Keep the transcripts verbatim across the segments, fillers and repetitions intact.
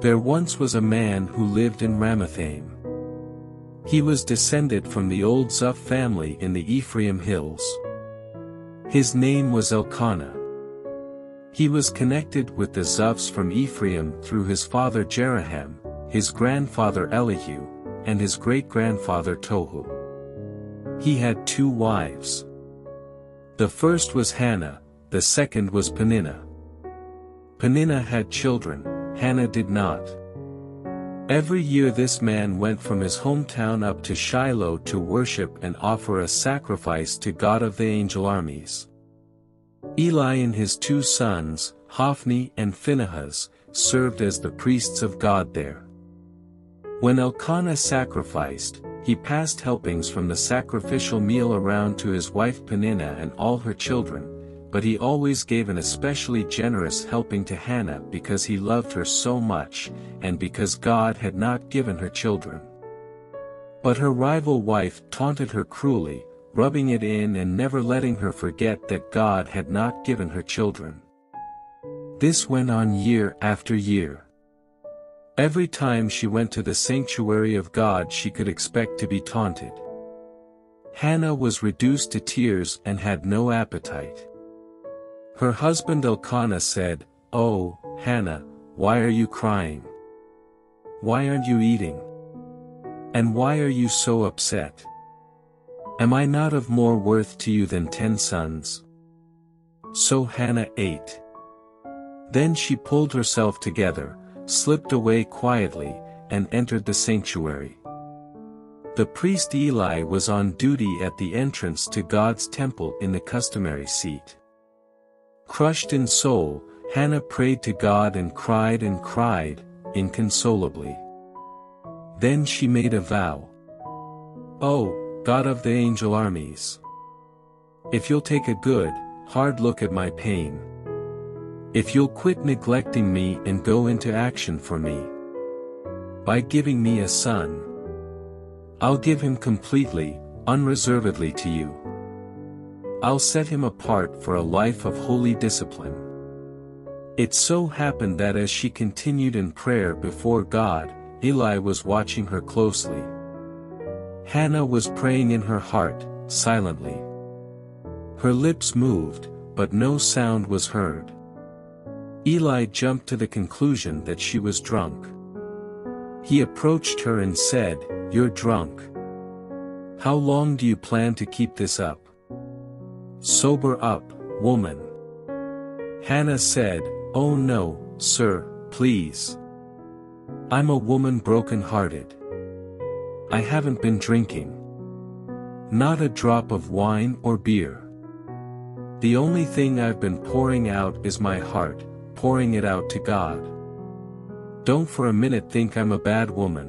There once was a man who lived in Ramathaim. He was descended from the old Zuph family in the Ephraim hills. His name was Elkanah. He was connected with the Zuphs from Ephraim through his father Jeraham, his grandfather Elihu, and his great-grandfather Tohu. He had two wives. The first was Hannah, the second was Peninnah. Peninnah had children, Hannah did not. Every year this man went from his hometown up to Shiloh to worship and offer a sacrifice to God of the angel armies. Eli and his two sons, Hophni and Phinehas, served as the priests of God there. When Elkanah sacrificed, he passed helpings from the sacrificial meal around to his wife Peninnah and all her children, but he always gave an especially generous helping to Hannah because he loved her so much, and because God had not given her children. But her rival wife taunted her cruelly, rubbing it in and never letting her forget that God had not given her children. This went on year after year. Every time she went to the sanctuary of God she could expect to be taunted. Hannah was reduced to tears and had no appetite. Her husband Elkanah said, "Oh, Hannah, why are you crying? Why aren't you eating? And why are you so upset? Am I not of more worth to you than ten sons?" So Hannah ate. Then she pulled herself together, slipped away quietly, and entered the sanctuary. The priest Eli was on duty at the entrance to God's temple in the customary seat. Crushed in soul, Hannah prayed to God and cried and cried, inconsolably. Then she made a vow. "Oh, God of the angel armies, if you'll take a good, hard look at my pain, if you'll quit neglecting me and go into action for me, by giving me a son, I'll give him completely, unreservedly to you. I'll set him apart for a life of holy discipline." It so happened that as she continued in prayer before God, Eli was watching her closely. Hannah was praying in her heart, silently. Her lips moved, but no sound was heard. Eli jumped to the conclusion that she was drunk. He approached her and said, "You're drunk. How long do you plan to keep this up? Sober up, woman." Hannah said, "Oh no, sir, please. I'm a woman broken-hearted. I haven't been drinking. Not a drop of wine or beer. The only thing I've been pouring out is my heart, pouring it out to God. Don't for a minute think I'm a bad woman.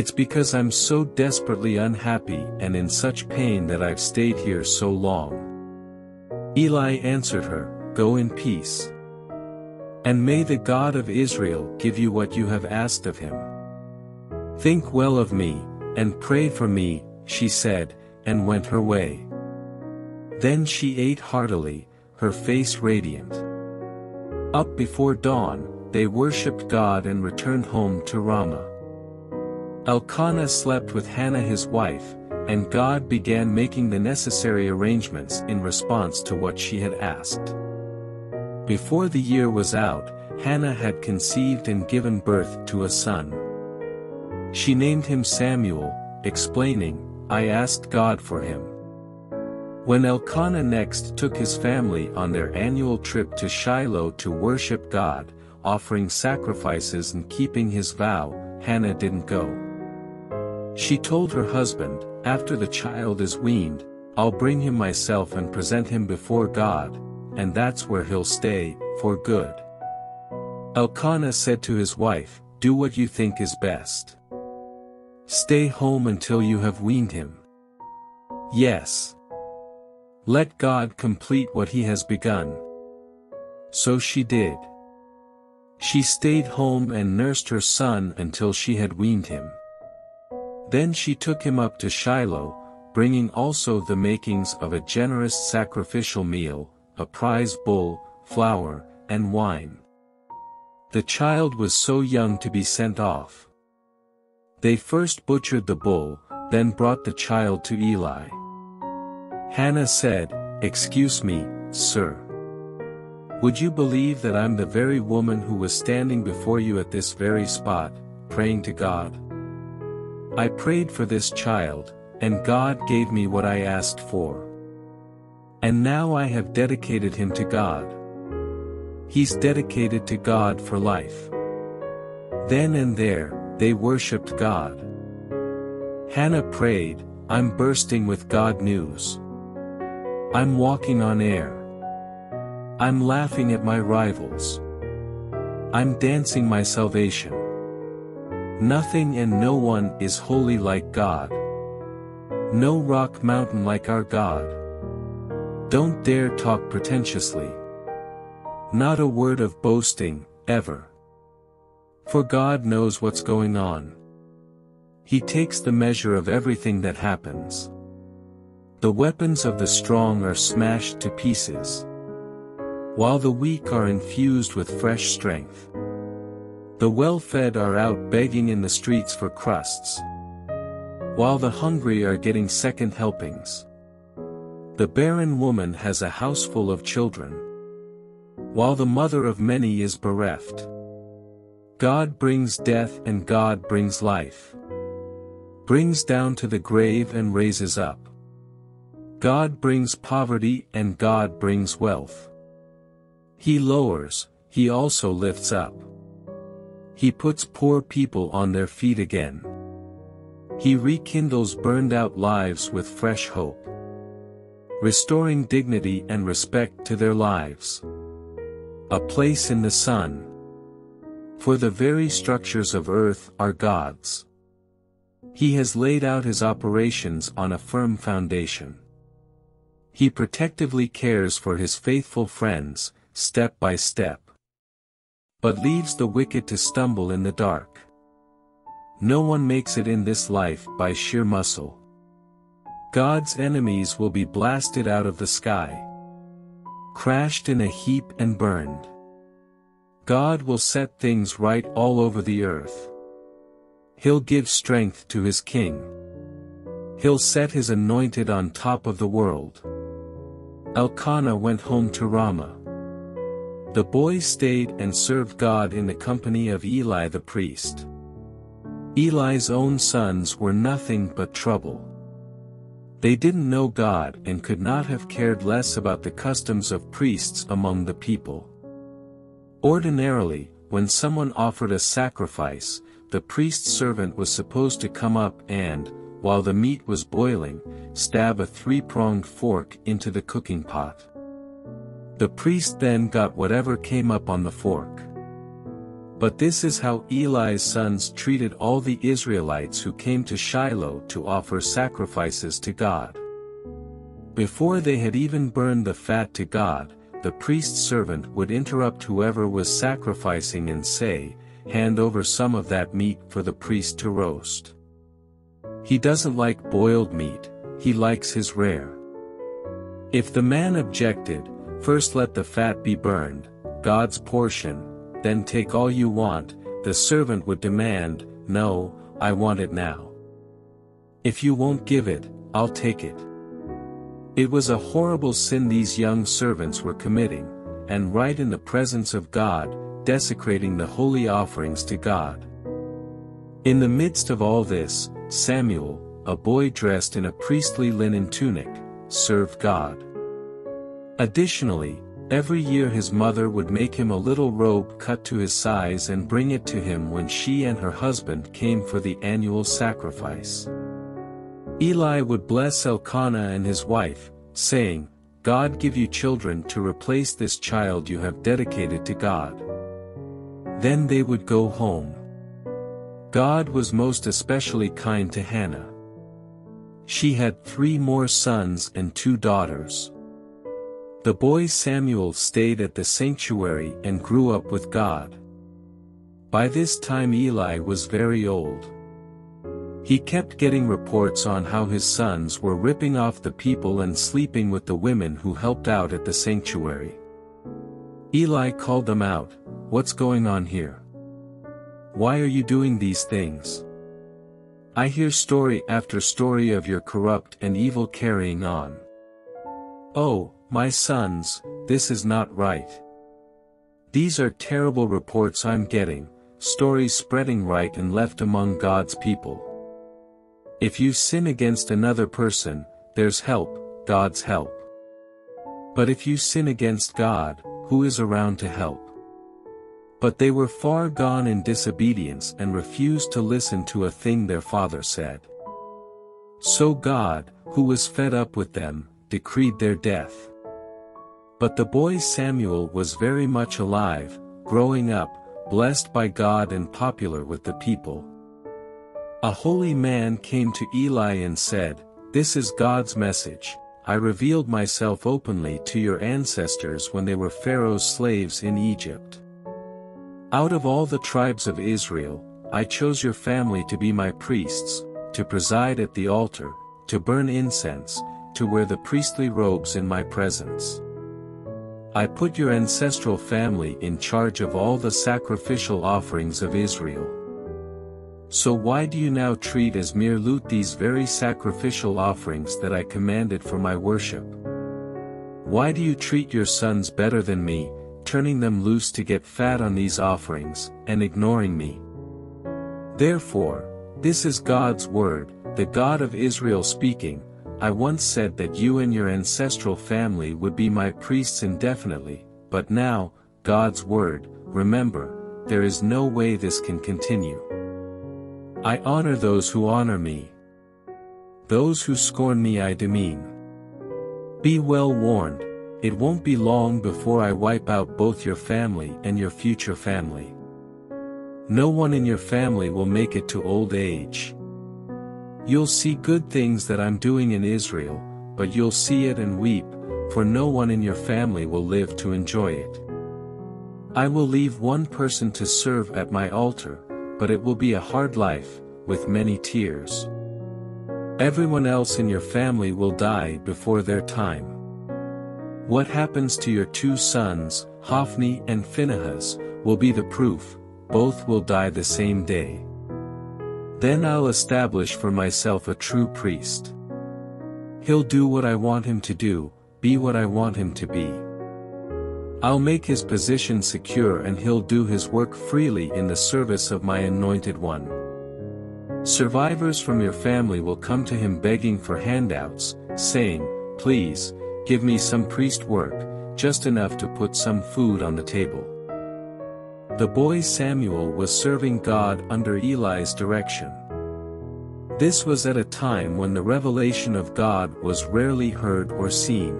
It's because I'm so desperately unhappy and in such pain that I've stayed here so long." Eli answered her, "Go in peace. And may the God of Israel give you what you have asked of him. Think well of me, and pray for me," she said, and went her way. Then she ate heartily, her face radiant. Up before dawn, they worshipped God and returned home to Ramah. Elkanah slept with Hannah his wife, and God began making the necessary arrangements in response to what she had asked. Before the year was out, Hannah had conceived and given birth to a son. She named him Samuel, explaining, "I asked God for him." When Elkanah next took his family on their annual trip to Shiloh to worship God, offering sacrifices and keeping his vow, Hannah didn't go. She told her husband, "After the child is weaned, I'll bring him myself and present him before God, and that's where he'll stay, for good." Elkanah said to his wife, "Do what you think is best. Stay home until you have weaned him. Yes. Let God complete what he has begun." So she did. She stayed home and nursed her son until she had weaned him. Then she took him up to Shiloh, bringing also the makings of a generous sacrificial meal, a prize bull, flour, and wine. The child was so young to be sent off. They first butchered the bull, then brought the child to Eli. Hannah said, "Excuse me, sir. Would you believe that I'm the very woman who was standing before you at this very spot, praying to God? I prayed for this child, and God gave me what I asked for. And now I have dedicated him to God. He's dedicated to God for life." Then and there, they worshipped God. Hannah prayed, "I'm bursting with God news. I'm walking on air. I'm laughing at my rivals. I'm dancing my salvation. Nothing and no one is holy like God. No rock mountain like our God. Don't dare talk pretentiously. Not a word of boasting, ever. For God knows what's going on. He takes the measure of everything that happens. The weapons of the strong are smashed to pieces, while the weak are infused with fresh strength. The well-fed are out begging in the streets for crusts, while the hungry are getting second helpings. The barren woman has a house full of children, while the mother of many is bereft. God brings death and God brings life, brings down to the grave and raises up. God brings poverty and God brings wealth. He lowers, he also lifts up. He puts poor people on their feet again. He rekindles burned-out lives with fresh hope, restoring dignity and respect to their lives. A place in the sun. For the very structures of earth are God's. He has laid out his operations on a firm foundation. He protectively cares for his faithful friends, step by step, but leaves the wicked to stumble in the dark. No one makes it in this life by sheer muscle. God's enemies will be blasted out of the sky, crashed in a heap and burned. God will set things right all over the earth. He'll give strength to his king. He'll set his anointed on top of the world." Elkanah went home to Ramah. The boy stayed and served God in the company of Eli the priest. Eli's own sons were nothing but trouble. They didn't know God and could not have cared less about the customs of priests among the people. Ordinarily, when someone offered a sacrifice, the priest's servant was supposed to come up and, while the meat was boiling, stab a three-pronged fork into the cooking pot. The priest then got whatever came up on the fork. But this is how Eli's sons treated all the Israelites who came to Shiloh to offer sacrifices to God. Before they had even burned the fat to God, the priest's servant would interrupt whoever was sacrificing and say, "Hand over some of that meat for the priest to roast. He doesn't like boiled meat, he likes his rare." If the man objected, "First let the fat be burned, God's portion, then take all you want," the servant would demand, "No, I want it now. If you won't give it, I'll take it." It was a horrible sin these young servants were committing, and right in the presence of God, desecrating the holy offerings to God. In the midst of all this, Samuel, a boy dressed in a priestly linen tunic, served God. Additionally, every year his mother would make him a little robe cut to his size and bring it to him when she and her husband came for the annual sacrifice. Eli would bless Elkanah and his wife, saying, "God give you children to replace this child you have dedicated to God." Then they would go home. God was most especially kind to Hannah. She had three more sons and two daughters. The boy Samuel stayed at the sanctuary and grew up with God. By this time Eli was very old. He kept getting reports on how his sons were ripping off the people and sleeping with the women who helped out at the sanctuary. Eli called them out, What's going on here? Why are you doing these things? I hear story after story of your corrupt and evil carrying on. Oh, my sons, this is not right. These are terrible reports I'm getting, stories spreading right and left among God's people. If you sin against another person, there's help, God's help. But if you sin against God, who is around to help? But they were far gone in disobedience and refused to listen to a thing their father said. So God, who was fed up with them, decreed their death. But the boy Samuel was very much alive, growing up, blessed by God and popular with the people. A holy man came to Eli and said, "This is God's message. I revealed myself openly to your ancestors when they were Pharaoh's slaves in Egypt. Out of all the tribes of Israel, I chose your family to be my priests, to preside at the altar, to burn incense, to wear the priestly robes in my presence. I put your ancestral family in charge of all the sacrificial offerings of Israel. So why do you now treat as mere loot these very sacrificial offerings that I commanded for my worship? Why do you treat your sons better than me, turning them loose to get fat on these offerings, and ignoring me? Therefore, this is God's word, the God of Israel speaking. I once said that you and your ancestral family would be my priests indefinitely, but now, God's word, remember, there is no way this can continue. I honor those who honor me. Those who scorn me I demean. Be well warned, it won't be long before I wipe out both your family and your future family. No one in your family will make it to old age. You'll see good things that I'm doing in Israel, but you'll see it and weep, for no one in your family will live to enjoy it. I will leave one person to serve at my altar, but it will be a hard life, with many tears. Everyone else in your family will die before their time. What happens to your two sons, Hophni and Phinehas, will be the proof, both will die the same day. Then I'll establish for myself a true priest. He'll do what I want him to do, be what I want him to be. I'll make his position secure and he'll do his work freely in the service of my anointed one. Survivors from your family will come to him begging for handouts, saying, please, give me some priest work, just enough to put some food on the table." The boy Samuel was serving God under Eli's direction. This was at a time when the revelation of God was rarely heard or seen.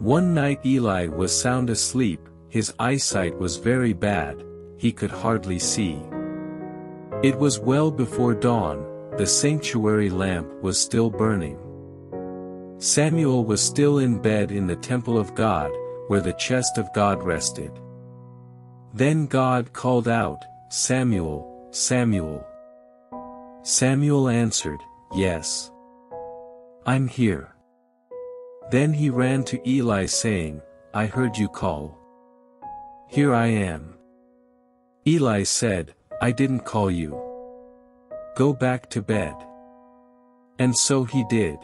One night Eli was sound asleep, his eyesight was very bad, he could hardly see. It was well before dawn, the sanctuary lamp was still burning. Samuel was still in bed in the temple of God, where the chest of God rested. Then God called out, Samuel, Samuel. Samuel answered, yes. I'm here. Then he ran to Eli saying, I heard you call. Here I am. Eli said, I didn't call you. Go back to bed. And so he did.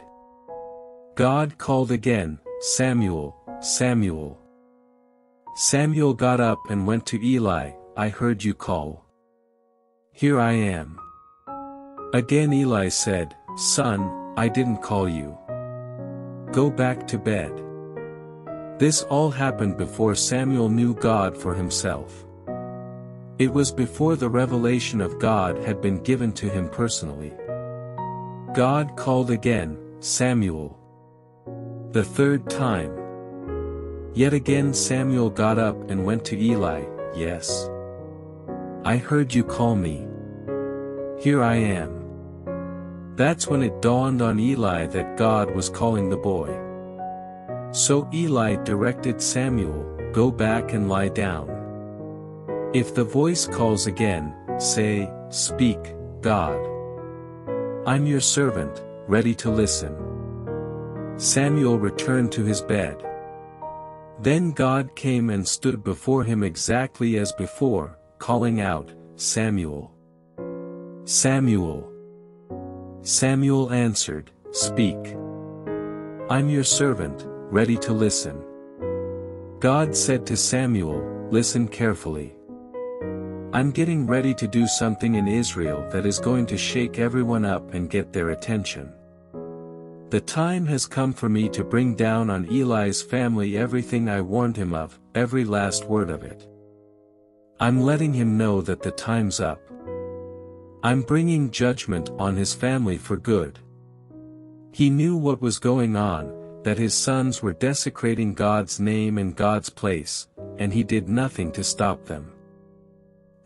God called again, Samuel, Samuel. Samuel got up and went to Eli, I heard you call. Here I am. Again Eli said, son, I didn't call you. Go back to bed. This all happened before Samuel knew God for himself. It was before the revelation of God had been given to him personally. God called again, Samuel. The third time. Yet again Samuel got up and went to Eli, yes. I heard you call me. Here I am. That's when it dawned on Eli that God was calling the boy. So Eli directed Samuel, go back and lie down. If the voice calls again, say, speak, God. I'm your servant, ready to listen. Samuel returned to his bed. Then God came and stood before him exactly as before, calling out, Samuel. Samuel. Samuel answered, Speak. I'm your servant, ready to listen. God said to Samuel, Listen carefully. I'm getting ready to do something in Israel that is going to shake everyone up and get their attention. The time has come for me to bring down on Eli's family everything I warned him of, every last word of it. I'm letting him know that the time's up. I'm bringing judgment on his family for good. He knew what was going on, that his sons were desecrating God's name and God's place, and he did nothing to stop them.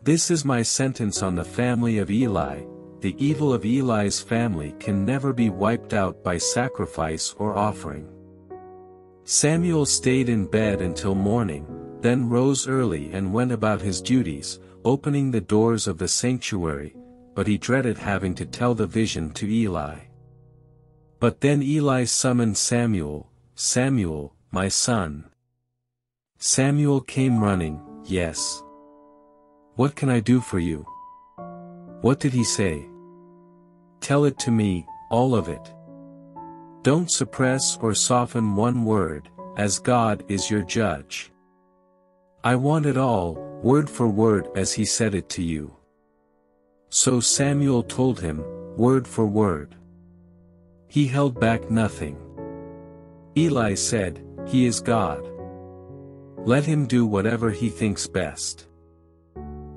This is my sentence on the family of Eli. The evil of Eli's family can never be wiped out by sacrifice or offering. Samuel stayed in bed until morning, then rose early and went about his duties, opening the doors of the sanctuary, but he dreaded having to tell the vision to Eli. But then Eli summoned Samuel, Samuel, my son. Samuel came running, yes. What can I do for you? What did he say? Tell it to me, all of it. Don't suppress or soften one word, as God is your judge. I want it all, word for word as he said it to you. So Samuel told him, word for word. He held back nothing. Eli said, He is God. Let him do whatever he thinks best.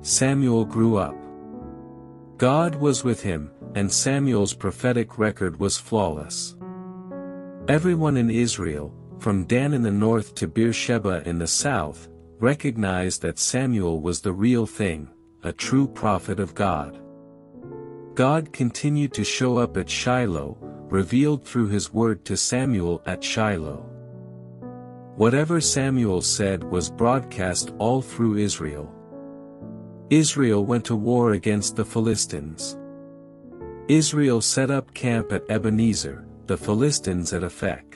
Samuel grew up. God was with him, and Samuel's prophetic record was flawless. Everyone in Israel, from Dan in the north to Beersheba in the south, recognized that Samuel was the real thing, a true prophet of God. God continued to show up at Shiloh, revealed through his word to Samuel at Shiloh. Whatever Samuel said was broadcast all through Israel. Israel went to war against the Philistines. Israel set up camp at Ebenezer, the Philistines at Aphek.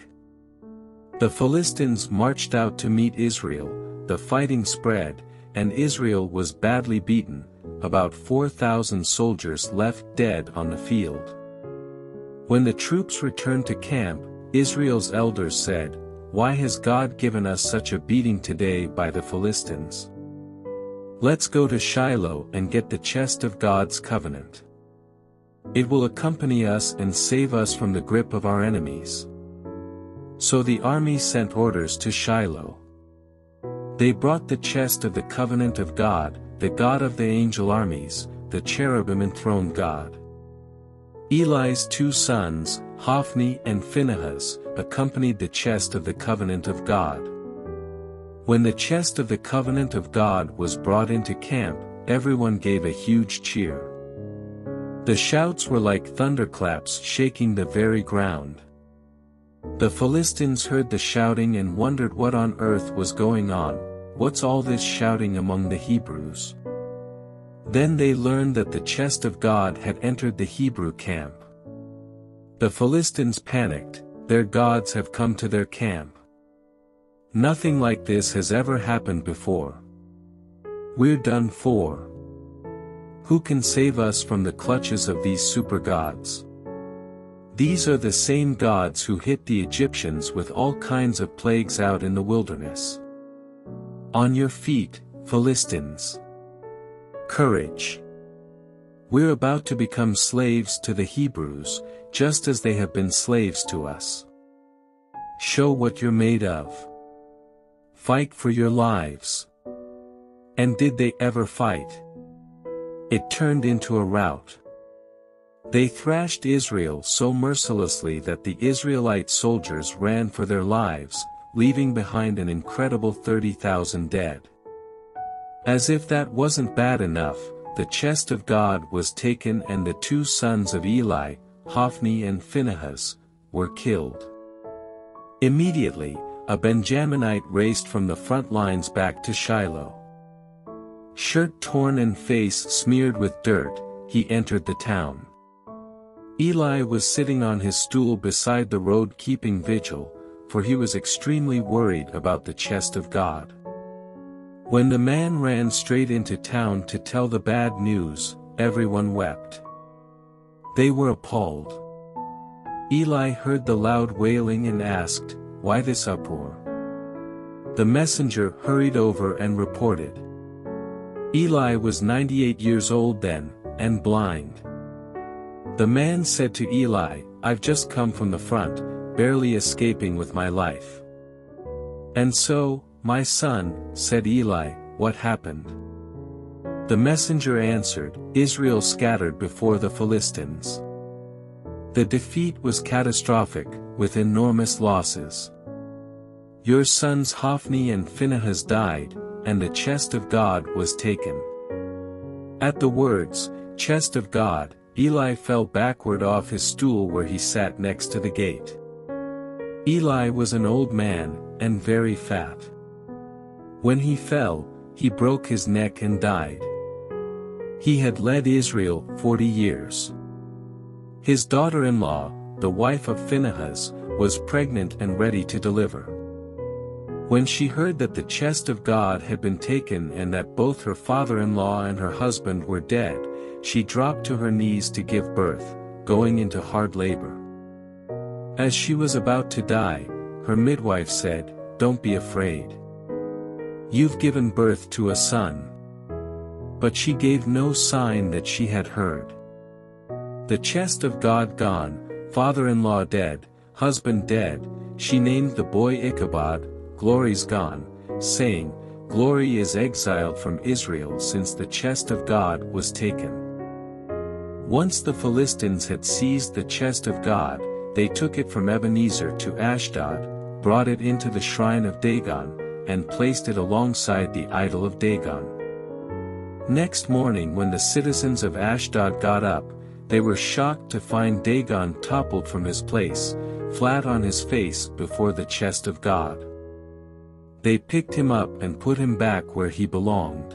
The Philistines marched out to meet Israel, the fighting spread, and Israel was badly beaten, about four thousand soldiers left dead on the field. When the troops returned to camp, Israel's elders said, Why has God given us such a beating today by the Philistines? Let's go to Shiloh and get the chest of God's covenant. It will accompany us and save us from the grip of our enemies. So the army sent orders to Shiloh. They brought the chest of the covenant of God, the God of the angel armies, the cherubim enthroned God. Eli's two sons, Hophni and Phinehas, accompanied the chest of the covenant of God. When the chest of the covenant of God was brought into camp, everyone gave a huge cheer. The shouts were like thunderclaps shaking the very ground. The Philistines heard the shouting and wondered what on earth was going on. What's all this shouting among the Hebrews? Then they learned that the chest of God had entered the Hebrew camp. The Philistines panicked, their gods have come to their camp. Nothing like this has ever happened before. We're done for. Who can save us from the clutches of these super gods? These are the same gods who hit the Egyptians with all kinds of plagues out in the wilderness. On your feet, Philistines. Courage. We're about to become slaves to the Hebrews, just as they have been slaves to us. Show what you're made of. Fight for your lives. And did they ever fight? It turned into a rout. They thrashed Israel so mercilessly that the Israelite soldiers ran for their lives, leaving behind an incredible thirty thousand dead. As if that wasn't bad enough, the chest of God was taken and the two sons of Eli, Hophni and Phinehas, were killed. Immediately, a Benjaminite raced from the front lines back to Shiloh. Shirt torn and face smeared with dirt, he entered the town. Eli was sitting on his stool beside the road keeping vigil, for he was extremely worried about the chest of God. When the man ran straight into town to tell the bad news, everyone wept. They were appalled. Eli heard the loud wailing and asked, "Why this uproar?" The messenger hurried over and reported. Eli was ninety-eight years old then, and blind. The man said to Eli, "I've just come from the front, barely escaping with my life." "And so, my son," said Eli, "what happened?" The messenger answered, "Israel scattered before the Philistines." The defeat was catastrophic, with enormous losses. "Your sons Hophni and Phinehas died, and the chest of God was taken." At the words, "chest of God," Eli fell backward off his stool where he sat next to the gate. Eli was an old man, and very fat. When he fell, he broke his neck and died. He had led Israel forty years. His daughter-in-law, the wife of Phinehas, was pregnant and ready to deliver. When she heard that the chest of God had been taken and that both her father-in-law and her husband were dead, she dropped to her knees to give birth, going into hard labor. As she was about to die, her midwife said, "Don't be afraid. You've given birth to a son." But she gave no sign that she had heard. The chest of God gone, father-in-law dead, husband dead, she named the boy Ichabod, "Glory's gone," saying, "Glory is exiled from Israel since the chest of God was taken." Once the Philistines had seized the chest of God, they took it from Ebenezer to Ashdod, brought it into the shrine of Dagon, and placed it alongside the idol of Dagon. Next morning when the citizens of Ashdod got up, they were shocked to find Dagon toppled from his place, flat on his face before the chest of God. They picked him up and put him back where he belonged.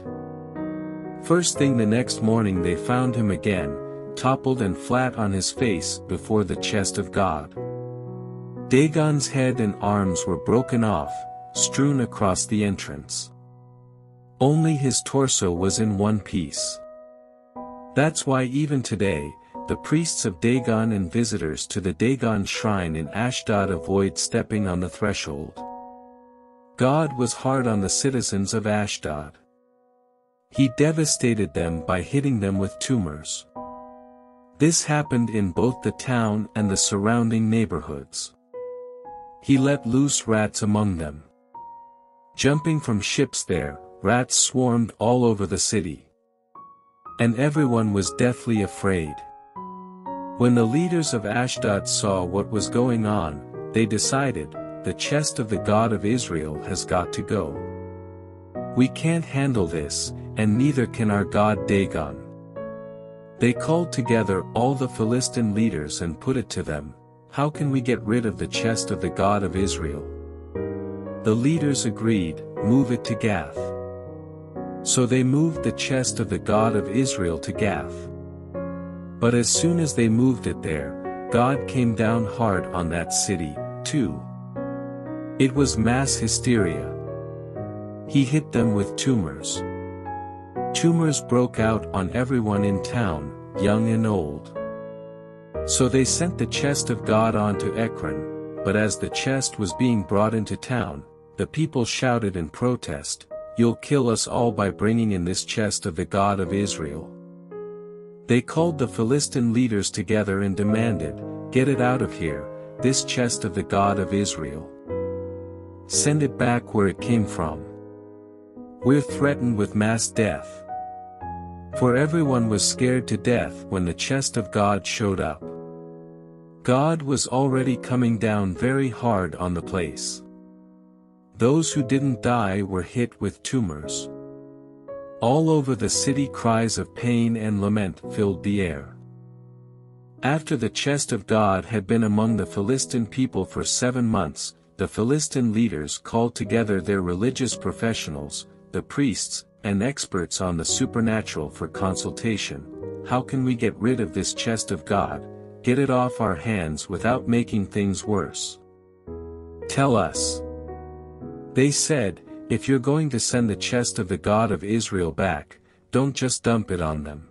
First thing the next morning they found him again, toppled and flat on his face before the chest of God. Dagon's head and arms were broken off, strewn across the entrance. Only his torso was in one piece. That's why even today, the priests of Dagon and visitors to the Dagon shrine in Ashdod avoid stepping on the threshold. God was hard on the citizens of Ashdod. He devastated them by hitting them with tumors. This happened in both the town and the surrounding neighborhoods. He let loose rats among them. Jumping from ships there, rats swarmed all over the city. And everyone was deathly afraid. When the leaders of Ashdod saw what was going on, they decided, "The chest of the God of Israel has got to go. We can't handle this, and neither can our god Dagon." They called together all the Philistine leaders and put it to them, "How can we get rid of the chest of the God of Israel?" The leaders agreed, "Move it to Gath." So they moved the chest of the God of Israel to Gath. But as soon as they moved it there, God came down hard on that city, too. It was mass hysteria. He hit them with tumors. Tumors broke out on everyone in town, young and old. So they sent the chest of God onto Ekron, but as the chest was being brought into town, the people shouted in protest, "You'll kill us all by bringing in this chest of the God of Israel." They called the Philistine leaders together and demanded, "Get it out of here, this chest of the God of Israel. Send it back where it came from. We're threatened with mass death." For everyone was scared to death when the chest of God showed up. God was already coming down very hard on the place. Those who didn't die were hit with tumors. All over the city cries of pain and lament filled the air. After the chest of God had been among the Philistine people for seven months, the Philistine leaders called together their religious professionals, the priests, and experts on the supernatural for consultation. "How can we get rid of this chest of God, get it off our hands without making things worse?" Tell us. They said, if you're going to send the chest of the God of Israel back, don't just dump it on them.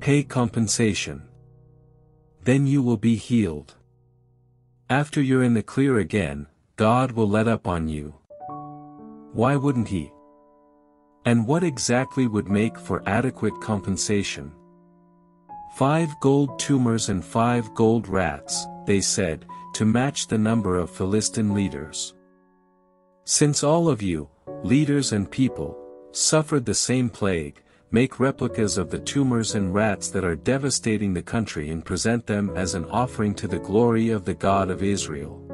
Pay compensation. Then you will be healed. After you're in the clear again, God will let up on you. Why wouldn't he? And what exactly would make for adequate compensation? Five gold tumors and five gold rats, they said, to match the number of Philistine leaders. Since all of you, leaders and people, suffered the same plague, make replicas of the tumors and rats that are devastating the country and present them as an offering to the glory of the God of Israel.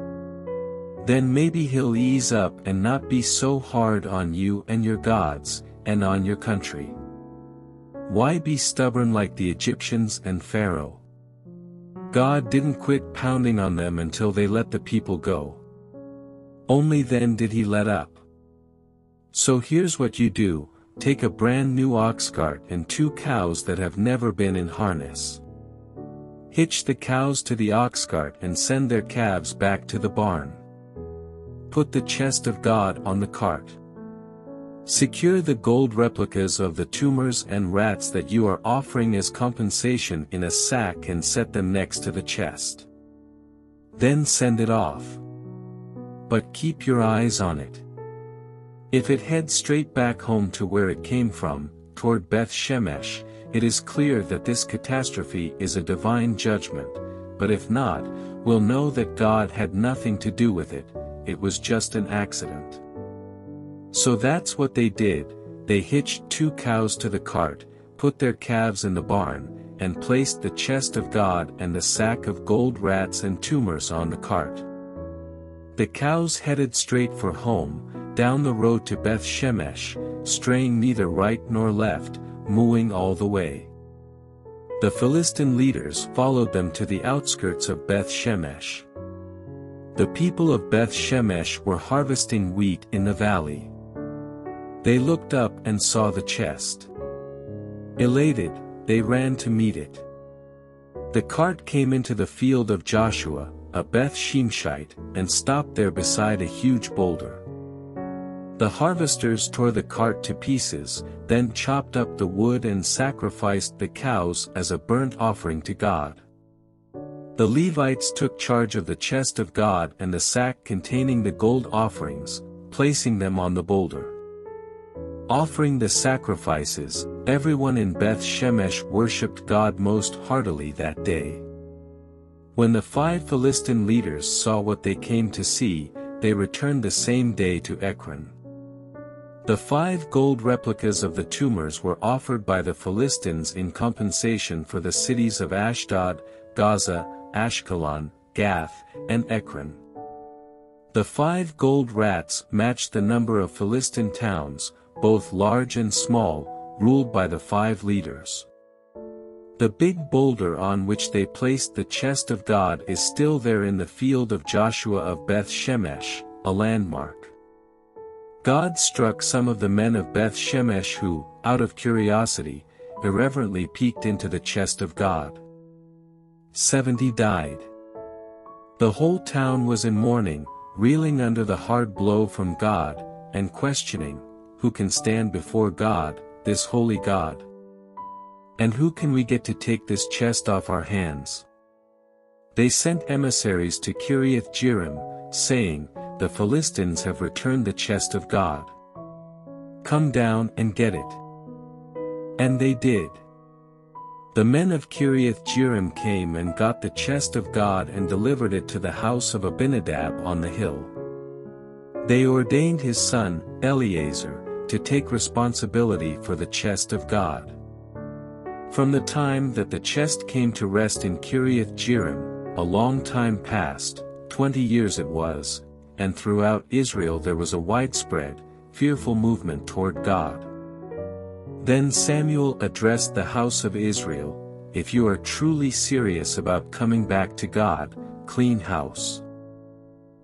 Then maybe he'll ease up and not be so hard on you and your gods, and on your country. Why be stubborn like the Egyptians and Pharaoh? God didn't quit pounding on them until they let the people go. Only then did he let up. So here's what you do, take a brand new ox cart and two cows that have never been in harness. Hitch the cows to the ox cart and send their calves back to the barn. Put the chest of God on the cart. Secure the gold replicas of the tumors and rats that you are offering as compensation in a sack and set them next to the chest. Then send it off. But keep your eyes on it. If it heads straight back home to where it came from, toward Beth Shemesh, it is clear that this catastrophe is a divine judgment, but if not, we'll know that God had nothing to do with it. It was just an accident. So that's what they did, they hitched two cows to the cart, put their calves in the barn, and placed the chest of God and the sack of gold rats and tumors on the cart. The cows headed straight for home, down the road to Beth Shemesh, straying neither right nor left, mooing all the way. The Philistine leaders followed them to the outskirts of Beth Shemesh. The people of Beth Shemesh were harvesting wheat in the valley. They looked up and saw the chest. Elated, they ran to meet it. The cart came into the field of Joshua, a Beth Shemeshite, and stopped there beside a huge boulder. The harvesters tore the cart to pieces, then chopped up the wood and sacrificed the cows as a burnt offering to God. The Levites took charge of the chest of God and the sack containing the gold offerings, placing them on the boulder. Offering the sacrifices, everyone in Beth Shemesh worshipped God most heartily that day. When the five Philistine leaders saw what they came to see, they returned the same day to Ekron. The five gold replicas of the tumors were offered by the Philistines in compensation for the cities of Ashdod, Gaza, Ashkelon, Gath, and Ekron. The five gold rats matched the number of Philistine towns, both large and small, ruled by the five leaders. The big boulder on which they placed the chest of God is still there in the field of Joshua of Beth Shemesh, a landmark. God struck some of the men of Beth Shemesh who, out of curiosity, irreverently peeked into the chest of God. Seventy died. The whole town was in mourning, reeling under the hard blow from God, and questioning, who can stand before God, this holy God? And who can we get to take this chest off our hands? They sent emissaries to Kiriath Jearim, saying, the Philistines have returned the chest of God. Come down and get it. And they did. The men of Kiriath Jearim came and got the chest of God and delivered it to the house of Abinadab on the hill. They ordained his son, Eleazar, to take responsibility for the chest of God. From the time that the chest came to rest in Kiriath Jearim, a long time passed, twenty years it was, and throughout Israel there was a widespread, fearful movement toward God. Then Samuel addressed the house of Israel, if you are truly serious about coming back to God, clean house.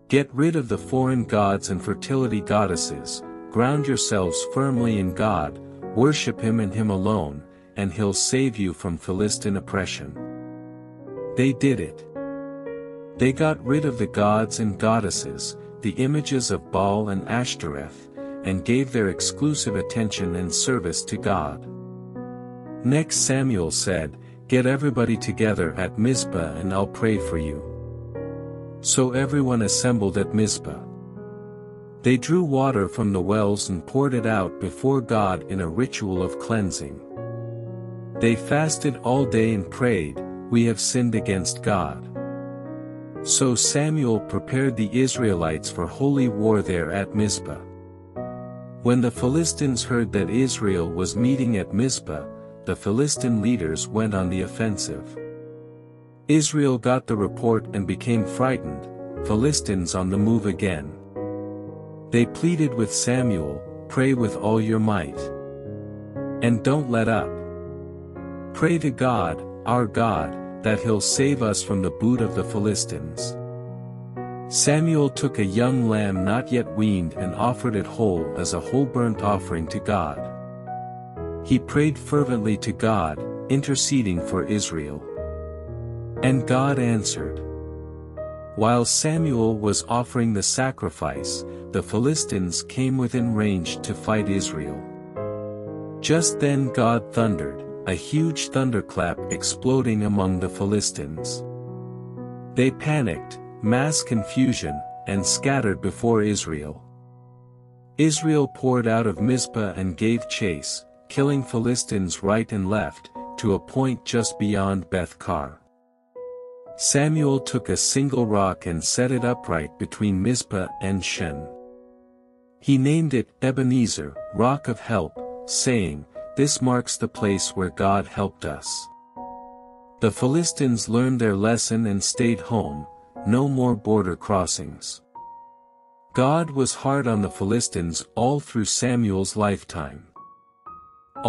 Get rid of the foreign gods and fertility goddesses, ground yourselves firmly in God, worship him and him alone, and he'll save you from Philistine oppression. They did it. They got rid of the gods and goddesses, the images of Baal and Ashtoreth, and gave their exclusive attention and service to God. Next Samuel said, "Get everybody together at Mizpah and I'll pray for you." So everyone assembled at Mizpah. They drew water from the wells and poured it out before God in a ritual of cleansing. They fasted all day and prayed, "We have sinned against God." So Samuel prepared the Israelites for holy war there at Mizpah. When the Philistines heard that Israel was meeting at Mizpah, the Philistine leaders went on the offensive. Israel got the report and became frightened, Philistines on the move again. They pleaded with Samuel, "Pray with all your might. And don't let up. Pray to God, our God, that he'll save us from the boot of the Philistines." Samuel took a young lamb not yet weaned and offered it whole as a whole burnt offering to God. He prayed fervently to God, interceding for Israel. And God answered. While Samuel was offering the sacrifice, the Philistines came within range to fight Israel. Just then God thundered, a huge thunderclap exploding among the Philistines. They panicked, mass confusion, and scattered before Israel. Israel poured out of Mizpah and gave chase, killing Philistines right and left, to a point just beyond Beth-kar. Samuel took a single rock and set it upright between Mizpah and Shen. He named it Ebenezer, Rock of Help, saying, "This marks the place where God helped us." The Philistines learned their lesson and stayed home, no more border crossings. God was hard on the Philistines all through Samuel's lifetime.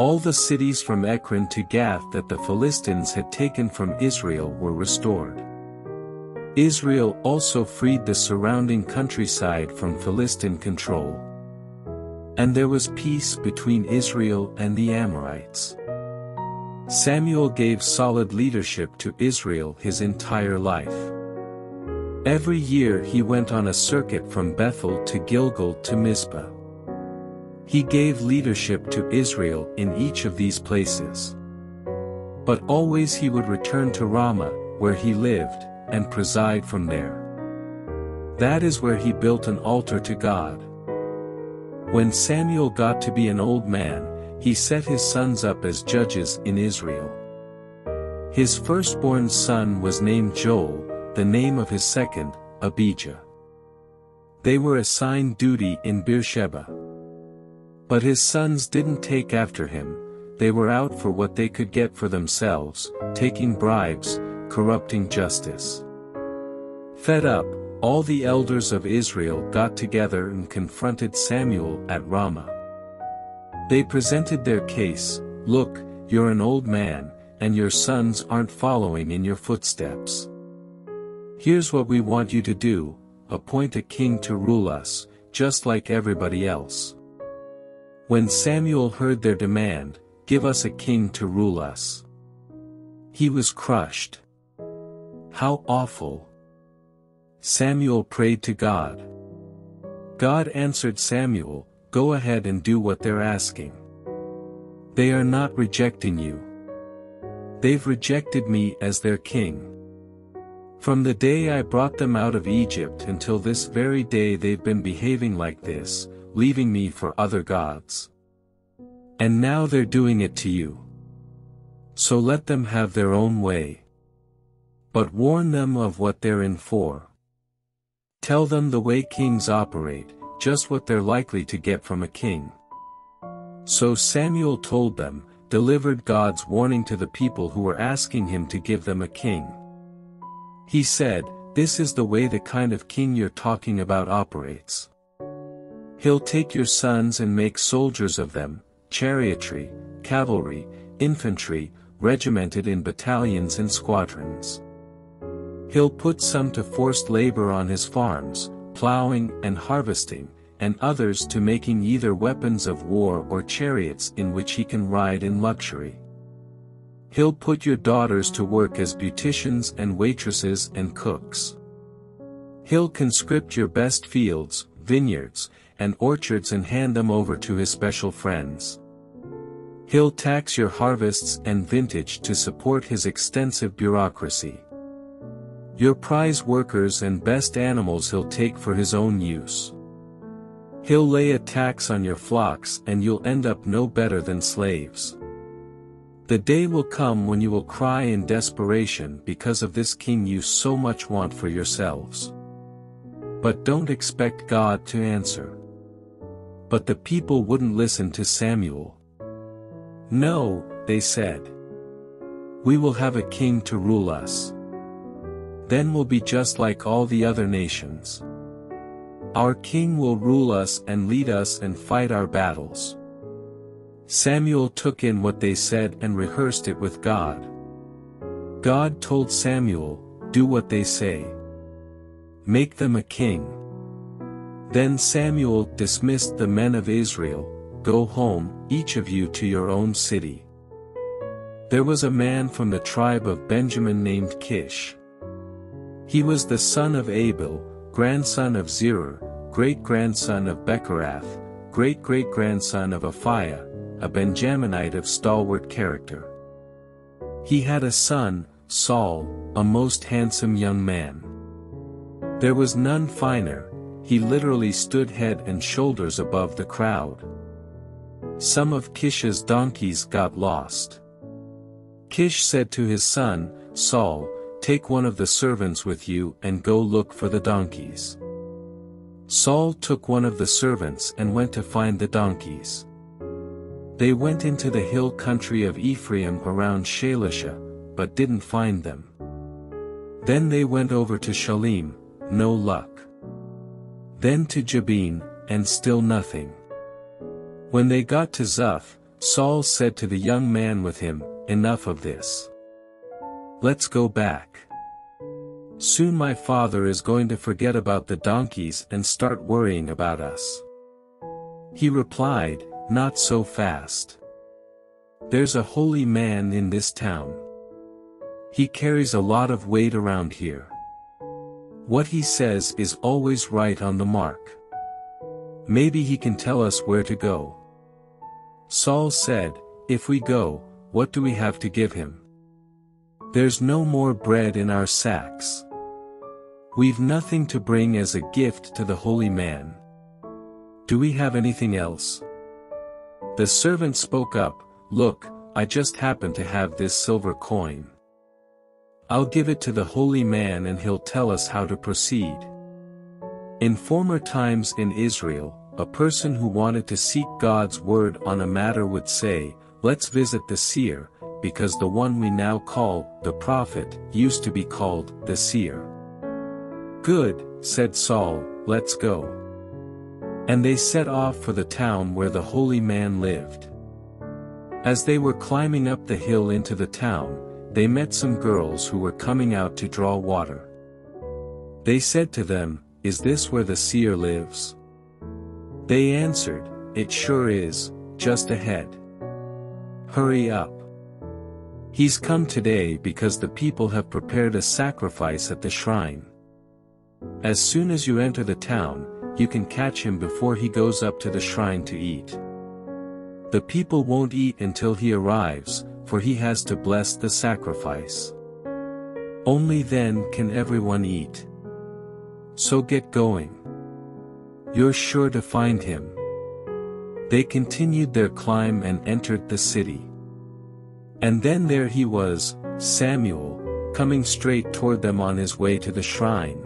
All the cities from Ekron to Gath that the Philistines had taken from Israel were restored. Israel also freed the surrounding countryside from Philistine control. And there was peace between Israel and the Amorites. Samuel gave solid leadership to Israel his entire life. Every year he went on a circuit from Bethel to Gilgal to Mizpah. He gave leadership to Israel in each of these places. But always he would return to Ramah, where he lived, and preside from there. That is where he built an altar to God. When Samuel got to be an old man, he set his sons up as judges in Israel. His firstborn son was named Joel, the name of his second, Abijah. They were assigned duty in Beersheba. But his sons didn't take after him, they were out for what they could get for themselves, taking bribes, corrupting justice. Fed up, all the elders of Israel got together and confronted Samuel at Ramah. They presented their case, "Look, you're an old man, and your sons aren't following in your footsteps. Here's what we want you to do, appoint a king to rule us, just like everybody else." When Samuel heard their demand, "Give us a king to rule us," he was crushed. How awful! Samuel prayed to God. God answered Samuel, "Go ahead and do what they're asking. They are not rejecting you. They've rejected me as their king. From the day I brought them out of Egypt until this very day they've been behaving like this, leaving me for other gods. And now they're doing it to you. So let them have their own way. But warn them of what they're in for. Tell them the way kings operate, just what they're likely to get from a king." So Samuel told them, delivered God's warning to the people who were asking him to give them a king. He said, "This is the way the kind of king you're talking about operates. He'll take your sons and make soldiers of them, chariotry, cavalry, infantry, regimented in battalions and squadrons. He'll put some to forced labor on his farms, plowing and harvesting, and others to making either weapons of war or chariots in which he can ride in luxury. He'll put your daughters to work as beauticians and waitresses and cooks. He'll conscript your best fields, vineyards, and orchards and hand them over to his special friends. He'll tax your harvests and vintage to support his extensive bureaucracy. Your prize workers and best animals he'll take for his own use. He'll lay a tax on your flocks and you'll end up no better than slaves. The day will come when you will cry in desperation because of this king you so much want for yourselves. But don't expect God to answer. But the people wouldn't listen to Samuel. No, they said. We will have a king to rule us. Then we'll be just like all the other nations. Our king will rule us and lead us and fight our battles. Samuel took in what they said and rehearsed it with God. God told Samuel, do what they say. Make them a king. Then Samuel dismissed the men of Israel, go home, each of you to your own city. There was a man from the tribe of Benjamin named Kish. He was the son of Abel, grandson of Zerah, great-grandson of Bechorath, great-great-grandson of Aphiah, a Benjaminite of stalwart character. He had a son, Saul, a most handsome young man. There was none finer, he literally stood head and shoulders above the crowd. Some of Kish's donkeys got lost. Kish said to his son, Saul, take one of the servants with you and go look for the donkeys. Saul took one of the servants and went to find the donkeys. They went into the hill country of Ephraim around Shalisha, but didn't find them. Then they went over to Shalim, no luck. Then to Jabin, and still nothing. When they got to Zuph, Saul said to the young man with him, enough of this. Let's go back. Soon my father is going to forget about the donkeys and start worrying about us. He replied, not so fast. There's a holy man in this town. He carries a lot of weight around here. What he says is always right on the mark. Maybe he can tell us where to go. Saul said, if we go, what do we have to give him? There's no more bread in our sacks. We've nothing to bring as a gift to the holy man. Do we have anything else? The servant spoke up, look, I just happen to have this silver coin. I'll give it to the holy man and he'll tell us how to proceed. In former times in Israel, a person who wanted to seek God's word on a matter would say, let's visit the seer, because the one we now call, the prophet, used to be called, the seer. Good, said Saul, let's go. And they set off for the town where the holy man lived. As they were climbing up the hill into the town, they met some girls who were coming out to draw water. They said to them, is this where the seer lives? They answered, it sure is, just ahead. Hurry up. He's come today because the people have prepared a sacrifice at the shrine. As soon as you enter the town, you can catch him before he goes up to the shrine to eat. The people won't eat until he arrives, for he has to bless the sacrifice. Only then can everyone eat. So get going. You're sure to find him. They continued their climb and entered the city. And then there he was, Samuel, coming straight toward them on his way to the shrine.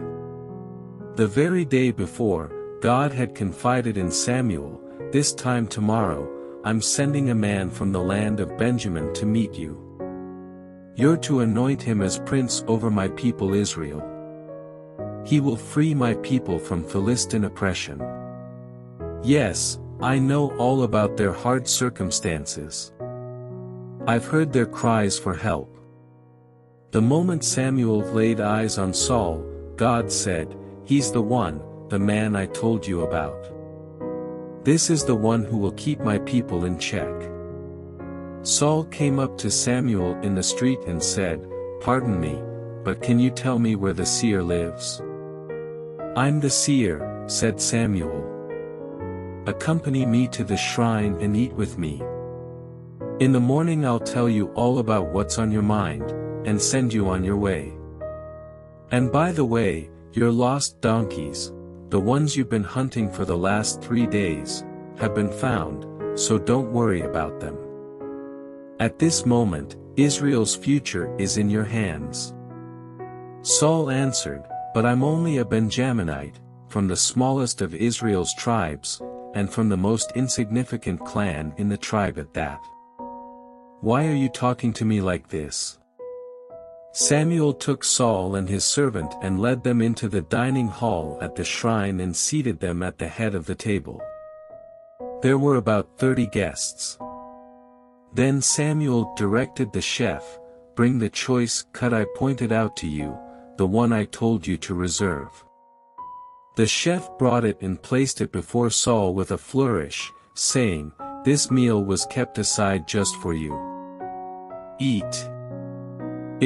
The very day before, God had confided in Samuel, this time tomorrow, I'm sending a man from the land of Benjamin to meet you. You're to anoint him as prince over my people Israel. He will free my people from Philistine oppression. Yes, I know all about their hard circumstances. I've heard their cries for help. The moment Samuel laid eyes on Saul, God said, he's the one, the man I told you about. This is the one who will keep my people in check. Saul came up to Samuel in the street and said, pardon me, but can you tell me where the seer lives? "I'm the seer," said Samuel. "Accompany me to the shrine and eat with me. In the morning I'll tell you all about what's on your mind, and send you on your way. And by the way, your lost donkeys, the ones you've been hunting for the last three days, have been found, so don't worry about them. At this moment, Israel's future is in your hands." Saul answered, "But I'm only a Benjaminite, from the smallest of Israel's tribes, and from the most insignificant clan in the tribe at that. Why are you talking to me like this?" Samuel took Saul and his servant and led them into the dining hall at the shrine and seated them at the head of the table. There were about thirty guests. Then Samuel directed the chef, "Bring the choice cut I pointed out to you, the one I told you to reserve." The chef brought it and placed it before Saul with a flourish, saying, "This meal was kept aside just for you. Eat.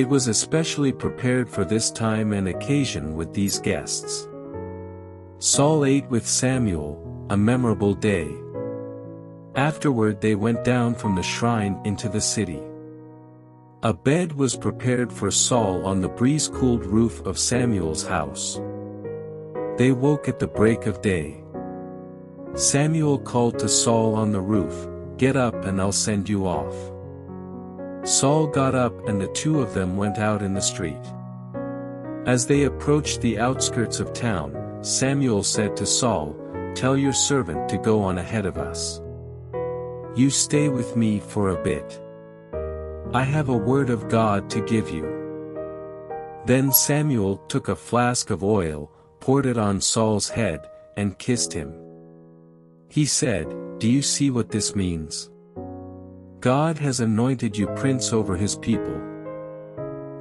It was especially prepared for this time and occasion with these guests." Saul ate with Samuel, a memorable day. Afterward they went down from the shrine into the city. A bed was prepared for Saul on the breeze-cooled roof of Samuel's house. They woke at the break of day. Samuel called to Saul on the roof, "Get up and I'll send you off." Saul got up and the two of them went out in the street. As they approached the outskirts of town, Samuel said to Saul, "Tell your servant to go on ahead of us. You stay with me for a bit. I have a word of God to give you." Then Samuel took a flask of oil, poured it on Saul's head, and kissed him. He said, "Do you see what this means? God has anointed you prince over his people.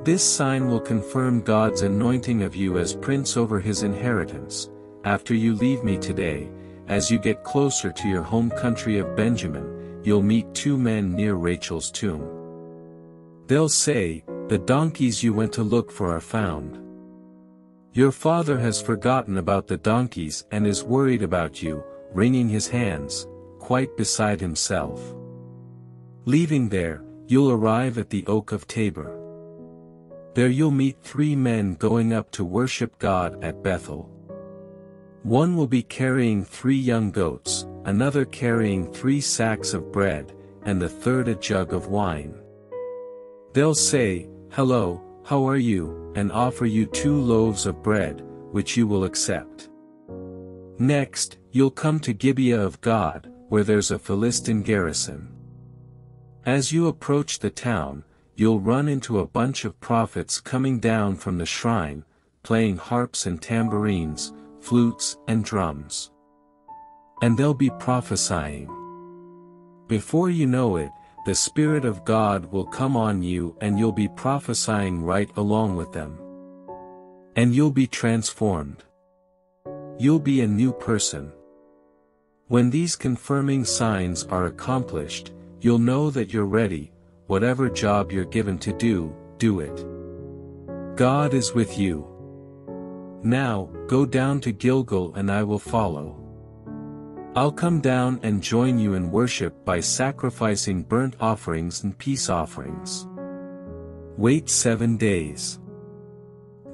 This sign will confirm God's anointing of you as prince over his inheritance, after you leave me today. As you get closer to your home country of Benjamin, you'll meet two men near Rachel's tomb. They'll say, 'The donkeys you went to look for are found.' Your father has forgotten about the donkeys and is worried about you," wringing his hands, quite beside himself. "Leaving there, you'll arrive at the oak of Tabor. There you'll meet three men going up to worship God at Bethel. One will be carrying three young goats, another carrying three sacks of bread, and the third a jug of wine. They'll say, 'Hello, how are you?' and offer you two loaves of bread, which you will accept. Next, you'll come to Gibeah of God, where there's a Philistine garrison. As you approach the town, you'll run into a bunch of prophets coming down from the shrine, playing harps and tambourines, flutes and drums. And they'll be prophesying. Before you know it, the Spirit of God will come on you and you'll be prophesying right along with them. And you'll be transformed. You'll be a new person. When these confirming signs are accomplished, you'll know that you're ready. Whatever job you're given to do, do it. God is with you. Now, go down to Gilgal and I will follow. I'll come down and join you in worship by sacrificing burnt offerings and peace offerings. Wait seven days.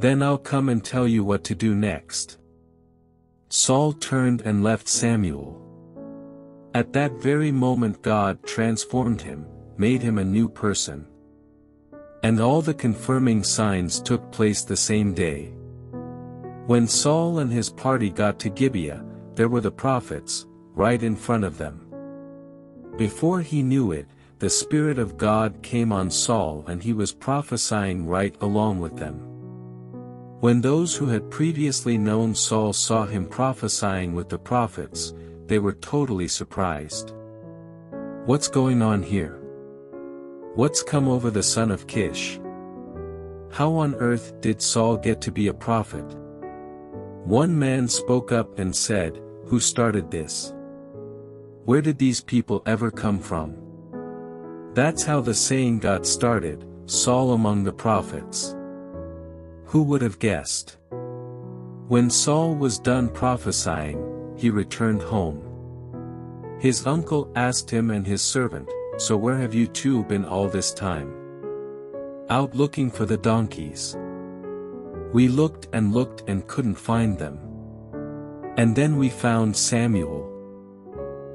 Then I'll come and tell you what to do next." Saul turned and left Samuel. At that very moment God transformed him, made him a new person. And all the confirming signs took place the same day. When Saul and his party got to Gibeah, there were the prophets, right in front of them. Before he knew it, the Spirit of God came on Saul and he was prophesying right along with them. When those who had previously known Saul saw him prophesying with the prophets, they were totally surprised. "What's going on here? What's come over the son of Kish? How on earth did Saul get to be a prophet?" One man spoke up and said, "Who started this? Where did these people ever come from?" That's how the saying got started, "Saul among the prophets." Who would have guessed? When Saul was done prophesying, he returned home. His uncle asked him and his servant, "So where have you two been all this time?" "Out looking for the donkeys. We looked and looked and couldn't find them. And then we found Samuel."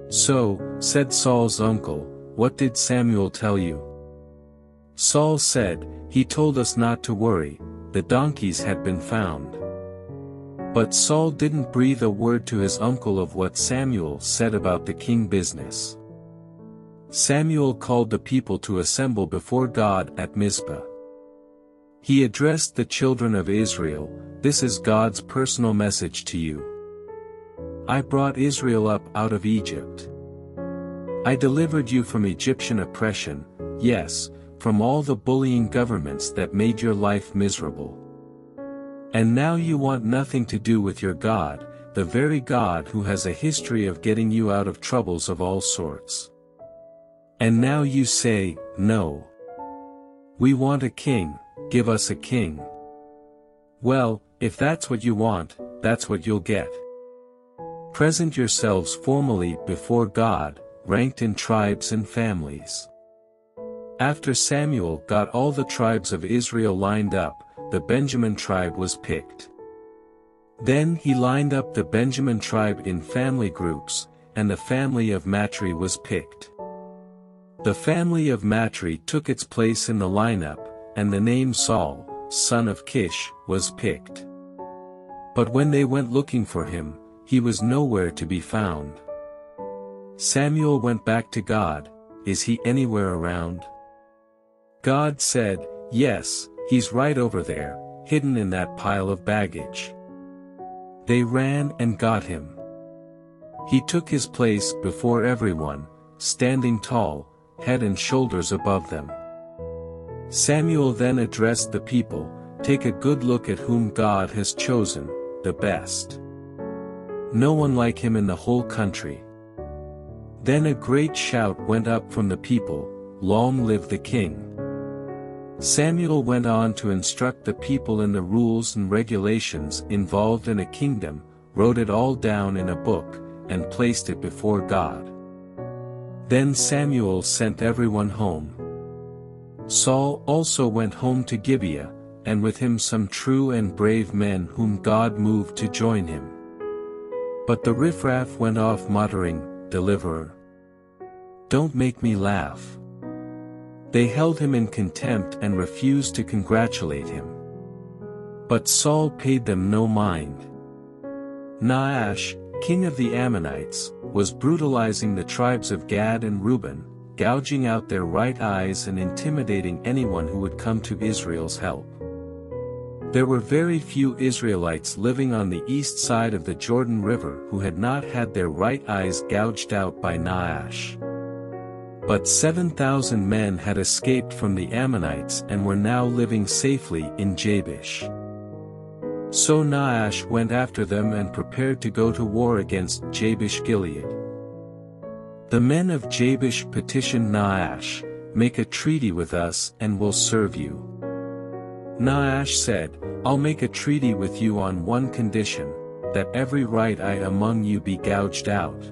"So," said Saul's uncle, "what did Samuel tell you?" Saul said, "He told us not to worry, the donkeys had been found." But Saul didn't breathe a word to his uncle of what Samuel said about the king business. Samuel called the people to assemble before God at Mizpah. He addressed the children of Israel, "This is God's personal message to you. I brought Israel up out of Egypt. I delivered you from Egyptian oppression, yes, from all the bullying governments that made your life miserable. And now you want nothing to do with your God, the very God who has a history of getting you out of troubles of all sorts. And now you say, 'No. We want a king, give us a king.' Well, if that's what you want, that's what you'll get. Present yourselves formally before God, ranked in tribes and families." After Samuel got all the tribes of Israel lined up, the Benjamin tribe was picked. Then he lined up the Benjamin tribe in family groups, and the family of Matri was picked. The family of Matri took its place in the lineup, and the name Saul, son of Kish, was picked. But when they went looking for him, he was nowhere to be found. Samuel went back to God, "Is he anywhere around?" God said, "Yes, he's right over there, hidden in that pile of baggage." They ran and got him. He took his place before everyone, standing tall, head and shoulders above them. Samuel then addressed the people, "Take a good look at whom God has chosen, the best. No one like him in the whole country." Then a great shout went up from the people, "Long live the king." Samuel went on to instruct the people in the rules and regulations involved in a kingdom, wrote it all down in a book, and placed it before God. Then Samuel sent everyone home. Saul also went home to Gibeah, and with him some true and brave men whom God moved to join him. But the riffraff went off muttering, "Deliverer. Don't make me laugh." They held him in contempt and refused to congratulate him. But Saul paid them no mind. Nahash, king of the Ammonites, was brutalizing the tribes of Gad and Reuben, gouging out their right eyes and intimidating anyone who would come to Israel's help. There were very few Israelites living on the east side of the Jordan River who had not had their right eyes gouged out by Nahash. But seven thousand men had escaped from the Ammonites and were now living safely in Jabesh. So Nahash went after them and prepared to go to war against Jabesh-Gilead. The men of Jabesh petitioned Nahash, "Make a treaty with us and we'll serve you." Nahash said, "I'll make a treaty with you on one condition, that every right eye among you be gouged out.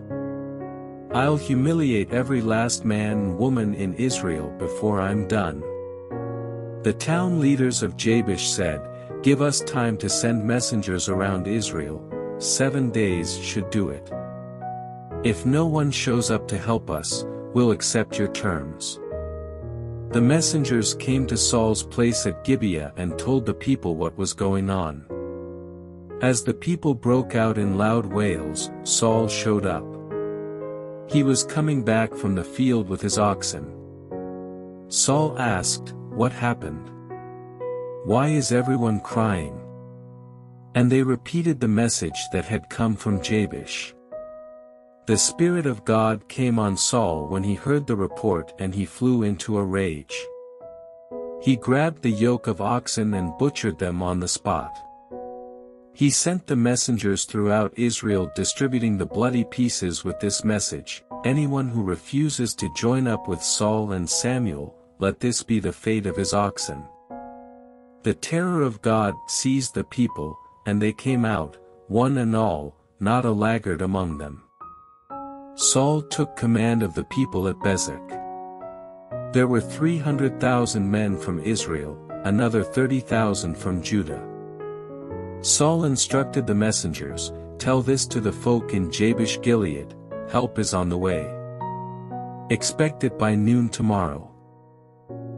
I'll humiliate every last man and woman in Israel before I'm done." The town leaders of Jabesh said, "Give us time to send messengers around Israel, seven days should do it. If no one shows up to help us, we'll accept your terms." The messengers came to Saul's place at Gibeah and told the people what was going on. As the people broke out in loud wails, Saul showed up. He was coming back from the field with his oxen. Saul asked, "What happened? Why is everyone crying?" And they repeated the message that had come from Jabesh. The Spirit of God came on Saul when he heard the report and he flew into a rage. He grabbed the yoke of oxen and butchered them on the spot. He sent the messengers throughout Israel distributing the bloody pieces with this message, "Anyone who refuses to join up with Saul and Samuel, let this be the fate of his oxen." The terror of God seized the people, and they came out, one and all, not a laggard among them. Saul took command of the people at Bezek. There were three hundred thousand men from Israel, another thirty thousand from Judah. Saul instructed the messengers, "Tell this to the folk in Jabesh-Gilead, help is on the way. Expect it by noon tomorrow."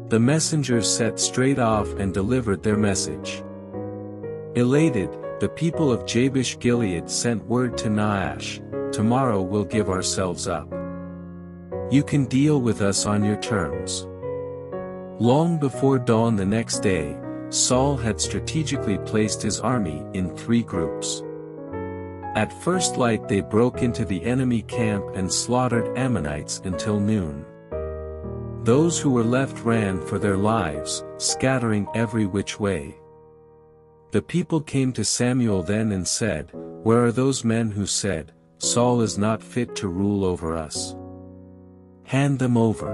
The messengers set straight off and delivered their message. Elated, the people of Jabesh-Gilead sent word to Nahash, "Tomorrow we'll give ourselves up. You can deal with us on your terms." Long before dawn the next day, Saul had strategically placed his army in three groups. At first light they broke into the enemy camp and slaughtered Ammonites until noon. Those who were left ran for their lives, scattering every which way. The people came to Samuel then and said, "Where are those men who said, 'Saul is not fit to rule over us'? Hand them over.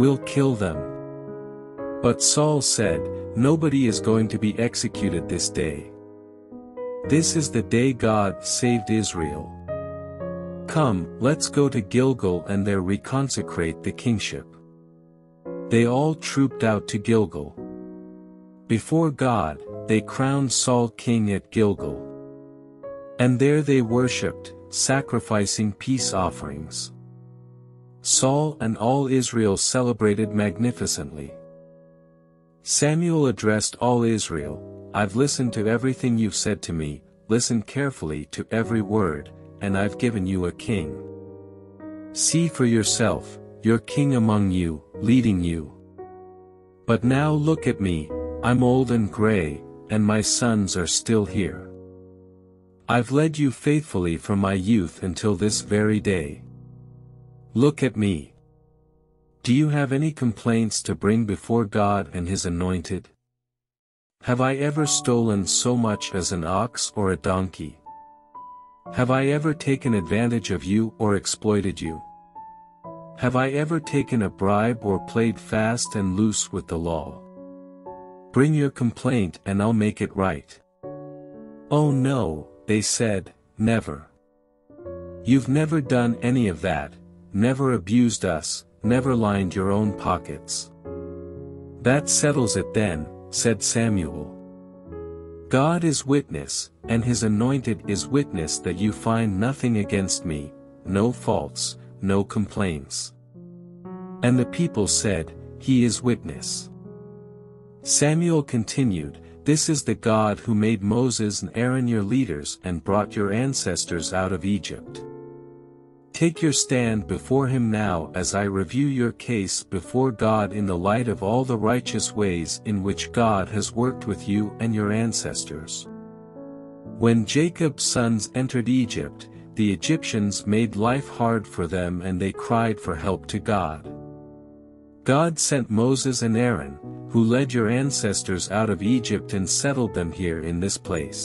We'll kill them." But Saul said, "Nobody is going to be executed this day. This is the day God saved Israel. Come, let's go to Gilgal and there reconsecrate the kingship." They all trooped out to Gilgal. Before God, they crowned Saul king at Gilgal. And there they worshipped, sacrificing peace offerings. Saul and all Israel celebrated magnificently. Samuel addressed all Israel, "I've listened to everything you've said to me, listen carefully to every word, and I've given you a king. See for yourself, your king among you, leading you. But now look at me, I'm old and gray, and my sons are still here. I've led you faithfully from my youth until this very day. Look at me. Do you have any complaints to bring before God and His anointed? Have I ever stolen so much as an ox or a donkey? Have I ever taken advantage of you or exploited you? Have I ever taken a bribe or played fast and loose with the law? Bring your complaint and I'll make it right." "Oh no," they said, "never. You've never done any of that, never abused us, never lined your own pockets." "That settles it then," said Samuel. "God is witness, and His anointed is witness that you find nothing against me, no faults, no complaints." And the people said, "He is witness." Samuel continued, "This is the God who made Moses and Aaron your leaders and brought your ancestors out of Egypt. Take your stand before Him now as I review your case before God in the light of all the righteous ways in which God has worked with you and your ancestors. When Jacob's sons entered Egypt, the Egyptians made life hard for them and they cried for help to God. God sent Moses and Aaron, who led your ancestors out of Egypt and settled them here in this place.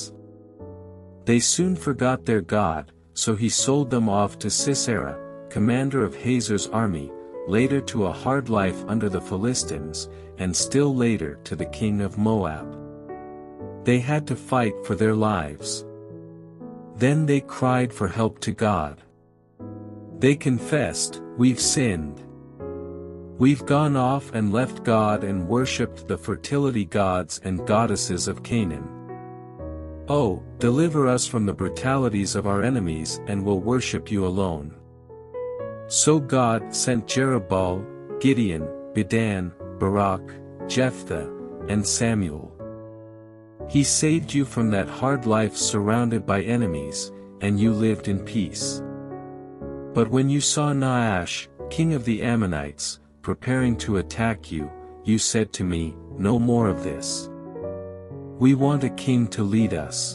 They soon forgot their God, so He sold them off to Sisera, commander of Hazor's army, later to a hard life under the Philistines, and still later to the king of Moab. They had to fight for their lives. Then they cried for help to God. They confessed, 'We've sinned. We've gone off and left God and worshipped the fertility gods and goddesses of Canaan. Oh, deliver us from the brutalities of our enemies and we'll worship you alone.' So God sent Jerubbaal, Gideon, Bedan, Barak, Jephthah, and Samuel. He saved you from that hard life surrounded by enemies, and you lived in peace. But when you saw Nahash, king of the Ammonites, preparing to attack you, you said to me, 'No more of this. We want a king to lead us.'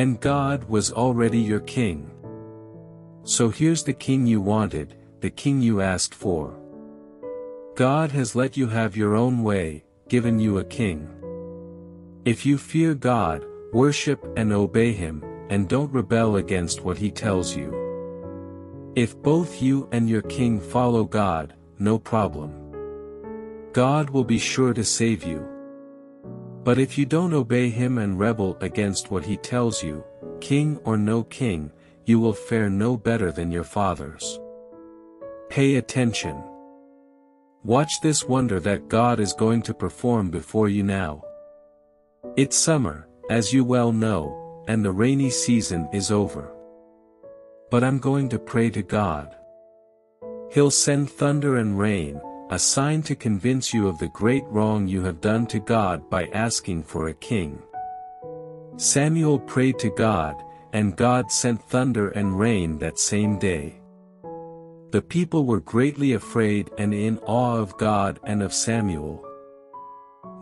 And God was already your king. So here's the king you wanted, the king you asked for. God has let you have your own way, given you a king. If you fear God, worship and obey Him, and don't rebel against what He tells you. If both you and your king follow God, no problem. God will be sure to save you. But if you don't obey him and rebel against what he tells you, king or no king, you will fare no better than your fathers. Pay attention. Watch this wonder that God is going to perform before you now. It's summer, as you well know, and the rainy season is over. But I'm going to pray to God. He'll send thunder and rain, a sign to convince you of the great wrong you have done to God by asking for a king. Samuel prayed to God, and God sent thunder and rain that same day. The people were greatly afraid and in awe of God and of Samuel.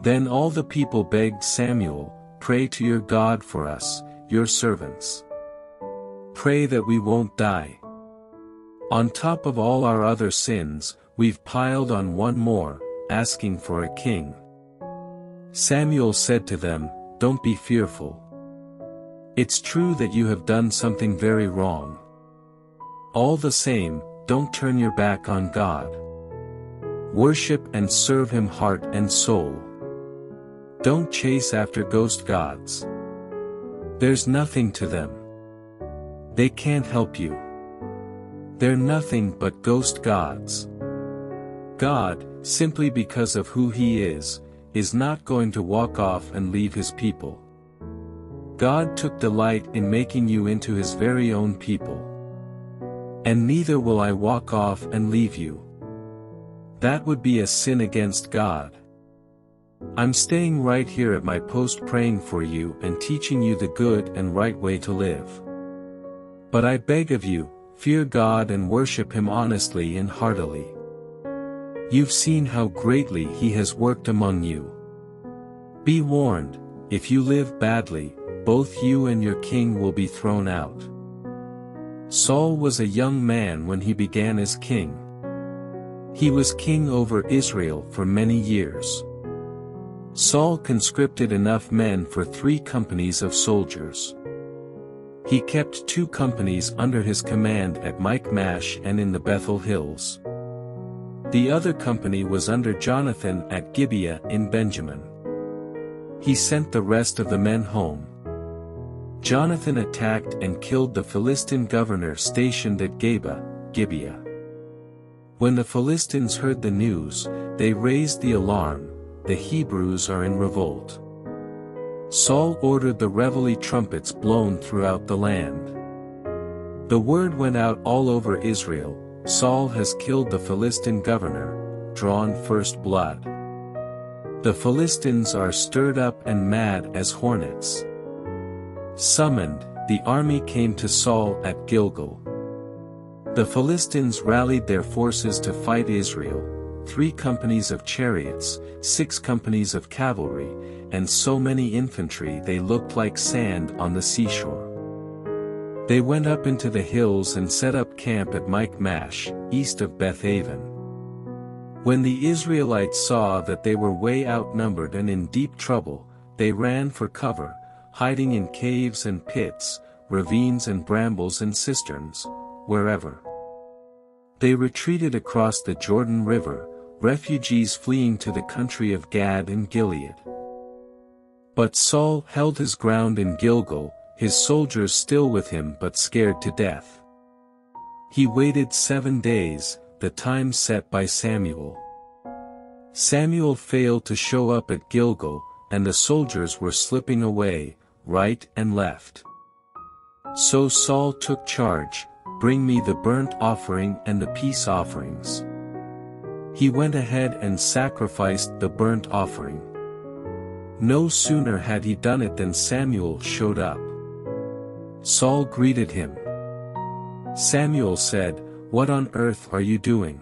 Then all the people begged Samuel, "Pray to your God for us, your servants. Pray that we won't die. On top of all our other sins, we've piled on one more, asking for a king." Samuel said to them, "Don't be fearful. It's true that you have done something very wrong. All the same, don't turn your back on God. Worship and serve him heart and soul. Don't chase after ghost gods. There's nothing to them. They can't help you. They're nothing but ghost gods. God, simply because of who he is, is not going to walk off and leave his people. God took delight in making you into his very own people. And neither will I walk off and leave you. That would be a sin against God. I'm staying right here at my post praying for you and teaching you the good and right way to live. But I beg of you, fear God and worship him honestly and heartily. You've seen how greatly he has worked among you. Be warned, if you live badly, both you and your king will be thrown out." Saul was a young man when he began as king. He was king over Israel for many years. Saul conscripted enough men for three companies of soldiers. He kept two companies under his command at Michmash and in the Bethel Hills. The other company was under Jonathan at Gibeah in Benjamin. He sent the rest of the men home. Jonathan attacked and killed the Philistine governor stationed at Gibeah. When the Philistines heard the news, they raised the alarm, "The Hebrews are in revolt." Saul ordered the reveille trumpets blown throughout the land. The word went out all over Israel, "Saul has killed the Philistine governor, drawn first blood." The Philistines are stirred up and mad as hornets. Summoned, the army came to Saul at Gilgal. The Philistines rallied their forces to fight Israel, three companies of chariots, six companies of cavalry, and so many infantry they looked like sand on the seashore. They went up into the hills and set up camp at Michmash, east of Bethaven. When the Israelites saw that they were way outnumbered and in deep trouble, they ran for cover, hiding in caves and pits, ravines and brambles and cisterns, wherever. They retreated across the Jordan River, refugees fleeing to the country of Gad and Gilead. But Saul held his ground in Gilgal, his soldiers still with him but scared to death. He waited seven days, the time set by Samuel. Samuel failed to show up at Gilgal, and the soldiers were slipping away, right and left. So Saul took charge, "Bring me the burnt offering and the peace offerings." He went ahead and sacrificed the burnt offering. No sooner had he done it than Samuel showed up. Saul greeted him. Samuel said, "What on earth are you doing?"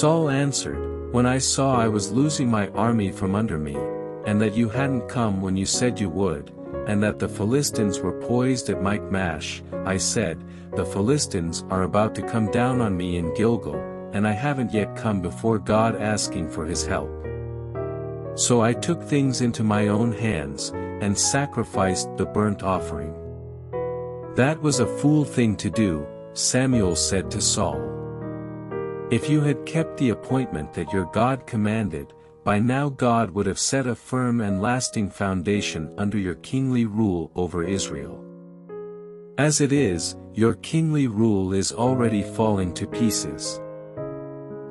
Saul answered, "When I saw I was losing my army from under me, and that you hadn't come when you said you would, and that the Philistines were poised at Michmash, I said, the Philistines are about to come down on me in Gilgal, and I haven't yet come before God asking for his help. So I took things into my own hands, and sacrificed the burnt offering." "That was a fool thing to do," Samuel said to Saul. "If you had kept the appointment that your God commanded, by now God would have set a firm and lasting foundation under your kingly rule over Israel. As it is, your kingly rule is already falling to pieces.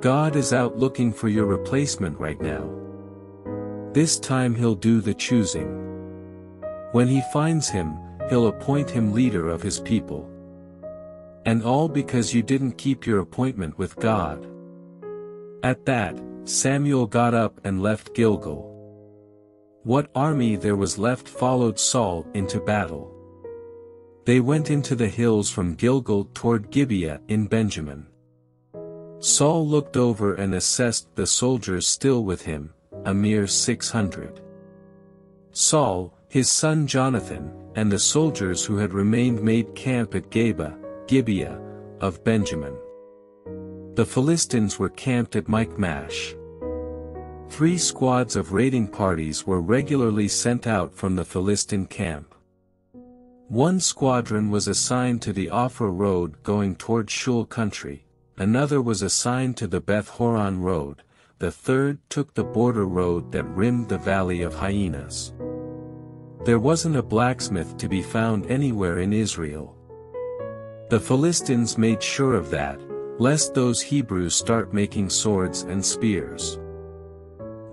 God is out looking for your replacement right now. This time he'll do the choosing. When he finds him, he'll appoint him leader of his people. And all because you didn't keep your appointment with God. At that, Samuel got up and left Gilgal. What army there was left followed Saul into battle. They went into the hills from Gilgal toward Gibeah in Benjamin. Saul looked over and assessed the soldiers still with him, a mere six hundred. Saul, his son Jonathan, and the soldiers who had remained made camp at Gibeah, Gibeah, of Benjamin. The Philistines were camped at Michmash. Three squads of raiding parties were regularly sent out from the Philistine camp. One squadron was assigned to the Ophir road going toward Shul country. Another was assigned to the Beth Horon road, the third took the border road that rimmed the valley of hyenas. There wasn't a blacksmith to be found anywhere in Israel. The Philistines made sure of that, lest those Hebrews start making swords and spears.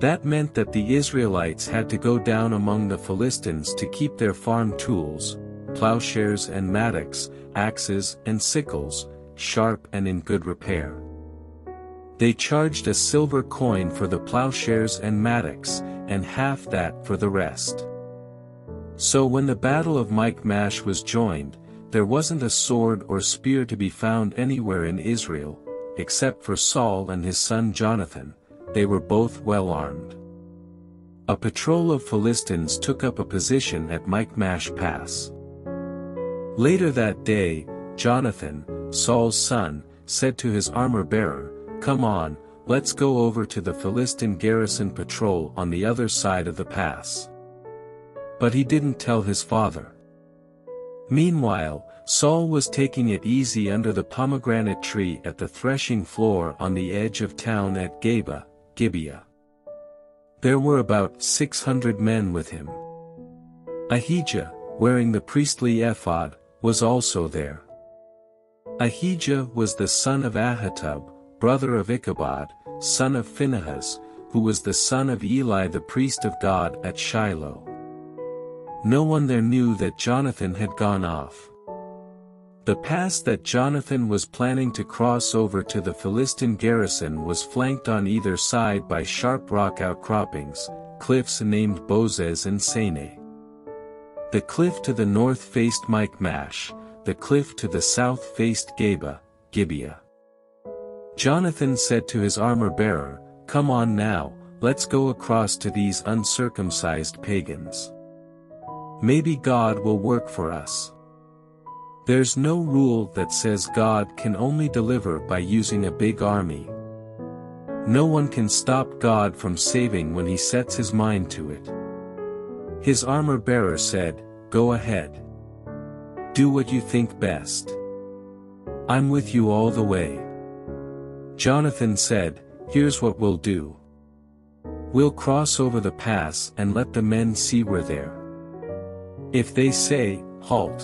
That meant that the Israelites had to go down among the Philistines to keep their farm tools, plowshares and mattocks, axes and sickles, sharp and in good repair. They charged a silver coin for the plowshares and mattocks, and half that for the rest. So when the battle of Michmash was joined, there wasn't a sword or spear to be found anywhere in Israel, except for Saul and his son Jonathan. They were both well armed. A patrol of Philistines took up a position at Michmash Pass. Later that day, Jonathan, Saul's son, said to his armor-bearer, "Come on, let's go over to the Philistine garrison patrol on the other side of the pass." But he didn't tell his father. Meanwhile, Saul was taking it easy under the pomegranate tree at the threshing floor on the edge of town at Gibeah, Gibeah. There were about six hundred men with him. Ahijah, wearing the priestly ephod, was also there. Ahijah was the son of Ahitub, brother of Ichabod, son of Phinehas, who was the son of Eli the priest of God at Shiloh. No one there knew that Jonathan had gone off. The pass that Jonathan was planning to cross over to the Philistine garrison was flanked on either side by sharp rock outcroppings, cliffs named Bozes and Sene. The cliff to the north faced Michmash. The cliff to the south faced Gibeah, Gibeah. Jonathan said to his armor-bearer, "Come on now, let's go across to these uncircumcised pagans. Maybe God will work for us. There's no rule that says God can only deliver by using a big army. No one can stop God from saving when he sets his mind to it." His armor-bearer said, "Go ahead. Do what you think best. I'm with you all the way." Jonathan said, "Here's what we'll do. We'll cross over the pass and let the men see we're there. If they say, 'Halt.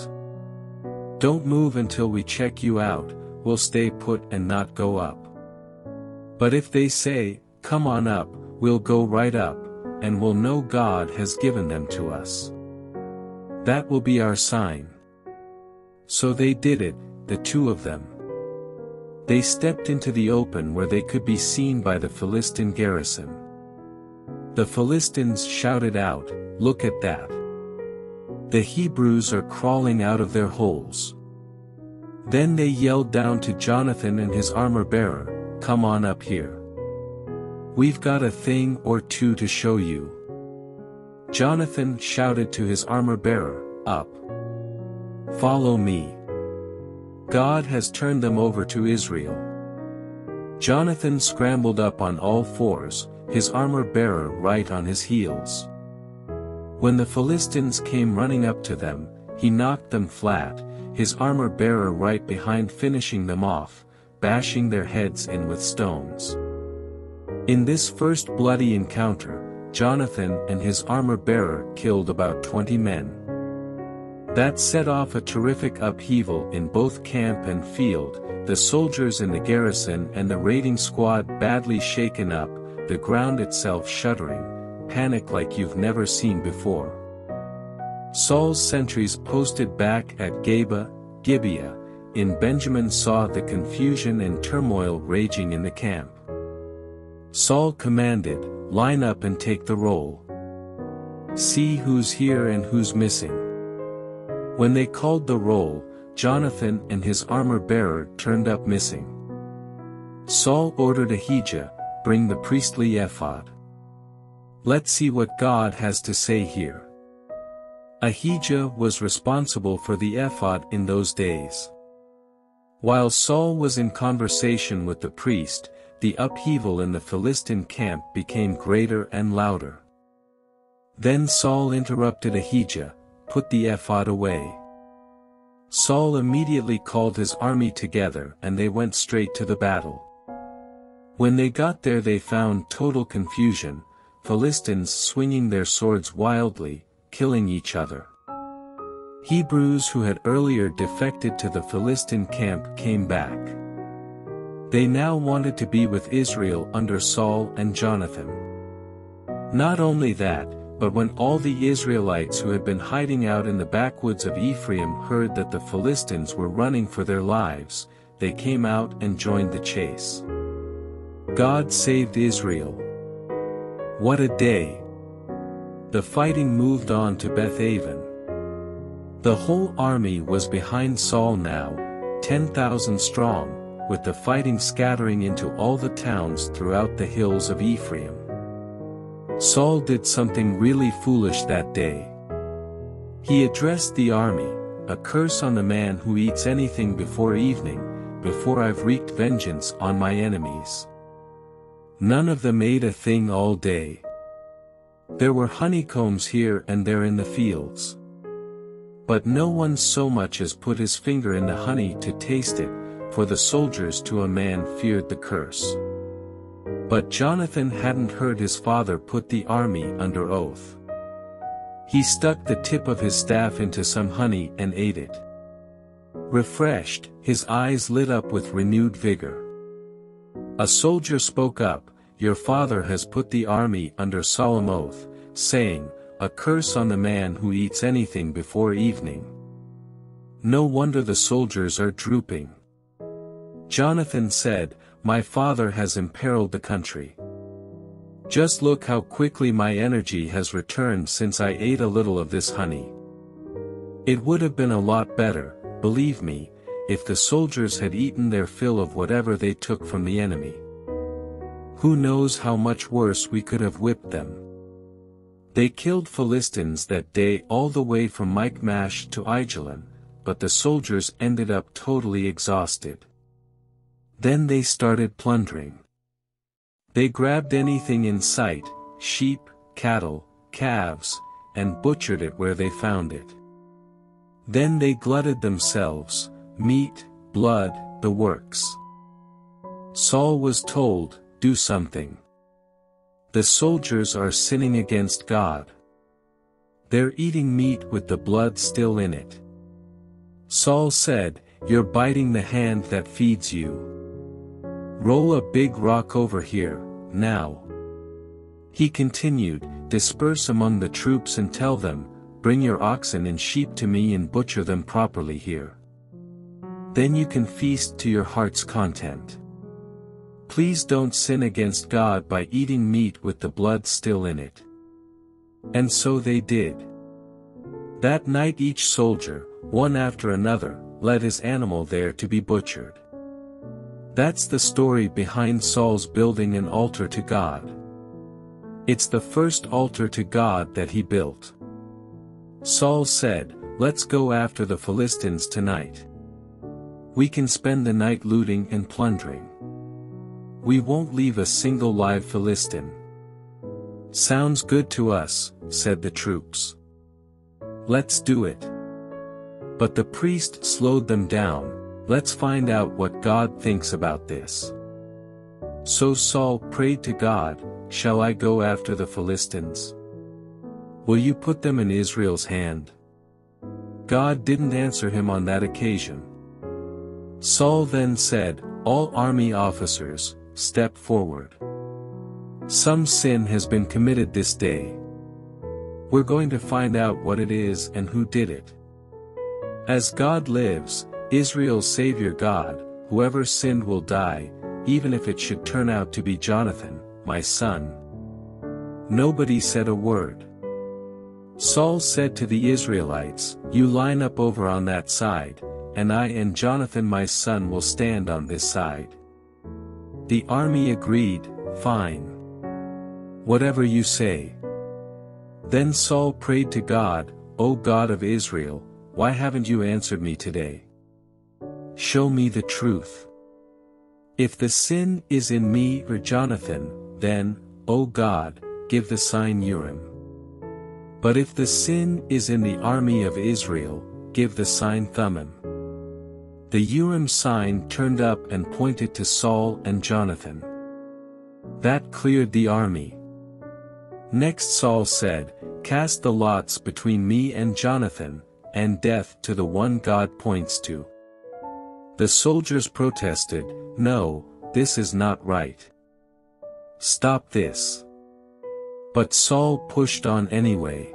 Don't move until we check you out,' we'll stay put and not go up. But if they say, 'Come on up,' we'll go right up, and we'll know God has given them to us. That will be our sign." So they did it, the two of them. They stepped into the open where they could be seen by the Philistine garrison. The Philistines shouted out, "Look at that. The Hebrews are crawling out of their holes." Then they yelled down to Jonathan and his armor-bearer, "Come on up here. We've got a thing or two to show you." Jonathan shouted to his armor-bearer, "Up. Follow me. God has turned them over to Israel." Jonathan scrambled up on all fours, his armor-bearer right on his heels. When the Philistines came running up to them, he knocked them flat, his armor-bearer right behind finishing them off, bashing their heads in with stones. In this first bloody encounter, Jonathan and his armor-bearer killed about twenty men. That set off a terrific upheaval in both camp and field, the soldiers in the garrison and the raiding squad badly shaken up, the ground itself shuddering, panic like you've never seen before. Saul's sentries posted back at Gibeah, Gibeah, in Benjamin saw the confusion and turmoil raging in the camp. Saul commanded, "Line up and take the roll. See who's here and who's missing." When they called the roll, Jonathan and his armor-bearer turned up missing. Saul ordered Ahijah, "Bring the priestly ephod. Let's see what God has to say here." Ahijah was responsible for the ephod in those days. While Saul was in conversation with the priest, the upheaval in the Philistine camp became greater and louder. Then Saul interrupted Ahijah, "Put the ephod away." Saul immediately called his army together and they went straight to the battle. When they got there they found total confusion, Philistines swinging their swords wildly, killing each other. Hebrews who had earlier defected to the Philistine camp came back. They now wanted to be with Israel under Saul and Jonathan. Not only that, but when all the Israelites who had been hiding out in the backwoods of Ephraim heard that the Philistines were running for their lives, they came out and joined the chase. God saved Israel. What a day! The fighting moved on to Beth Aven. The whole army was behind Saul now, ten thousand strong, with the fighting scattering into all the towns throughout the hills of Ephraim. Saul did something really foolish that day. He addressed the army, "A curse on the man who eats anything before evening, before I've wreaked vengeance on my enemies." None of them ate a thing all day. There were honeycombs here and there in the fields. But no one so much as put his finger in the honey to taste it, for the soldiers to a man feared the curse. But Jonathan hadn't heard his father put the army under oath. He stuck the tip of his staff into some honey and ate it. Refreshed, his eyes lit up with renewed vigor. A soldier spoke up, "Your father has put the army under solemn oath, saying, 'A curse on the man who eats anything before evening.'" No wonder the soldiers are drooping. Jonathan said, "My father has imperiled the country. Just look how quickly my energy has returned since I ate a little of this honey." It would have been a lot better, believe me, if the soldiers had eaten their fill of whatever they took from the enemy. Who knows how much worse we could have whipped them. They killed Philistines that day all the way from Michmash to Aijalon, but the soldiers ended up totally exhausted. Then they started plundering. They grabbed anything in sight, sheep, cattle, calves, and butchered it where they found it. Then they glutted themselves, meat, blood, the works. Saul was told, "Do something. The soldiers are sinning against God. They're eating meat with the blood still in it." Saul said, "You're biting the hand that feeds you. Roll a big rock over here, now." He continued, "Disperse among the troops and tell them, 'Bring your oxen and sheep to me and butcher them properly here. Then you can feast to your heart's content. Please don't sin against God by eating meat with the blood still in it.'" And so they did. That night each soldier, one after another, led his animal there to be butchered. That's the story behind Saul's building an altar to God. It's the first altar to God that he built. Saul said, "Let's go after the Philistines tonight. We can spend the night looting and plundering. We won't leave a single live Philistine." "Sounds good to us," said the troops. "Let's do it." But the priest slowed them down. "Let's find out what God thinks about this." So Saul prayed to God, "Shall I go after the Philistines? Will you put them in Israel's hand?" God didn't answer him on that occasion. Saul then said, "All army officers, step forward. Some sin has been committed this day. We're going to find out what it is and who did it. As God lives, Israel's Savior God, whoever sinned will die, even if it should turn out to be Jonathan, my son." Nobody said a word. Saul said to the Israelites, "You line up over on that side, and I and Jonathan my son will stand on this side." The army agreed, "Fine. Whatever you say." Then Saul prayed to God, "O God of Israel, why haven't you answered me today? Show me the truth. If the sin is in me or Jonathan, then, O God, give the sign Urim. But if the sin is in the army of Israel, give the sign Thummim." The Urim sign turned up and pointed to Saul and Jonathan. That cleared the army. Next Saul said, "Cast the lots between me and Jonathan, and death to the one God points to." The soldiers protested, "No, this is not right. Stop this." But Saul pushed on anyway.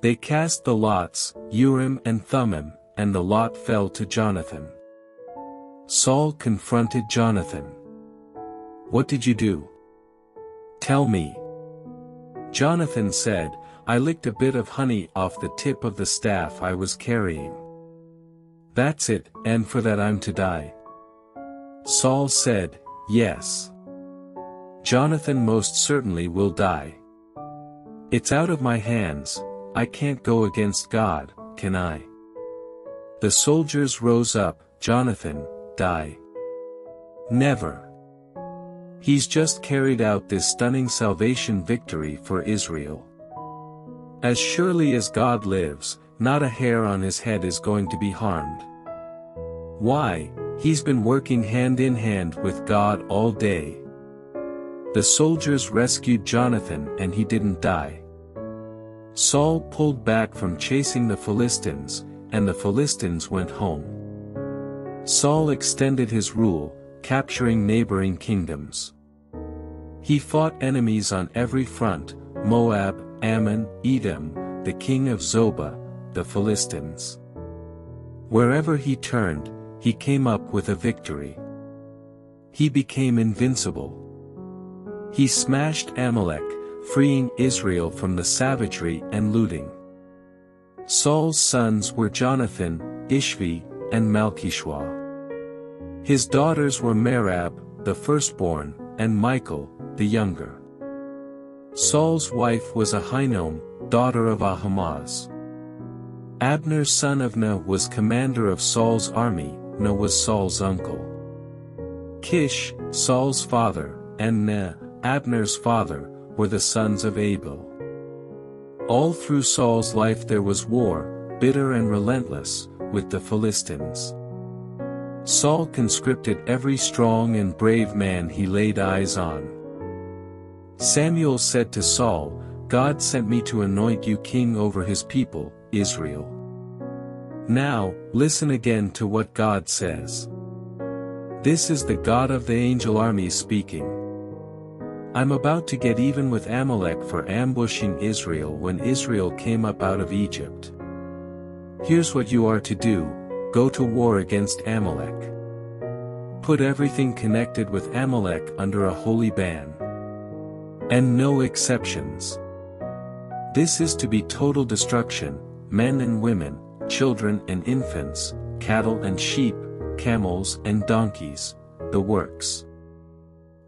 They cast the lots, Urim and Thummim, and the lot fell to Jonathan. Saul confronted Jonathan. "What did you do? Tell me." Jonathan said, "I licked a bit of honey off the tip of the staff I was carrying. That's it, and for that I'm to die." Saul said, "Yes. Jonathan most certainly will die. It's out of my hands. I can't go against God, can I?" The soldiers rose up, "Jonathan, die. Never. He's just carried out this stunning salvation victory for Israel. As surely as God lives, not a hair on his head is going to be harmed. Why, he's been working hand in hand with God all day." The soldiers rescued Jonathan and he didn't die. Saul pulled back from chasing the Philistines, and the Philistines went home. Saul extended his rule, capturing neighboring kingdoms. He fought enemies on every front: Moab, Ammon, Edom, the king of Zobah, the Philistines. Wherever he turned, he came up with a victory. He became invincible. He smashed Amalek, freeing Israel from the savagery and looting. Saul's sons were Jonathan, Ishvi, and Malchishua. His daughters were Merab, the firstborn, and Michal, the younger. Saul's wife was Ahinoam, daughter of Ahimaaz. Abner son of Ner was commander of Saul's army. Ner was Saul's uncle. Kish, Saul's father, and Ner, Abner's father, were the sons of Abel. All through Saul's life there was war, bitter and relentless, with the Philistines. Saul conscripted every strong and brave man he laid eyes on. Samuel said to Saul, "God sent me to anoint you king over his people, Israel. Now, listen again to what God says. This is the God of the angel armies speaking. I'm about to get even with Amalek for ambushing Israel when Israel came up out of Egypt. Here's what you are to do: go to war against Amalek. Put everything connected with Amalek under a holy ban. And no exceptions. This is to be total destruction: men and women, children and infants, cattle and sheep, camels and donkeys, the works."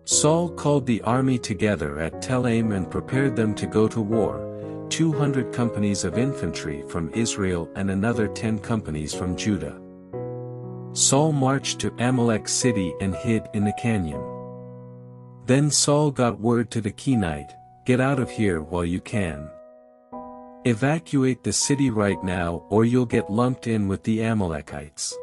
Saul called the army together at Tel Aim and prepared them to go to war: two hundred companies of infantry from Israel and another ten companies from Judah. Saul marched to Amalek city and hid in the canyon. Then Saul got word to the Kenite, "Get out of here while you can. Evacuate the city right now or you'll get lumped in with the Amalekites."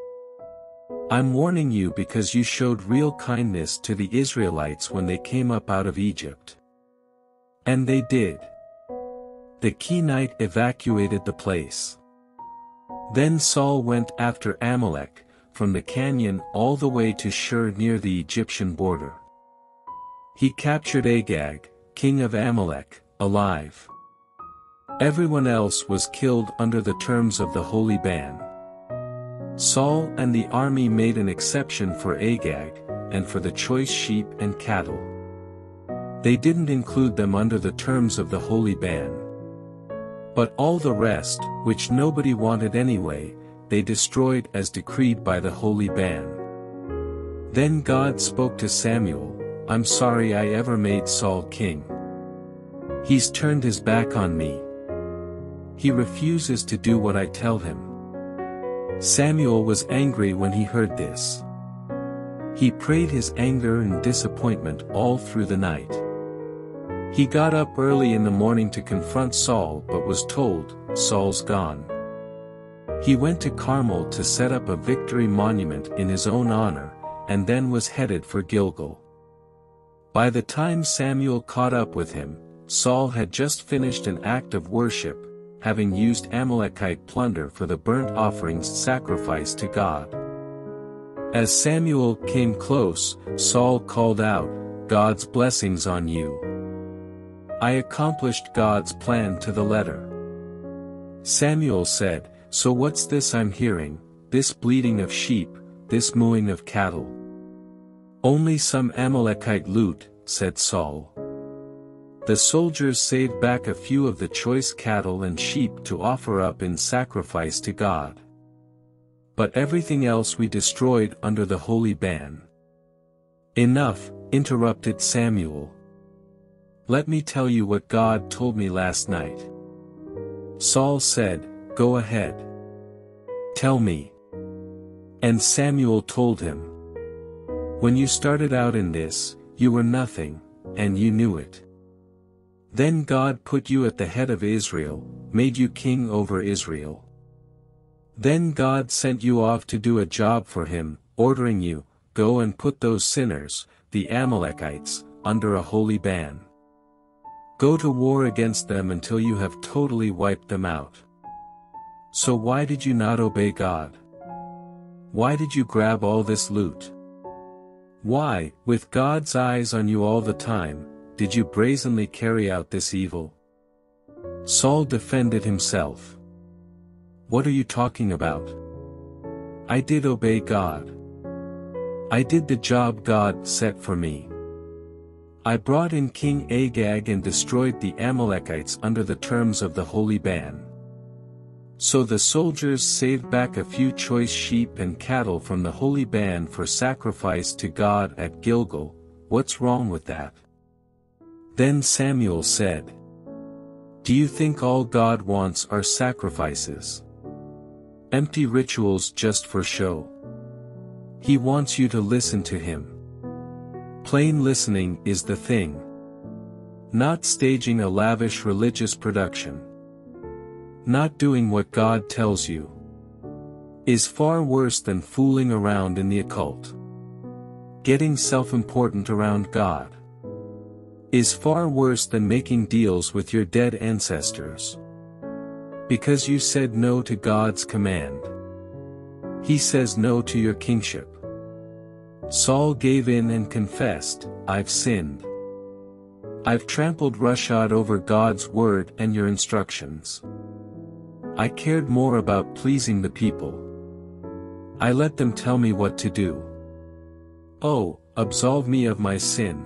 I'm warning you because you showed real kindness to the Israelites when they came up out of Egypt. And they did. The Kenite evacuated the place. Then Saul went after Amalek, from the canyon all the way to Shur near the Egyptian border. He captured Agag, king of Amalek, alive. Everyone else was killed under the terms of the holy ban. Saul and the army made an exception for Agag, and for the choice sheep and cattle. They didn't include them under the terms of the holy ban. But all the rest, which nobody wanted anyway, they destroyed as decreed by the holy ban. Then God spoke to Samuel, "I'm sorry I ever made Saul king. He's turned his back on me. He refuses to do what I tell him." Samuel was angry when he heard this. He prayed his anger and disappointment all through the night. He got up early in the morning to confront Saul but was told, "Saul's gone." He went to Carmel to set up a victory monument in his own honor, and then was headed for Gilgal. By the time Samuel caught up with him, Saul had just finished an act of worship, having used Amalekite plunder for the burnt offerings sacrificed to God. As Samuel came close, Saul called out, "God's blessings on you. I accomplished God's plan to the letter." Samuel said, "So what's this I'm hearing, this bleating of sheep, this mooing of cattle?" "Only some Amalekite loot," said Saul. The soldiers saved back a few of the choice cattle and sheep to offer up in sacrifice to God. But everything else we destroyed under the holy ban." "Enough," interrupted Samuel. "Let me tell you what God told me last night." Saul said, "Go ahead. Tell me." And Samuel told him, "When you started out in this, you were nothing, and you knew it. Then God put you at the head of Israel, made you king over Israel. Then God sent you off to do a job for him, ordering you, go and put those sinners, the Amalekites, under a holy ban. Go to war against them until you have totally wiped them out. So why did you not obey God? Why did you grab all this loot? Why, with God's eyes on you all the time, did you brazenly carry out this evil?" Saul defended himself. "What are you talking about? I did obey God. I did the job God set for me. I brought in King Agag and destroyed the Amalekites under the terms of the holy ban." So the soldiers saved back a few choice sheep and cattle from the holy ban for sacrifice to God at Gilgal. "What's wrong with that?" Then Samuel said, "Do you think all God wants are sacrifices? Empty rituals just for show. He wants you to listen to him. Plain listening is the thing. Not staging a lavish religious production. Not doing what God tells you is far worse than fooling around in the occult. Getting self-important around God is far worse than making deals with your dead ancestors. Because you said no to God's command, he says no to your kingship." Saul gave in and confessed, "I've sinned. I've trampled roughshod over God's word and your instructions. I cared more about pleasing the people. I let them tell me what to do. Oh, absolve me of my sin.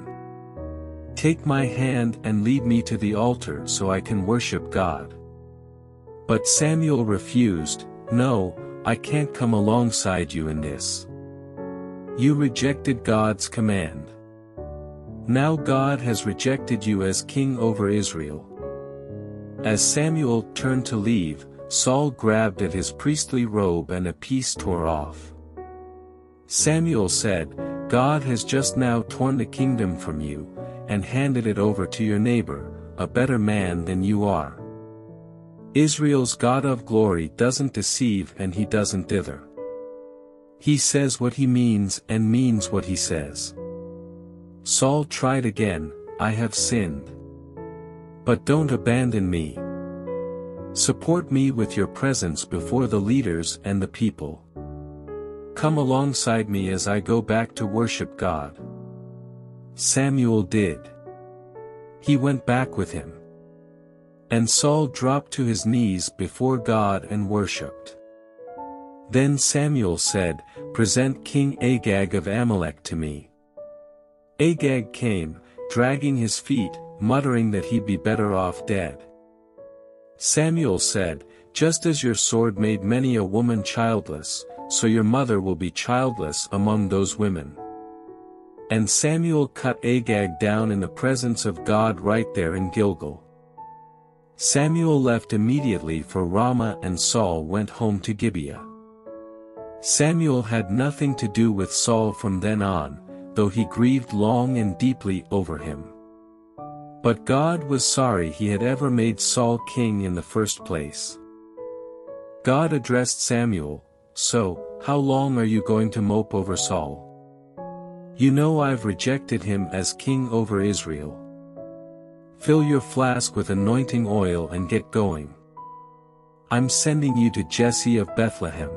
Take my hand and lead me to the altar so I can worship God." But Samuel refused, "No, I can't come alongside you in this. You rejected God's command. Now God has rejected you as king over Israel." As Samuel turned to leave, Saul grabbed at his priestly robe and a piece tore off. Samuel said, "God has just now torn the kingdom from you, and handed it over to your neighbor, a better man than you are. Israel's God of glory doesn't deceive and he doesn't dither. He says what he means and means what he says. Saul tried again, I have sinned. But don't abandon me. Support me with your presence before the leaders and the people. Come alongside me as I go back to worship God. Samuel did. He went back with him. And Saul dropped to his knees before God and worshipped. Then Samuel said, Present King Agag of Amalek to me. Agag came, dragging his feet, muttering that he'd be better off dead. Samuel said, Just as your sword made many a woman childless, so your mother will be childless among those women. And Samuel cut Agag down in the presence of God right there in Gilgal. Samuel left immediately for Ramah, and Saul went home to Gibeah. Samuel had nothing to do with Saul from then on, though he grieved long and deeply over him. But God was sorry he had ever made Saul king in the first place. God addressed Samuel, So, how long are you going to mope over Saul? You know I've rejected him as king over Israel. Fill your flask with anointing oil and get going. I'm sending you to Jesse of Bethlehem.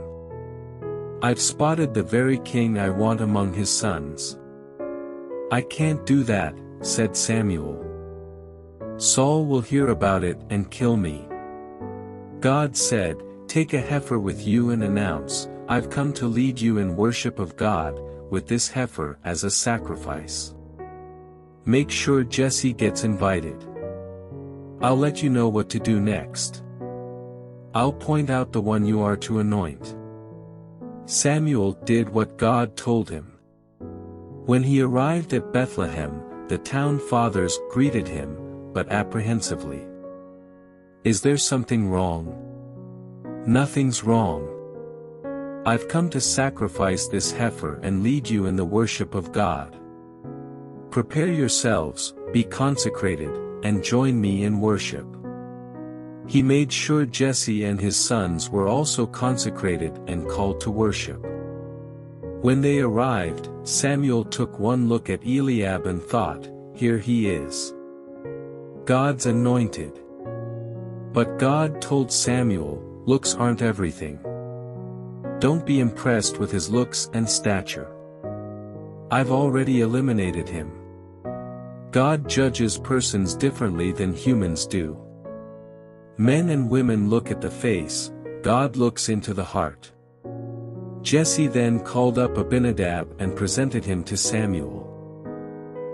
I've spotted the very king I want among his sons. I can't do that, said Samuel. Saul will hear about it and kill me. God said, Take a heifer with you and announce, I've come to lead you in worship of God, with this heifer as a sacrifice. Make sure Jesse gets invited. I'll let you know what to do next. I'll point out the one you are to anoint. Samuel did what God told him. When he arrived at Bethlehem, the town fathers greeted him, but apprehensively. Is there something wrong? Nothing's wrong. I've come to sacrifice this heifer and lead you in the worship of God. Prepare yourselves, be consecrated, and join me in worship. He made sure Jesse and his sons were also consecrated and called to worship. When they arrived, Samuel took one look at Eliab and thought, Here he is. God's anointed. But God told Samuel, Looks aren't everything. Don't be impressed with his looks and stature. I've already eliminated him. God judges persons differently than humans do. Men and women look at the face, God looks into the heart. Jesse then called up Abinadab and presented him to Samuel.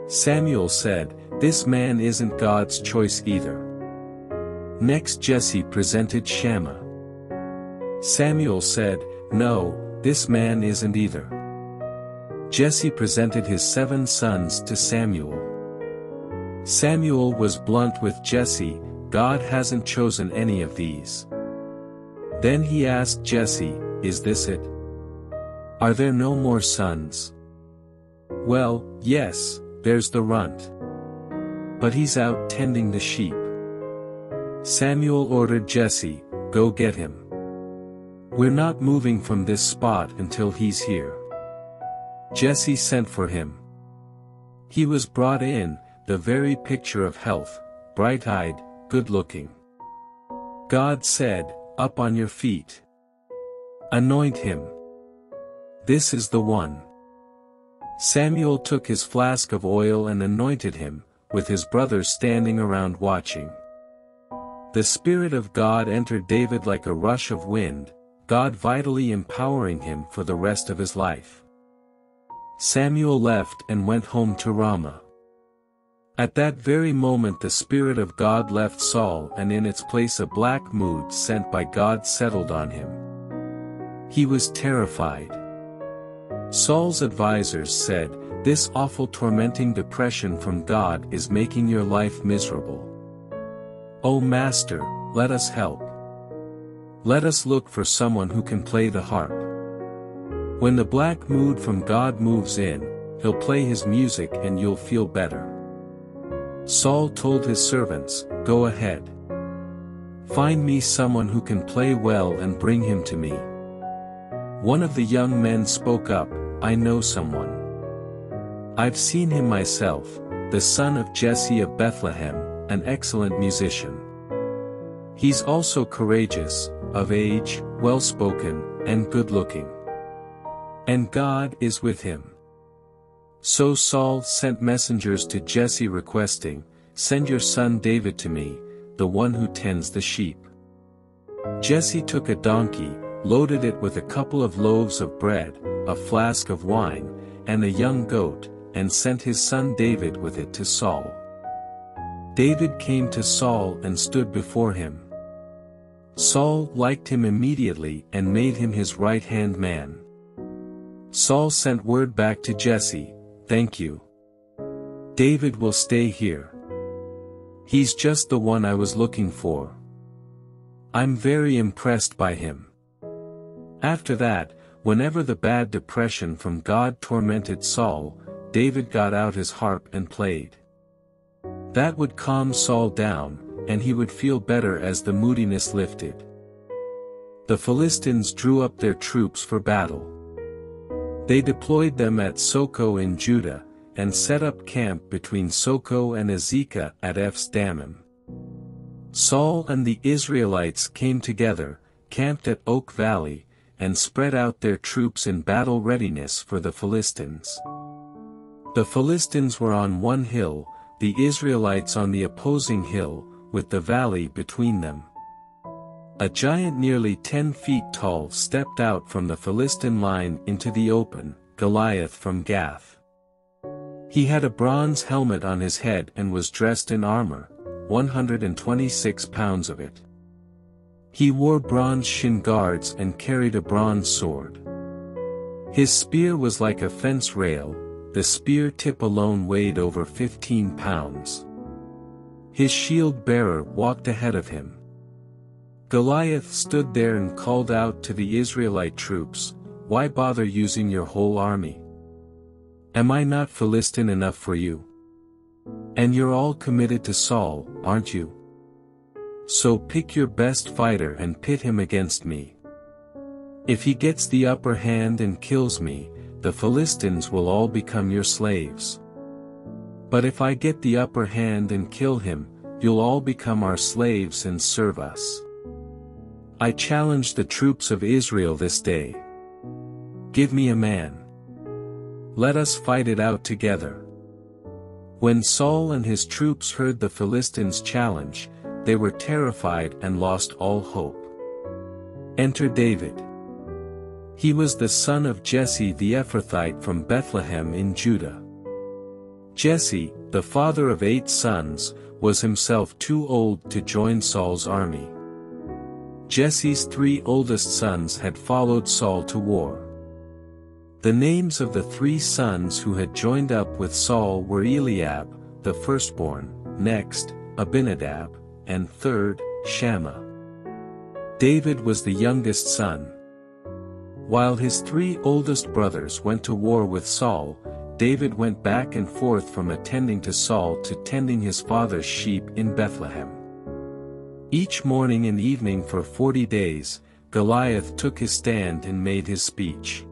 Samuel said, This man isn't God's choice either. Next Jesse presented Shammah. Samuel said, No, this man isn't either. Jesse presented his seven sons to Samuel. Samuel was blunt with Jesse, God hasn't chosen any of these. Then he asked Jesse, Is this it? Are there no more sons? Well, yes, there's the runt. But he's out tending the sheep. Samuel ordered Jesse, Go get him. We're not moving from this spot until he's here. Jesse sent for him. He was brought in, the very picture of health, bright-eyed, good-looking. God said, Up on your feet. Anoint him. This is the one. Samuel took his flask of oil and anointed him, with his brothers standing around watching. The Spirit of God entered David like a rush of wind, God vitally empowering him for the rest of his life. Samuel left and went home to Ramah. At that very moment the Spirit of God left Saul, and in its place a black mood sent by God settled on him. He was terrified. Saul's advisors said, This awful tormenting depression from God is making your life miserable. O Master, let us help. Let us look for someone who can play the harp. When the black mood from God moves in, he'll play his music and you'll feel better. Saul told his servants, Go ahead. Find me someone who can play well and bring him to me. One of the young men spoke up, "I know someone. I've seen him myself, the son of Jesse of Bethlehem, an excellent musician. He's also courageous, of age, well-spoken, and good-looking. And God is with him." So Saul sent messengers to Jesse requesting, "Send your son David to me, the one who tends the sheep." Jesse took a donkey, loaded it with a couple of loaves of bread, a flask of wine, and a young goat, and sent his son David with it to Saul. David came to Saul and stood before him. Saul liked him immediately and made him his right-hand man. Saul sent word back to Jesse, "Thank you. David will stay here. He's just the one I was looking for. I'm very impressed by him." After that, whenever the bad depression from God tormented Saul, David got out his harp and played. That would calm Saul down, and he would feel better as the moodiness lifted. The Philistines drew up their troops for battle. They deployed them at Soko in Judah, and set up camp between Soko and Azekah at Eph's Damim. Saul and the Israelites came together, camped at Oak Valley, and spread out their troops in battle readiness for the Philistines. The Philistines were on one hill, the Israelites on the opposing hill, with the valley between them. A giant nearly ten feet tall stepped out from the Philistine line into the open, Goliath from Gath. He had a bronze helmet on his head and was dressed in armor, one hundred twenty-six pounds of it. He wore bronze shin guards and carried a bronze sword. His spear was like a fence rail, the spear tip alone weighed over fifteen pounds. His shield-bearer walked ahead of him. Goliath stood there and called out to the Israelite troops, "Why bother using your whole army? Am I not Philistine enough for you? And you're all committed to Saul, aren't you? So pick your best fighter and pit him against me. If he gets the upper hand and kills me, the Philistines will all become your slaves. But if I get the upper hand and kill him, you'll all become our slaves and serve us. I challenge the troops of Israel this day. Give me a man. Let us fight it out together." When Saul and his troops heard the Philistines' challenge, they were terrified and lost all hope. Enter David. He was the son of Jesse the Ephrathite from Bethlehem in Judah. Jesse, the father of eight sons, was himself too old to join Saul's army. Jesse's three oldest sons had followed Saul to war. The names of the three sons who had joined up with Saul were Eliab, the firstborn, next, Abinadab, and third, Shammah. David was the youngest son. While his three oldest brothers went to war with Saul, David went back and forth from attending to Saul to tending his father's sheep in Bethlehem. Each morning and evening for forty days, Goliath took his stand and made his speech.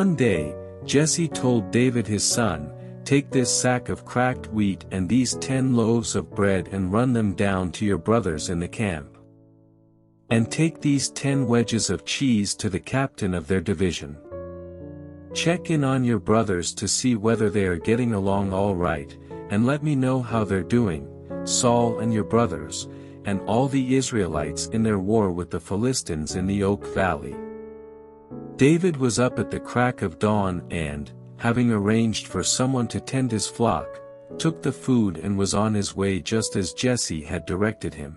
One day, Jesse told David his son, "Take this sack of cracked wheat and these ten loaves of bread and run them down to your brothers in the camp. And take these ten wedges of cheese to the captain of their division. Check in on your brothers to see whether they are getting along all right, and let me know how they're doing, Saul and your brothers, and all the Israelites in their war with the Philistines in the Oak Valley." David was up at the crack of dawn and, having arranged for someone to tend his flock, took the food and was on his way just as Jesse had directed him.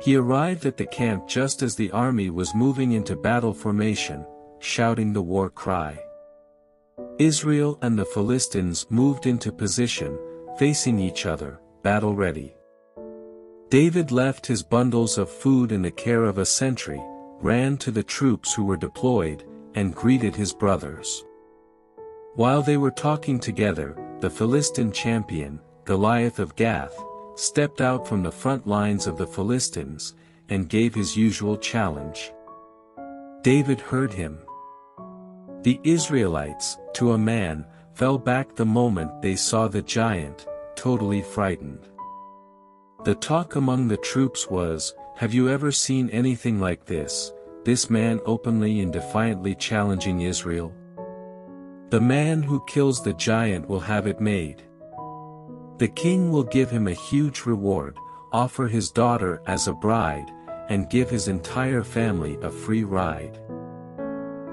He arrived at the camp just as the army was moving into battle formation, shouting the war cry. Israel and the Philistines moved into position, facing each other, battle ready. David left his bundles of food in the care of a sentry, ran to the troops who were deployed, and greeted his brothers. While they were talking together, the Philistine champion, Goliath of Gath, stepped out from the front lines of the Philistines, and gave his usual challenge. David heard him. The Israelites, to a man, fell back the moment they saw the giant, totally frightened. The talk among the troops was, "Have you ever seen anything like this, this man openly and defiantly challenging Israel? The man who kills the giant will have it made. The king will give him a huge reward, offer his daughter as a bride, and give his entire family a free ride."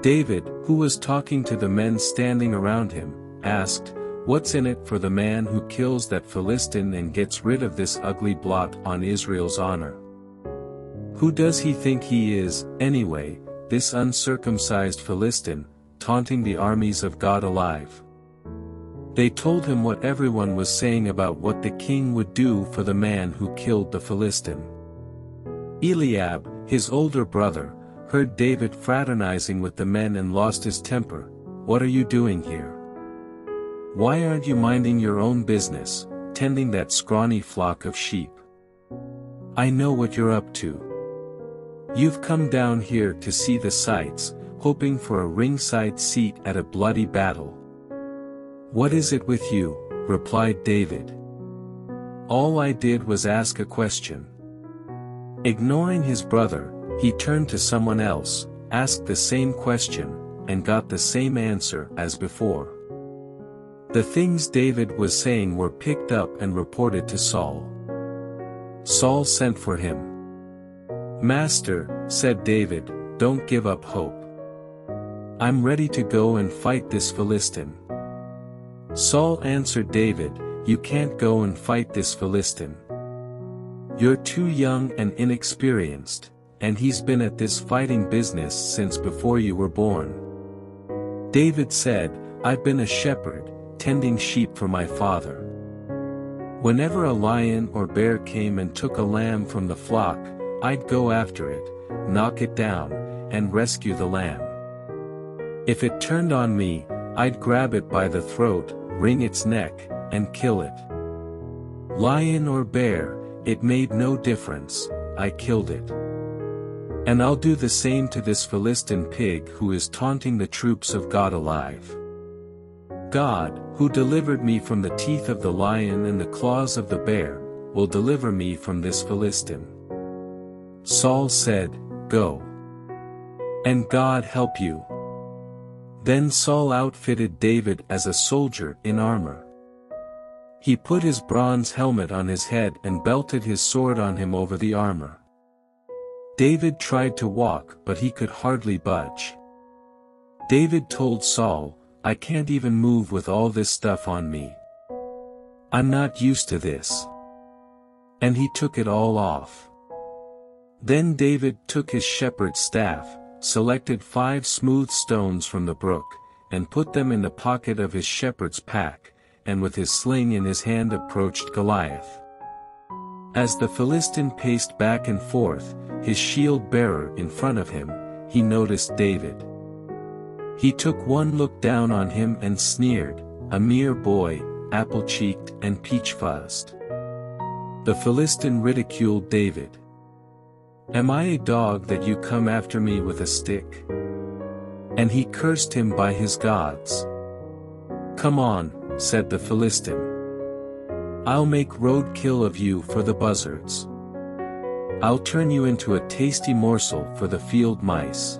David, who was talking to the men standing around him, asked, "What's in it for the man who kills that Philistine and gets rid of this ugly blot on Israel's honor? Who does he think he is, anyway, this uncircumcised Philistine, taunting the armies of God alive?" They told him what everyone was saying about what the king would do for the man who killed the Philistine. Eliab, his older brother, heard David fraternizing with the men and lost his temper. "What are you doing here? Why aren't you minding your own business, tending that scrawny flock of sheep? I know what you're up to. You've come down here to see the sights, hoping for a ringside seat at a bloody battle." "What is it with you?" replied David. "All I did was ask a question." Ignoring his brother, he turned to someone else, asked the same question, and got the same answer as before. The things David was saying were picked up and reported to Saul. Saul sent for him. "Master," said David, "don't give up hope. I'm ready to go and fight this Philistine." Saul answered David, "You can't go and fight this Philistine. You're too young and inexperienced, and he's been at this fighting business since before you were born." David said, "I've been a shepherd, tending sheep for my father. Whenever a lion or bear came and took a lamb from the flock, I'd go after it, knock it down, and rescue the lamb. If it turned on me, I'd grab it by the throat, wring its neck, and kill it. Lion or bear, it made no difference, I killed it. And I'll do the same to this Philistine pig who is taunting the troops of God alive. God, who delivered me from the teeth of the lion and the claws of the bear, will deliver me from this Philistine." Saul said, "Go. And God help you." Then Saul outfitted David as a soldier in armor. He put his bronze helmet on his head and belted his sword on him over the armor. David tried to walk, but he could hardly budge. David told Saul, "I can't even move with all this stuff on me. I'm not used to this." And he took it all off. Then David took his shepherd's staff, selected five smooth stones from the brook, and put them in the pocket of his shepherd's pack, and with his sling in his hand approached Goliath. As the Philistine paced back and forth, his shield-bearer in front of him, he noticed David. He took one look down on him and sneered, "A mere boy, apple-cheeked and peach-fuzzed." The Philistine ridiculed David. "Am I a dog that you come after me with a stick?" And he cursed him by his gods. "Come on," said the Philistine. "I'll make roadkill of you for the buzzards. I'll turn you into a tasty morsel for the field mice."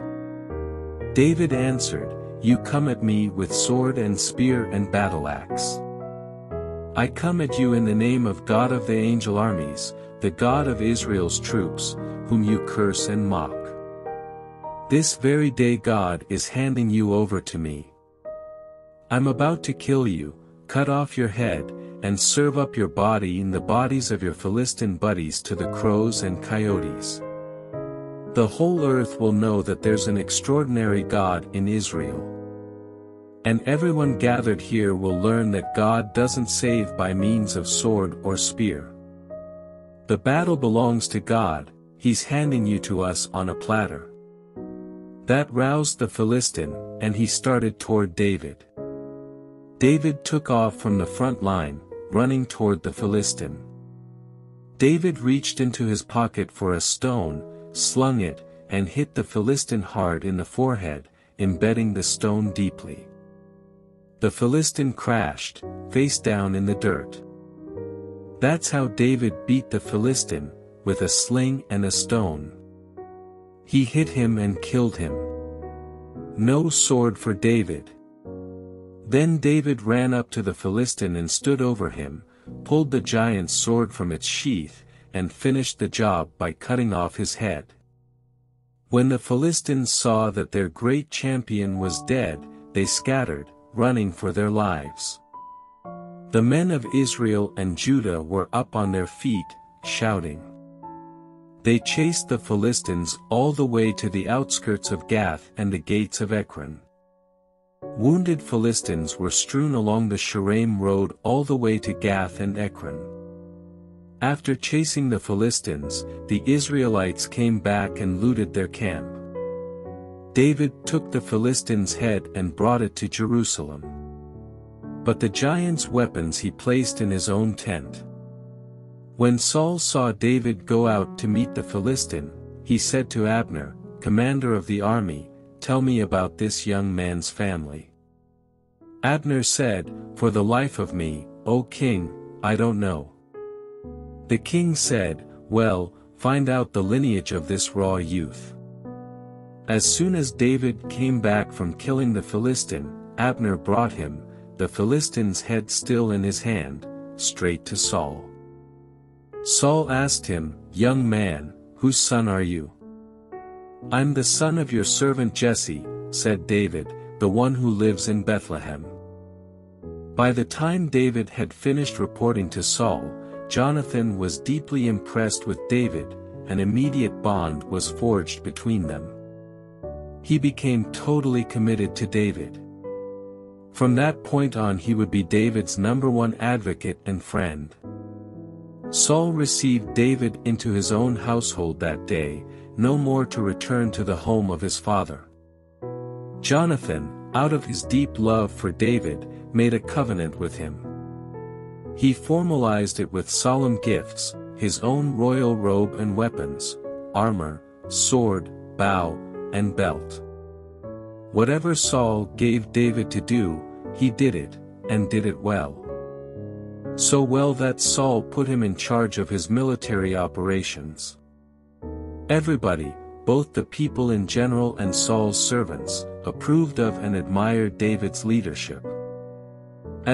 David answered, "You come at me with sword and spear and battle axe. I come at you in the name of God of the angel armies, the God of Israel's troops, whom you curse and mock. This very day God is handing you over to me. I'm about to kill you, cut off your head, and serve up your body and the bodies of your Philistine buddies to the crows and coyotes. The whole earth will know that there's an extraordinary God in Israel. And everyone gathered here will learn that God doesn't save by means of sword or spear. The battle belongs to God. He's handing you to us on a platter." That roused the Philistine, and he started toward David. David took off from the front line, running toward the Philistine. David reached into his pocket for a stone, slung it, and hit the Philistine hard in the forehead, embedding the stone deeply. The Philistine crashed, face down in the dirt. That's how David beat the Philistine, with a sling and a stone. He hit him and killed him. No sword for David. Then David ran up to the Philistine and stood over him, pulled the giant's sword from its sheath, and finished the job by cutting off his head. When the Philistines saw that their great champion was dead, they scattered, running for their lives. The men of Israel and Judah were up on their feet, shouting. They chased the Philistines all the way to the outskirts of Gath and the gates of Ekron. Wounded Philistines were strewn along the Sharaim road all the way to Gath and Ekron. After chasing the Philistines, the Israelites came back and looted their camp. David took the Philistines' head and brought it to Jerusalem. But the giant's weapons he placed in his own tent. When Saul saw David go out to meet the Philistine, he said to Abner, commander of the army, "Tell me about this young man's family." Abner said, "For the life of me, O king, I don't know." The king said, "Well, find out the lineage of this raw youth." As soon as David came back from killing the Philistine, Abner brought him, the Philistine's head still in his hand, straight to Saul. Saul asked him, "Young man, whose son are you?" "I'm the son of your servant Jesse," said David, "the one who lives in Bethlehem." By the time David had finished reporting to Saul, Jonathan was deeply impressed with David. An immediate bond was forged between them. He became totally committed to David. From that point on he would be David's number one advocate and friend. Saul received David into his own household that day, no more to return to the home of his father. Jonathan, out of his deep love for David, made a covenant with him. He formalized it with solemn gifts, his own royal robe and weapons, armor, sword, bow, and belt. Whatever Saul gave David to do, he did it, and did it well. So well that Saul put him in charge of his military operations. Everybody, both the people in general and Saul's servants, approved of and admired David's leadership.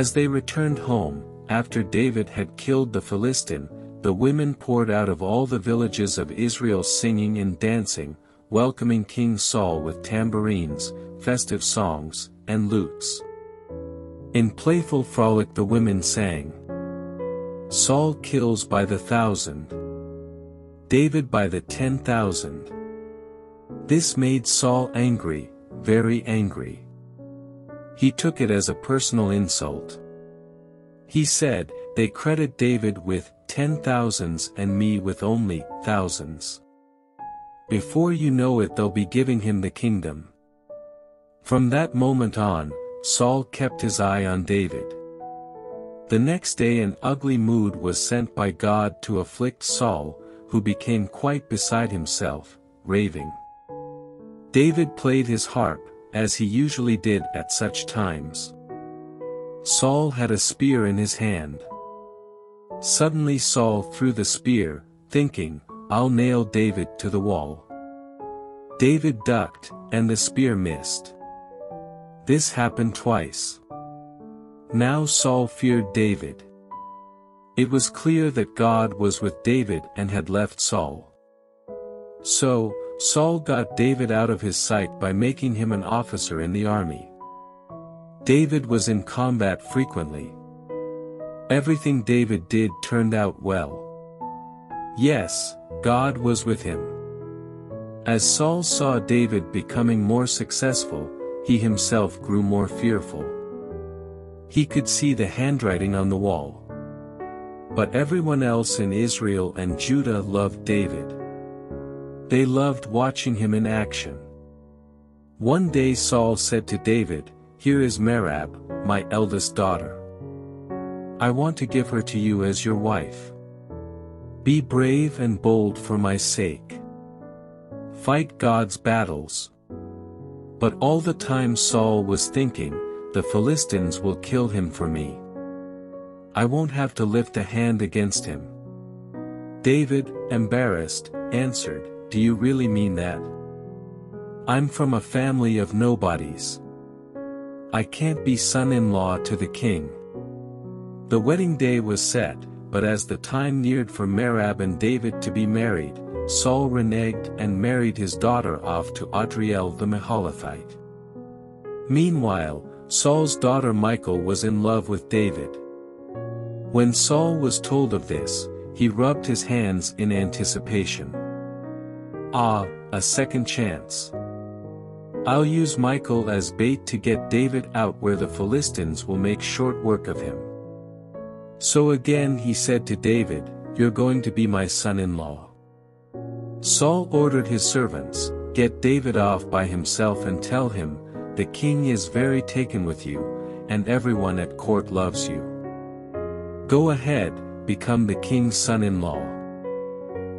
As they returned home, after David had killed the Philistine, the women poured out of all the villages of Israel singing and dancing, welcoming King Saul with tambourines, festive songs, and lutes. In playful frolic the women sang, "Saul kills by the thousand, David by the ten thousand." This made Saul angry, very angry. He took it as a personal insult. He said, "They credit David with ten thousands and me with only thousands. Before you know it they'll be giving him the kingdom." From that moment on, Saul kept his eye on David. The next day an ugly mood was sent by God to afflict Saul, who became quite beside himself, raving. David played his harp, as he usually did at such times. Saul had a spear in his hand. Suddenly Saul threw the spear, thinking, "I'll nail David to the wall." David ducked, and the spear missed. This happened twice. Now Saul feared David. It was clear that God was with David and had left Saul. So, Saul got David out of his sight by making him an officer in the army. David was in combat frequently. Everything David did turned out well. Yes, God was with him. As Saul saw David becoming more successful, he himself grew more fearful. He could see the handwriting on the wall. But everyone else in Israel and Judah loved David. They loved watching him in action. One day Saul said to David, "Here is Merab, my eldest daughter. I want to give her to you as your wife. Be brave and bold for my sake. fight God's battles. But all the time Saul was thinking, the Philistines will kill him for me. I won't have to lift a hand against him. David, embarrassed, answered, Do you really mean that? I'm from a family of nobodies. I can't be son-in-law to the king. The wedding day was set, but as the time neared for Merab and David to be married, Saul reneged and married his daughter off to Adriel the Mahalathite. Meanwhile, Saul's daughter Michal was in love with David. When Saul was told of this, he rubbed his hands in anticipation. Ah, a second chance. I'll use Michal as bait to get David out where the Philistines will make short work of him. So again he said to David, You're going to be my son-in-law. Saul ordered his servants, Get David off by himself and tell him, The king is very taken with you, and everyone at court loves you. Go ahead, become the king's son-in-law.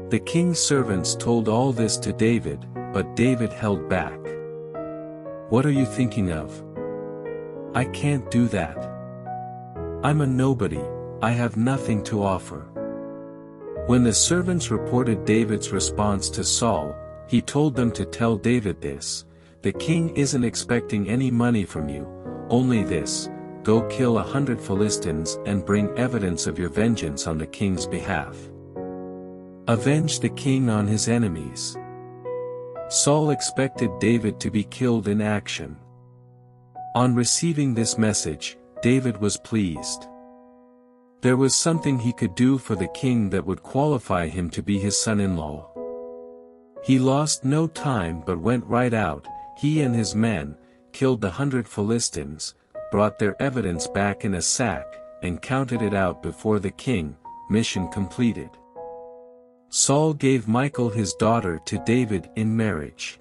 The king's servants told all this to David, but David held back. What are you thinking of? I can't do that. I'm a nobody, I have nothing to offer. When the servants reported David's response to Saul, he told them to tell David this, The king isn't expecting any money from you, only this, go kill a hundred Philistines and bring evidence of your vengeance on the king's behalf. Avenge the king on his enemies. Saul expected David to be killed in action. On receiving this message, David was pleased. There was something he could do for the king that would qualify him to be his son-in-law. He lost no time but went right out, he and his men, killed the hundred Philistines, brought their evidence back in a sack, and counted it out before the king, mission completed. Saul gave Michal his daughter to David in marriage.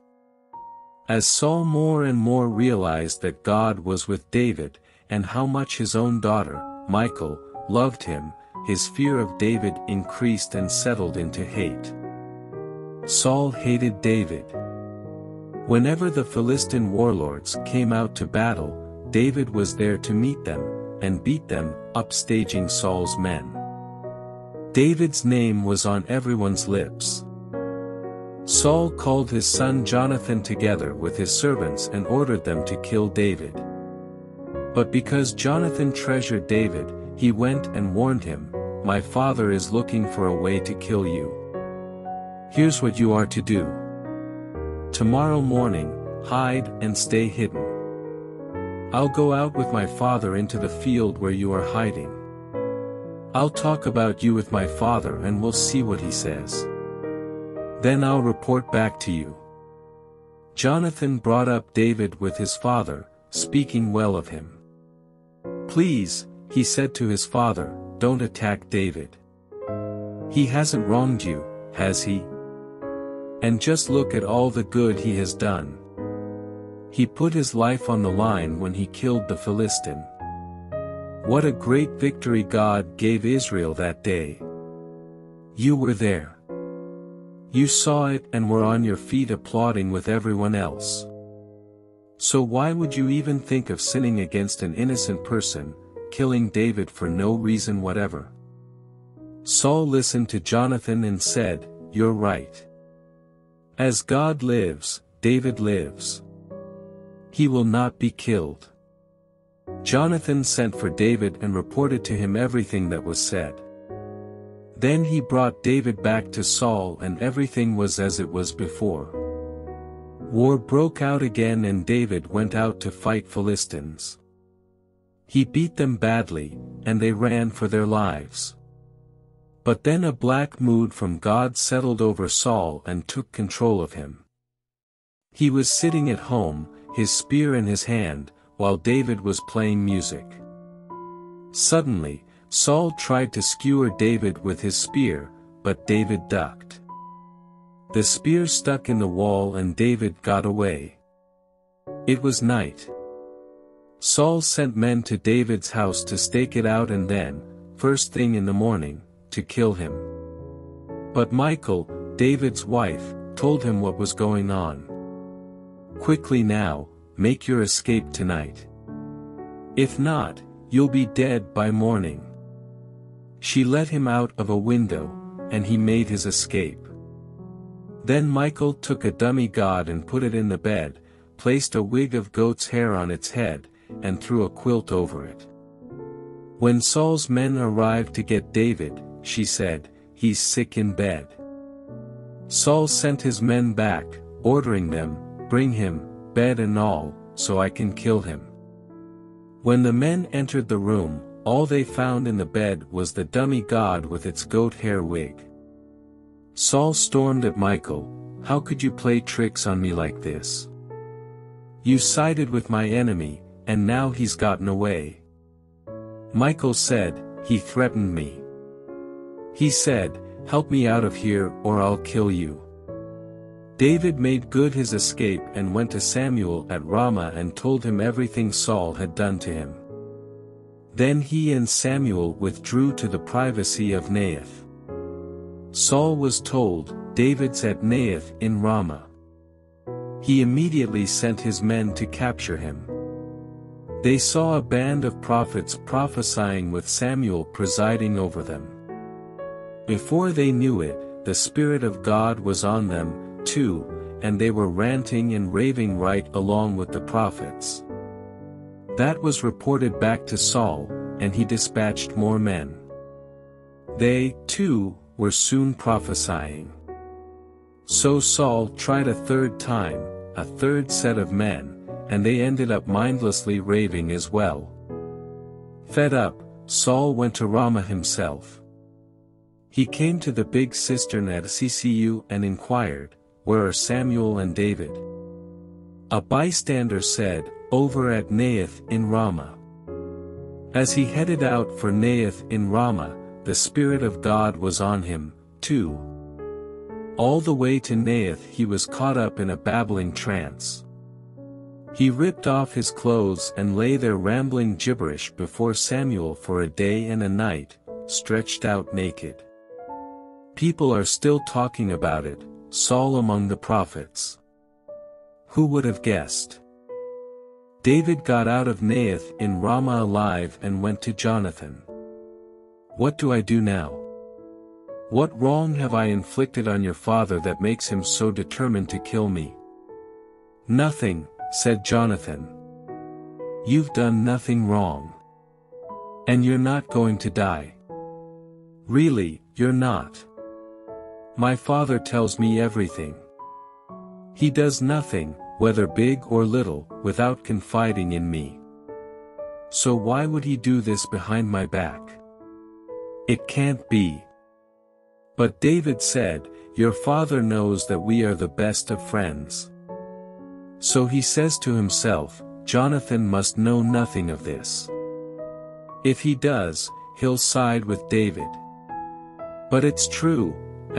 As Saul more and more realized that God was with David, and how much his own daughter, Michal, loved him, his fear of David increased and settled into hate. Saul hated David. Whenever the Philistine warlords came out to battle, David was there to meet them, and beat them, upstaging Saul's men. David's name was on everyone's lips. Saul called his son Jonathan together with his servants and ordered them to kill David. But because Jonathan treasured David, he went and warned him, My father is looking for a way to kill you. Here's what you are to do. Tomorrow morning, hide and stay hidden. I'll go out with my father into the field where you are hiding. I'll talk about you with my father and we'll see what he says. Then I'll report back to you. Jonathan brought up David with his father, speaking well of him. Please, he said to his father, don't attack David. He hasn't wronged you, has he? And just look at all the good he has done. He put his life on the line when he killed the Philistine. What a great victory God gave Israel that day. You were there. You saw it and were on your feet applauding with everyone else. So why would you even think of sinning against an innocent person, killing David for no reason whatever? Saul listened to Jonathan and said, You're right. As God lives, David lives. He will not be killed. Jonathan sent for David and reported to him everything that was said. Then he brought David back to Saul and everything was as it was before. War broke out again and David went out to fight Philistines. He beat them badly, and they ran for their lives. But then a black mood from God settled over Saul and took control of him. He was sitting at home, his spear in his hand, while David was playing music. Suddenly, Saul tried to skewer David with his spear, but David ducked. The spear stuck in the wall and David got away. It was night. Saul sent men to David's house to stake it out and then, first thing in the morning, to kill him. But Michal, David's wife, told him what was going on. Quickly now, make your escape tonight. If not, you'll be dead by morning. She let him out of a window, and he made his escape. Then Michal took a dummy god and put it in the bed, placed a wig of goat's hair on its head, and threw a quilt over it. When Saul's men arrived to get David, she said, "He's sick in bed." Saul sent his men back, ordering them, "Bring him, bed and all, so I can kill him." When the men entered the room, all they found in the bed was the dummy god with its goat hair wig. Saul stormed at Michal, "How could you play tricks on me like this? You sided with my enemy, and now he's gotten away." Michal said, "He threatened me. He said, 'Help me out of here or I'll kill you.'" David made good his escape and went to Samuel at Ramah and told him everything Saul had done to him. Then he and Samuel withdrew to the privacy of Nahash. Saul was told, "David's at Nahash in Ramah." He immediately sent his men to capture him. They saw a band of prophets prophesying with Samuel presiding over them. Before they knew it, the Spirit of God was on them, too, and they were ranting and raving right along with the prophets. That was reported back to Saul, and he dispatched more men. They, too, were soon prophesying. So Saul tried a third time, a third set of men, and they ended up mindlessly raving as well. Fed up, Saul went to Ramah himself. He came to the big cistern at Ccu and inquired, "Where are Samuel and David?" A bystander said, "Over at Nahash in Ramah." As he headed out for Nahash in Ramah, the Spirit of God was on him, too. All the way to Nahash he was caught up in a babbling trance. He ripped off his clothes and lay there rambling gibberish before Samuel for a day and a night, stretched out naked. People are still talking about it, Saul among the prophets. Who would have guessed? David got out of Nahash in Ramah alive and went to Jonathan. "What do I do now? What wrong have I inflicted on your father that makes him so determined to kill me?" "Nothing," said Jonathan. "You've done nothing wrong. And you're not going to die. Really, you're not. My father tells me everything. He does nothing, whether big or little, without confiding in me. So why would he do this behind my back? It can't be." But David said, "Your father knows that we are the best of friends." So he says to himself, "Jonathan must know nothing of this. If he does, he'll side with David." But it's true,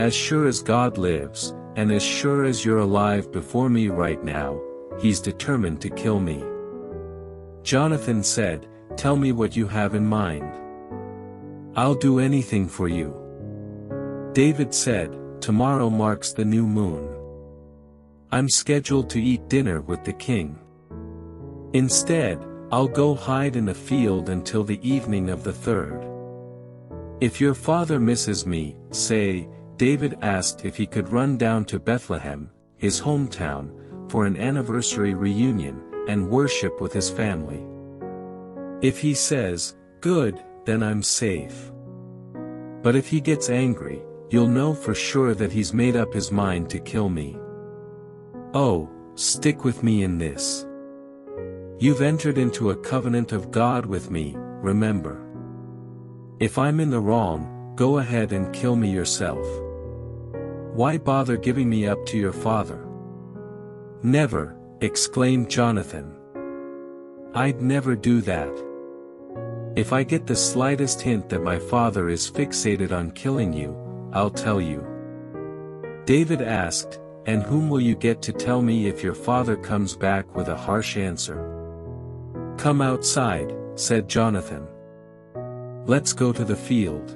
as sure as God lives, and as sure as you're alive before me right now, he's determined to kill me. Jonathan said, "Tell me what you have in mind. I'll do anything for you." David said, "Tomorrow marks the new moon. I'm scheduled to eat dinner with the king. Instead, I'll go hide in a field until the evening of the third. If your father misses me, say—" David asked if he could run down to Bethlehem, his hometown, for an anniversary reunion, and worship with his family. "If he says, 'Good,' then I'm safe. But if he gets angry, you'll know for sure that he's made up his mind to kill me. Oh, stick with me in this. You've entered into a covenant of God with me, remember. If I'm in the wrong, go ahead and kill me yourself. Why bother giving me up to your father?" "Never," exclaimed Jonathan. "I'd never do that. If I get the slightest hint that my father is fixated on killing you, I'll tell you." David asked, "And whom will you get to tell me if your father comes back with a harsh answer?" "Come outside," said Jonathan. "Let's go to the field."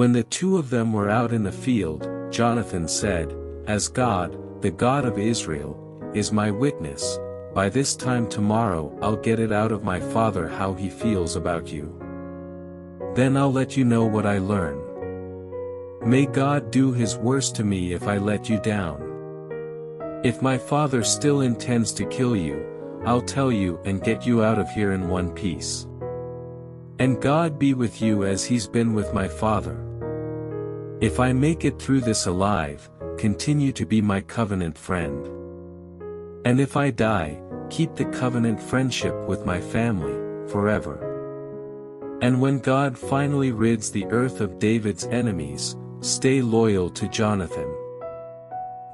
When the two of them were out in the field, Jonathan said, As God, the God of Israel, is my witness, by this time tomorrow I'll get it out of my father how he feels about you. Then I'll let you know what I learn. May God do his worst to me if I let you down. If my father still intends to kill you, I'll tell you and get you out of here in one piece. And God be with you as he's been with my father. If I make it through this alive, continue to be my covenant friend. And if I die, keep the covenant friendship with my family, forever. And when God finally rids the earth of David's enemies, stay loyal to Jonathan.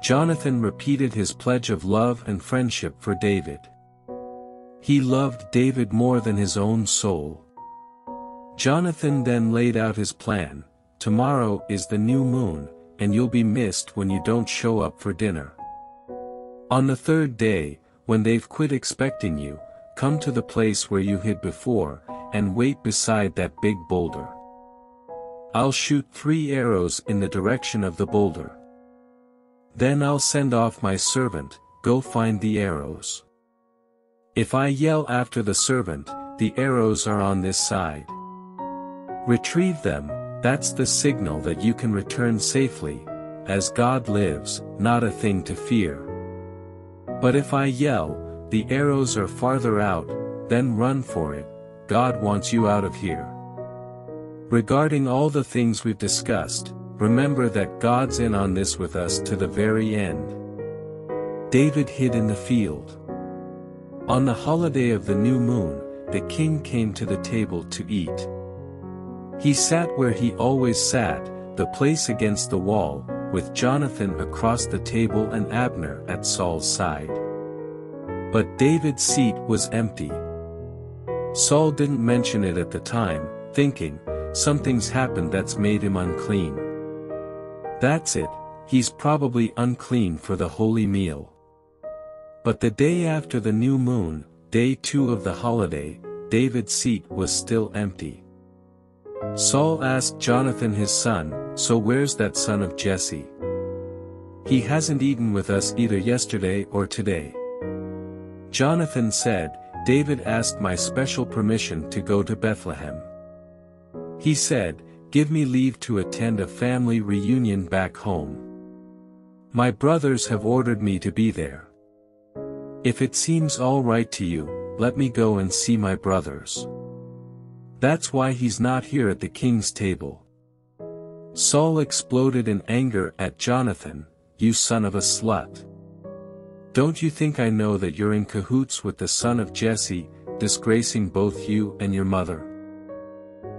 Jonathan repeated his pledge of love and friendship for David. He loved David more than his own soul. Jonathan then laid out his plan. Tomorrow is the new moon, and you'll be missed when you don't show up for dinner. On the third day, when they've quit expecting you, come to the place where you hid before, and wait beside that big boulder. I'll shoot three arrows in the direction of the boulder. Then I'll send off my servant, go find the arrows. If I yell after the servant, the arrows are on this side. Retrieve them, that's the signal that you can return safely, as God lives, not a thing to fear. But if I yell, the arrows are farther out, then run for it, God wants you out of here. Regarding all the things we've discussed, remember that God's in on this with us to the very end. David hid in the field. On the holiday of the new moon, the king came to the table to eat. He sat where he always sat, the place against the wall, with Jonathan across the table and Abner at Saul's side. But David's seat was empty. Saul didn't mention it at the time, thinking, something's happened that's made him unclean. That's it, he's probably unclean for the holy meal. But the day after the new moon, day two of the holiday, David's seat was still empty. Saul asked Jonathan his son, so where's that son of Jesse? He hasn't eaten with us either yesterday or today. Jonathan said, David asked my special permission to go to Bethlehem. He said, give me leave to attend a family reunion back home. My brothers have ordered me to be there. If it seems all right to you, let me go and see my brothers. That's why he's not here at the king's table. Saul exploded in anger at Jonathan, you son of a slut. Don't you think I know that you're in cahoots with the son of Jesse, disgracing both you and your mother?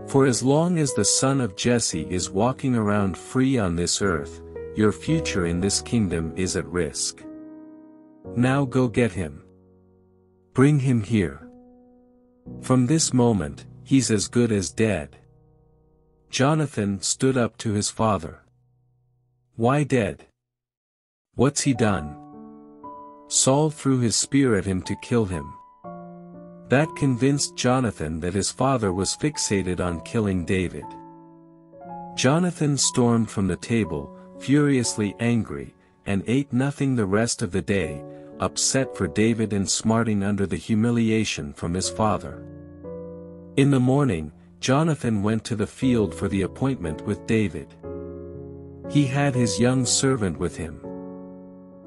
For as long as the son of Jesse is walking around free on this earth, your future in this kingdom is at risk. Now go get him. Bring him here. From this moment, he's as good as dead. Jonathan stood up to his father. Why dead? What's he done? Saul threw his spear at him to kill him. That convinced Jonathan that his father was fixated on killing David. Jonathan stormed from the table, furiously angry, and ate nothing the rest of the day, upset for David and smarting under the humiliation from his father. In the morning, Jonathan went to the field for the appointment with David. He had his young servant with him.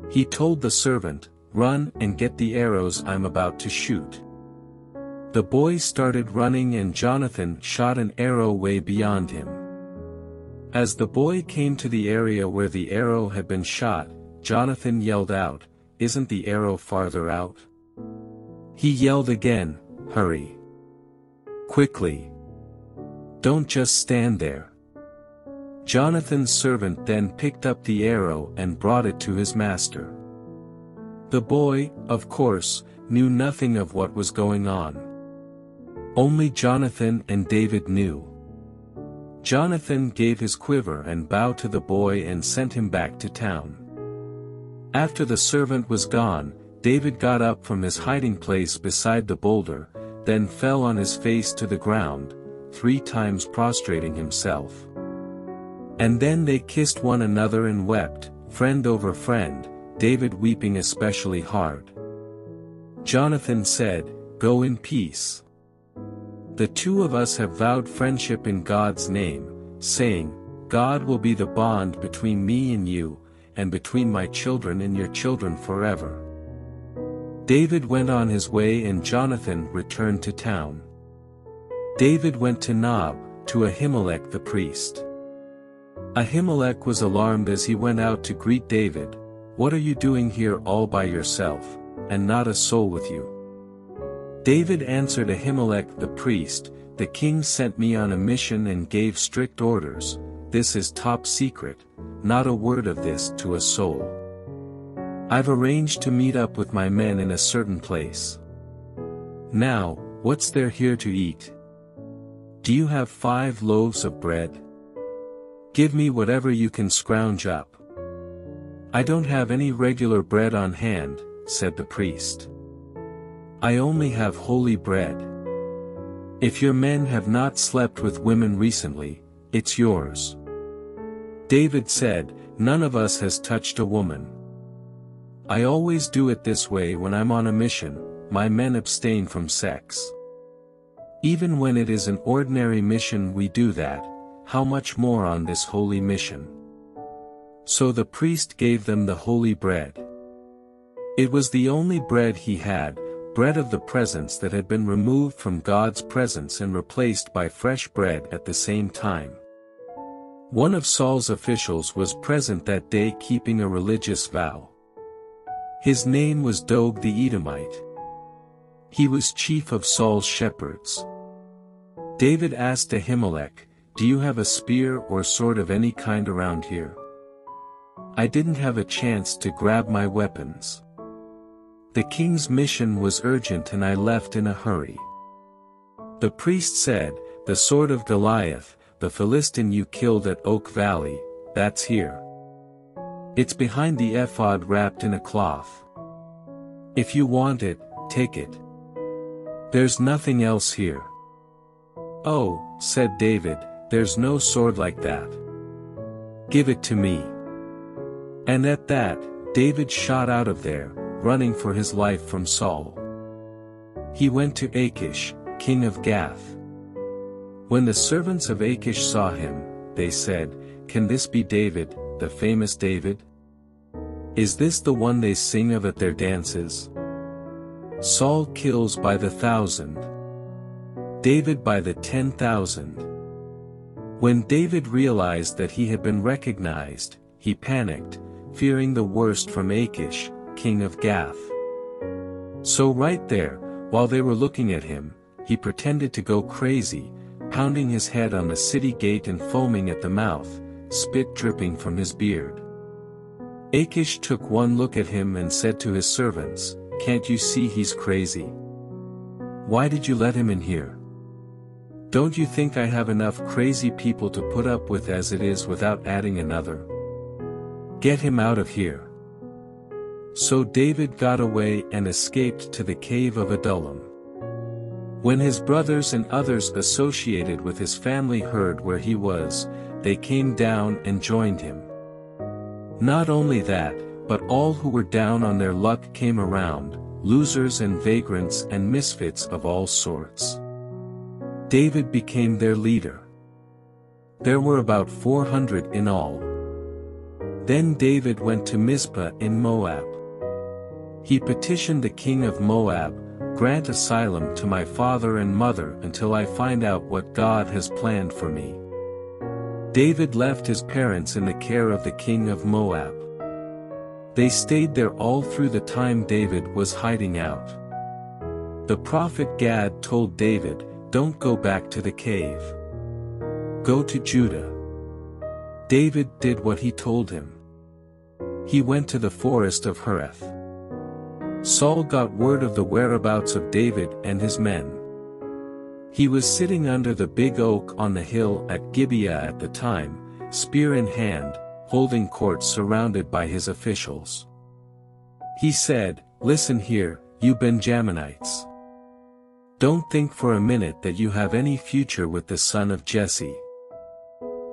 He told the servant, run and get the arrows I'm about to shoot. The boy started running and Jonathan shot an arrow way beyond him. As the boy came to the area where the arrow had been shot, Jonathan yelled out, isn't the arrow farther out? He yelled again, hurry. Quickly. Don't just stand there. Jonathan's servant then picked up the arrow and brought it to his master. The boy, of course, knew nothing of what was going on. Only Jonathan and David knew. Jonathan gave his quiver and bow to the boy and sent him back to town. After the servant was gone, David got up from his hiding place beside the boulder, then fell on his face to the ground, three times prostrating himself. And then they kissed one another and wept, friend over friend, David weeping especially hard. Jonathan said, "Go in peace. The two of us have vowed friendship in God's name, saying, God will be the bond between me and you, and between my children and your children forever." David went on his way and Jonathan returned to town. David went to Nob, to Ahimelech the priest. Ahimelech was alarmed as he went out to greet David. "What are you doing here all by yourself, and not a soul with you?" David answered Ahimelech the priest, "The king sent me on a mission and gave strict orders. This is top secret, not a word of this to a soul. I've arranged to meet up with my men in a certain place. Now, what's there here to eat? Do you have five loaves of bread? Give me whatever you can scrounge up." "I don't have any regular bread on hand," said the priest. "I only have holy bread. If your men have not slept with women recently, it's yours." David said, "None of us has touched a woman. I always do it this way when I'm on a mission. My men abstain from sex. Even when it is an ordinary mission we do that, how much more on this holy mission?" So the priest gave them the holy bread. It was the only bread he had, bread of the presence that had been removed from God's presence and replaced by fresh bread at the same time. One of Saul's officials was present that day keeping a religious vow. His name was Doeg the Edomite. He was chief of Saul's shepherds. David asked Ahimelech, "Do you have a spear or sword of any kind around here? I didn't have a chance to grab my weapons. The king's mission was urgent and I left in a hurry." The priest said, "The sword of Goliath, the Philistine you killed at Oak Valley, that's here. It's behind the ephod wrapped in a cloth. If you want it, take it. There's nothing else here." "Oh," said David, "there's no sword like that. Give it to me." And at that, David shot out of there, running for his life from Saul. He went to Achish, king of Gath. When the servants of Achish saw him, they said, "Can this be David, the famous David? Is this the one they sing of at their dances? Saul kills by the thousand, David by the ten thousand." When David realized that he had been recognized, he panicked, fearing the worst from Achish, king of Gath. So right there, while they were looking at him, he pretended to go crazy, pounding his head on the city gate and foaming at the mouth, spit dripping from his beard. Achish took one look at him and said to his servants, "Can't you see he's crazy? Why did you let him in here? Don't you think I have enough crazy people to put up with as it is without adding another? Get him out of here." So David got away and escaped to the cave of Adullam. When his brothers and others associated with his family heard where he was, they came down and joined him. Not only that, but all who were down on their luck came around, losers and vagrants and misfits of all sorts. David became their leader. There were about four hundred in all. Then David went to Mizpah in Moab. He petitioned the king of Moab, "Grant asylum to my father and mother until I find out what God has planned for me." David left his parents in the care of the king of Moab. They stayed there all through the time David was hiding out. The prophet Gad told David, "Don't go back to the cave. Go to Judah." David did what he told him. He went to the forest of Hereth. Saul got word of the whereabouts of David and his men. He was sitting under the big oak on the hill at Gibeah at the time, spear in hand, holding court surrounded by his officials. He said, "Listen here, you Benjaminites. Don't think for a minute that you have any future with the son of Jesse.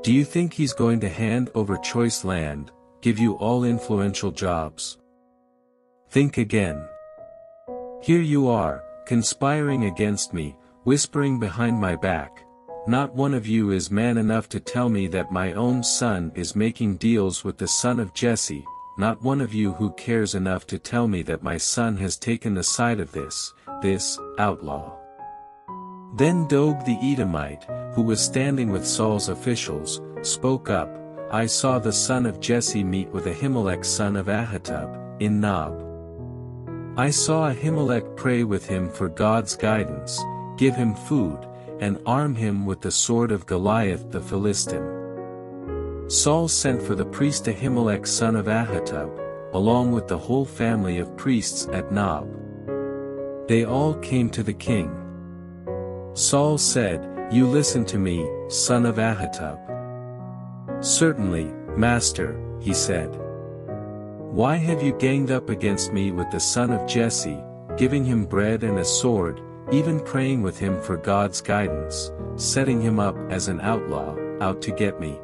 Do you think he's going to hand over choice land, give you all influential jobs. Think again. Here you are, conspiring against me, whispering behind my back. Not one of you is man enough to tell me that my own son is making deals with the son of Jesse, not one of you who cares enough to tell me that my son has taken the side of this, this, outlaw. Then Doeg the Edomite, who was standing with Saul's officials, spoke up. I saw the son of Jesse meet with Ahimelech son of Ahitub, in Nob. I saw Ahimelech pray with him for God's guidance, give him food, and arm him with the sword of Goliath the Philistine. Saul sent for the priest Ahimelech son of Ahitub, along with the whole family of priests at Nob. They all came to the king. Saul said, You listen to me, son of Ahitub. Certainly, master, he said. Why have you ganged up against me with the son of Jesse, giving him bread and a sword, even praying with him for God's guidance, setting him up as an outlaw, out to get me?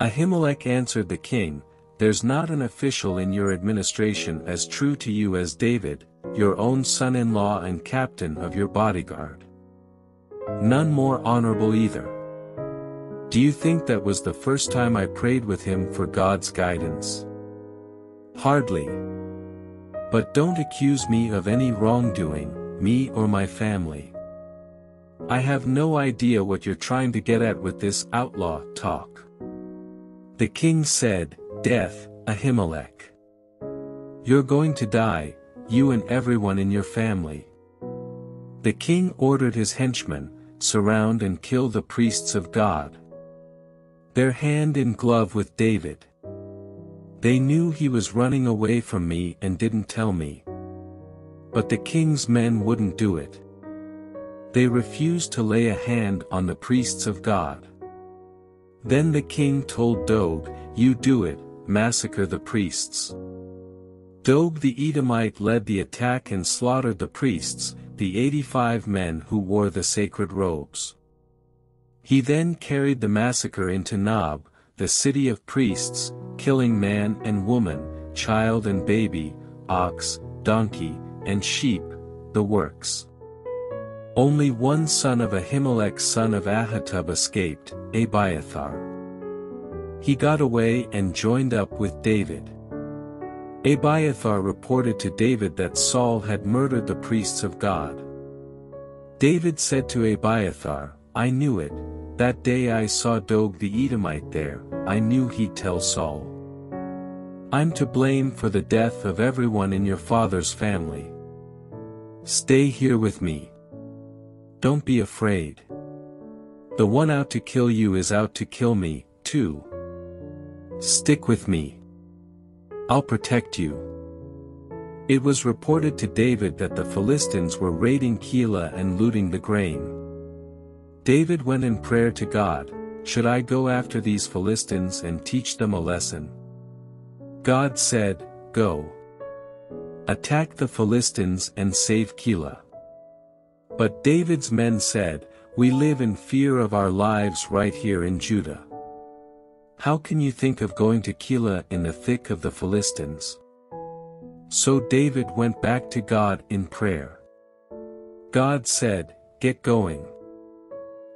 Ahimelech answered the king, There's not an official in your administration as true to you as David, your own son-in-law and captain of your bodyguard. None more honorable either. Do you think that was the first time I prayed with him for God's guidance? Hardly. But don't accuse me of any wrongdoing, me or my family. I have no idea what you're trying to get at with this outlaw talk. The king said, Death, Ahimelech. You're going to die, you and everyone in your family. The king ordered his henchmen, surround and kill the priests of God. They're hand in glove with David. They knew he was running away from me and didn't tell me. But the king's men wouldn't do it. They refused to lay a hand on the priests of God. Then the king told Doeg, You do it, massacre the priests. Doeg the Edomite led the attack and slaughtered the priests, the eighty-five men who wore the sacred robes. He then carried the massacre into Nob, the city of priests, killing man and woman, child and baby, ox, donkey, and sheep, the works. Only one son of Ahimelech son of Ahitub escaped, Abiathar. He got away and joined up with David. Abiathar reported to David that Saul had murdered the priests of God. David said to Abiathar, I knew it, that day I saw Doeg the Edomite there, I knew he'd tell Saul. I'm to blame for the death of everyone in your father's family. Stay here with me. Don't be afraid. The one out to kill you is out to kill me, too. Stick with me. I'll protect you. It was reported to David that the Philistines were raiding Keilah and looting the grain. David went in prayer to God, Should I go after these Philistines and teach them a lesson? God said, Go. Attack the Philistines and save Keilah. But David's men said, We live in fear of our lives right here in Judah. How can you think of going to Keilah in the thick of the Philistines? So David went back to God in prayer. God said, Get going.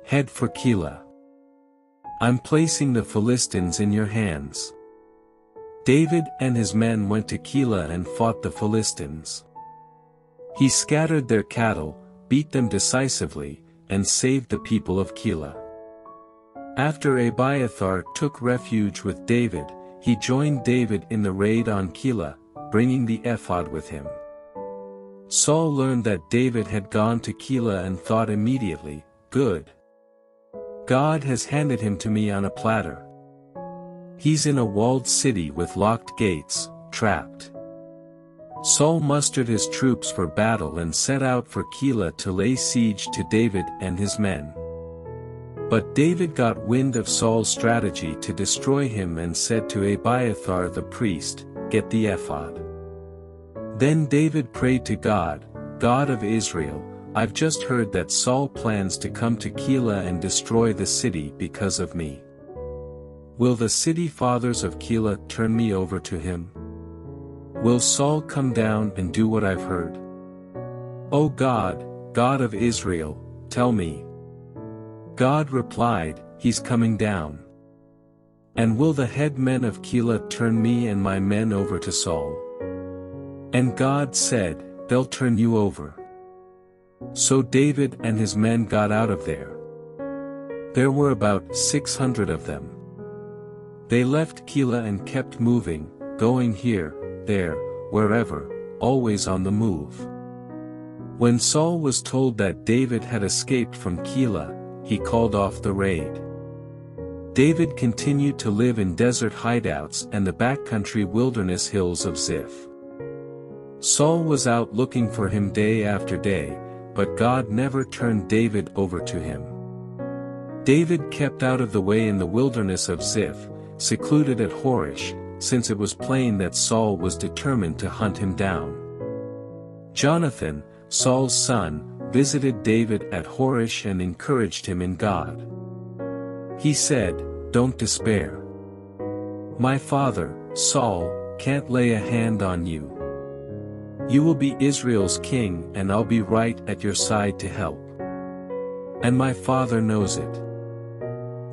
Head for Keilah. I'm placing the Philistines in your hands. David and his men went to Keilah and fought the Philistines. He scattered their cattle, beat them decisively, and saved the people of Keilah. After Abiathar took refuge with David, he joined David in the raid on Keilah, bringing the ephod with him. Saul learned that David had gone to Keilah and thought immediately, Good. God has handed him to me on a platter. He's in a walled city with locked gates, trapped. Saul mustered his troops for battle and set out for Keilah to lay siege to David and his men. But David got wind of Saul's strategy to destroy him and said to Abiathar the priest, Get the ephod. Then David prayed to God, God of Israel, I've just heard that Saul plans to come to Keilah and destroy the city because of me. Will the city fathers of Keilah turn me over to him? Will Saul come down and do what I've heard? O God, God of Israel, tell me. God replied, He's coming down. And will the head men of Keilah turn me and my men over to Saul? And God said, They'll turn you over. So David and his men got out of there. There were about six hundred of them. They left Keilah and kept moving, going here, there, wherever, always on the move. When Saul was told that David had escaped from Keilah, he called off the raid. David continued to live in desert hideouts and the backcountry wilderness hills of Ziph. Saul was out looking for him day after day, but God never turned David over to him. David kept out of the way in the wilderness of Ziph, secluded at Horish, since it was plain that Saul was determined to hunt him down. Jonathan, Saul's son, visited David at Horish and encouraged him in God. He said, Don't despair. My father, Saul, can't lay a hand on you. You will be Israel's king, and I'll be right at your side to help. And my father knows it.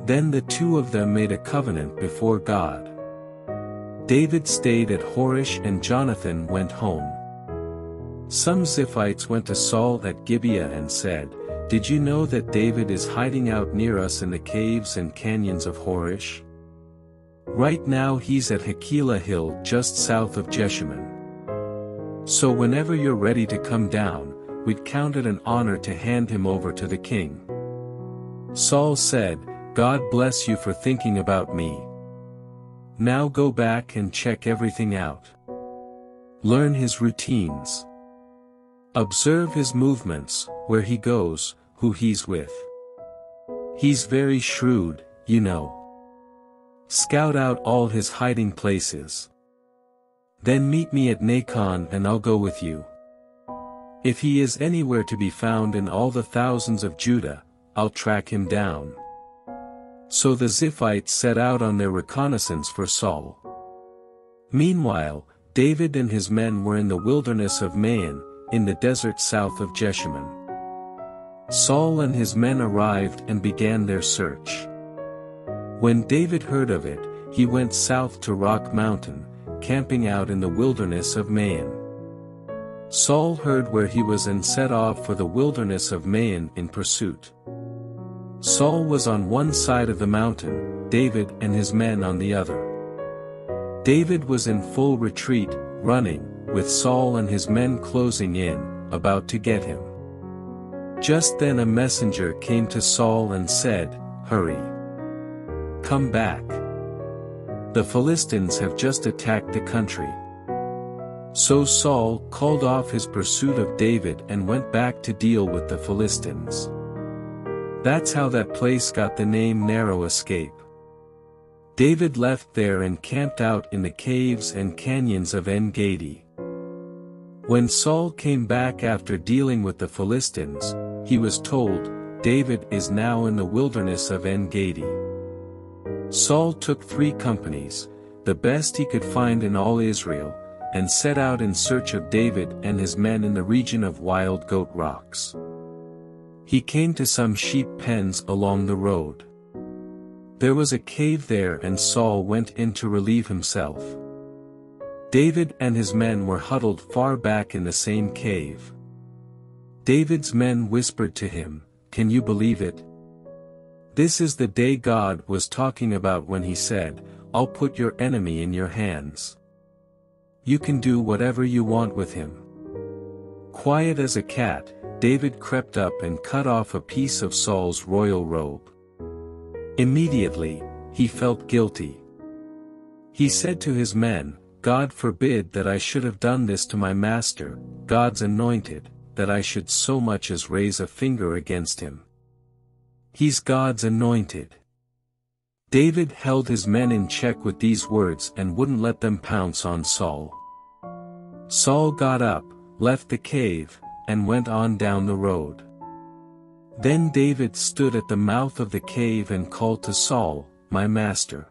Then the two of them made a covenant before God. David stayed at Horish and Jonathan went home. Some Ziphites went to Saul at Gibeah and said, Did you know that David is hiding out near us in the caves and canyons of Horish? Right now he's at Hakilah Hill just south of Jeshimon. So whenever you're ready to come down, we'd count it an honor to hand him over to the king. Saul said, God bless you for thinking about me. Now go back and check everything out. Learn his routines. Observe his movements, where he goes, who he's with. He's very shrewd, you know. Scout out all his hiding places. Then meet me at Nacon and I'll go with you. If he is anywhere to be found in all the thousands of Judah, I'll track him down. So the Ziphites set out on their reconnaissance for Saul. Meanwhile, David and his men were in the wilderness of Maon, in the desert south of Jeshimon. Saul and his men arrived and began their search. When David heard of it, he went south to Rock Mountain, camping out in the wilderness of Maon. Saul heard where he was and set off for the wilderness of Maon in pursuit. Saul was on one side of the mountain, David and his men on the other. David was in full retreat, running, with Saul and his men closing in, about to get him. Just then a messenger came to Saul and said, Hurry! Come back! The Philistines have just attacked the country. So Saul called off his pursuit of David and went back to deal with the Philistines. That's how that place got the name Narrow Escape. David left there and camped out in the caves and canyons of En-Gedi. When Saul came back after dealing with the Philistines, he was told, David is now in the wilderness of En-Gedi. Saul took three companies, the best he could find in all Israel, and set out in search of David and his men in the region of Wild Goat Rocks. He came to some sheep pens along the road. There was a cave there and Saul went in to relieve himself. David and his men were huddled far back in the same cave. David's men whispered to him, Can you believe it? This is the day God was talking about when he said, I'll put your enemy in your hands. You can do whatever you want with him. Quiet as a cat, David crept up and cut off a piece of Saul's royal robe. Immediately, he felt guilty. He said to his men, God forbid that I should have done this to my master, God's anointed, that I should so much as raise a finger against him. He's God's anointed. David held his men in check with these words and wouldn't let them pounce on Saul. Saul got up, left the cave, and went on down the road. Then David stood at the mouth of the cave and called to Saul, My master.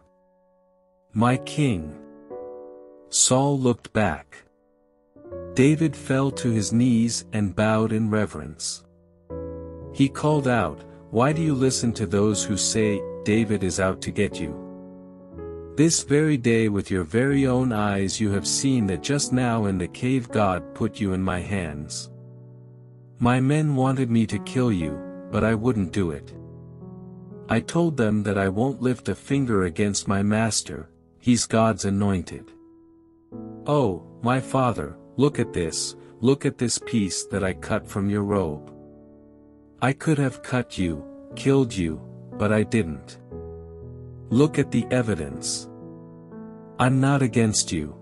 My king. Saul looked back. David fell to his knees and bowed in reverence. He called out, Why do you listen to those who say, David is out to get you? This very day with your very own eyes you have seen that just now in the cave God put you in my hands. My men wanted me to kill you, but I wouldn't do it. I told them that I won't lift a finger against my master, he's God's anointed. Oh, my father, look at this, look at this piece that I cut from your robe. I could have cut you, killed you, but I didn't. Look at the evidence. I'm not against you.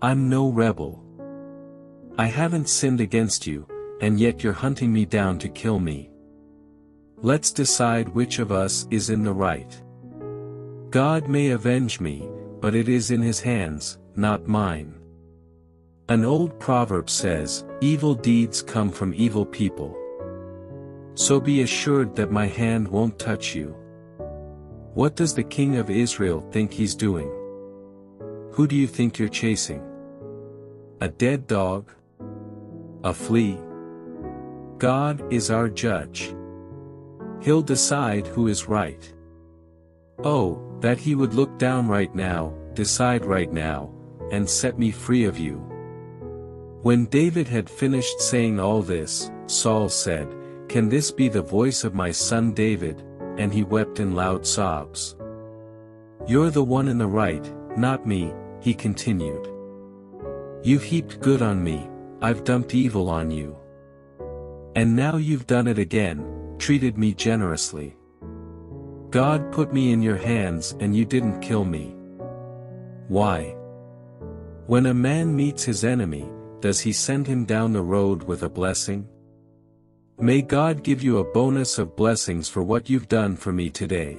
I'm no rebel. I haven't sinned against you, and yet you're hunting me down to kill me. Let's decide which of us is in the right. God may avenge me, but it is in his hands, not mine. An old proverb says, evil deeds come from evil people. So be assured that my hand won't touch you. What does the king of Israel think he's doing? Who do you think you're chasing? A dead dog? A flea? God is our judge. He'll decide who is right. Oh, that he would look down right now, decide right now, and set me free of you. When David had finished saying all this, Saul said, Can this be the voice of my son David? And he wept in loud sobs. You're the one in the right, not me, he continued. You've heaped good on me, I've dumped evil on you. And now you've done it again, treated me generously. God put me in your hands and you didn't kill me. Why? When a man meets his enemy, does he send him down the road with a blessing? May God give you a bonus of blessings for what you've done for me today.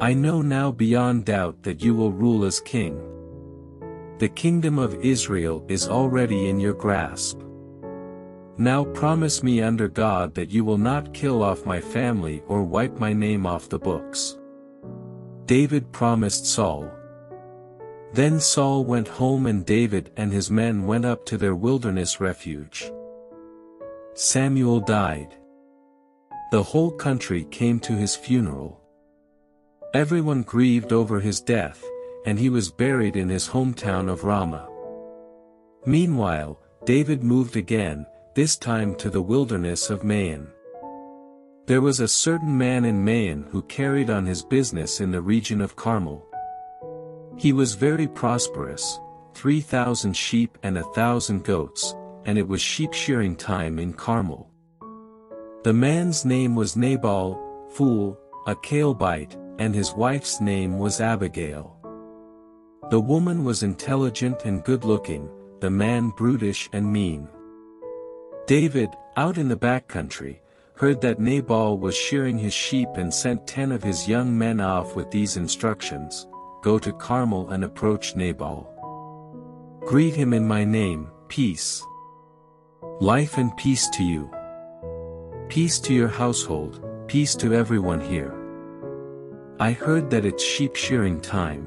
I know now beyond doubt that you will rule as king. The kingdom of Israel is already in your grasp. Now promise me under God that you will not kill off my family or wipe my name off the books. David promised Saul. Then Saul went home and David and his men went up to their wilderness refuge. Samuel died. The whole country came to his funeral. Everyone grieved over his death, and he was buried in his hometown of Ramah. Meanwhile, David moved again, this time to the wilderness of Maon. There was a certain man in Maon who carried on his business in the region of Carmel. He was very prosperous, three thousand sheep and a thousand goats, and it was sheep-shearing time in Carmel. The man's name was Nabal, fool, a Calebite, and his wife's name was Abigail. The woman was intelligent and good-looking, the man brutish and mean. David, out in the backcountry, heard that Nabal was shearing his sheep and sent ten of his young men off with these instructions, Go to Carmel and approach Nabal. Greet him in my name, peace. Life and peace to you. Peace to your household, peace to everyone here. I heard that it's sheep-shearing time.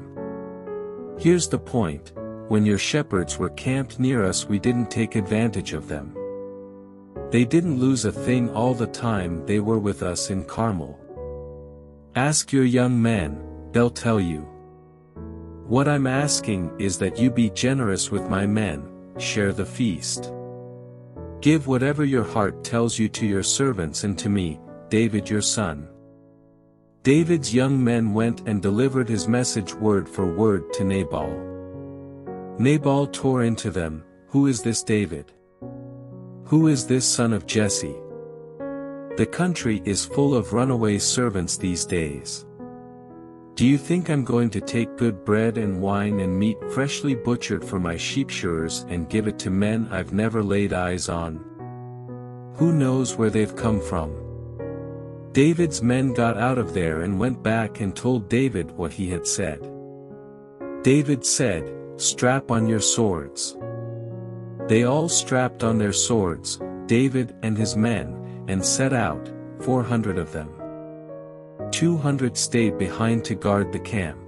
Here's the point, when your shepherds were camped near us we didn't take advantage of them. They didn't lose a thing all the time they were with us in Carmel. Ask your young men, they'll tell you. What I'm asking is that you be generous with my men, share the feast. Give whatever your heart tells you to your servants and to me, David your son. David's young men went and delivered his message word for word to Nabal. Nabal tore into them, Who is this David? Who is this son of Jesse? The country is full of runaway servants these days. Do you think I'm going to take good bread and wine and meat freshly butchered for my sheepshearers and give it to men I've never laid eyes on? Who knows where they've come from? David's men got out of there and went back and told David what he had said. David said, Strap on your swords. They all strapped on their swords, David and his men, and set out, four hundred of them. two hundred stayed behind to guard the camp.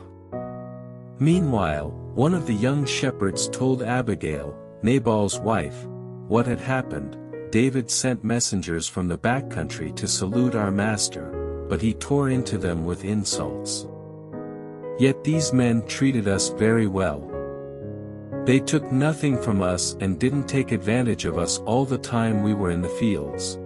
Meanwhile, one of the young shepherds told Abigail, Nabal's wife, what had happened. David sent messengers from the backcountry to salute our master, but he tore into them with insults. Yet these men treated us very well. They took nothing from us and didn't take advantage of us all the time we were in the fields.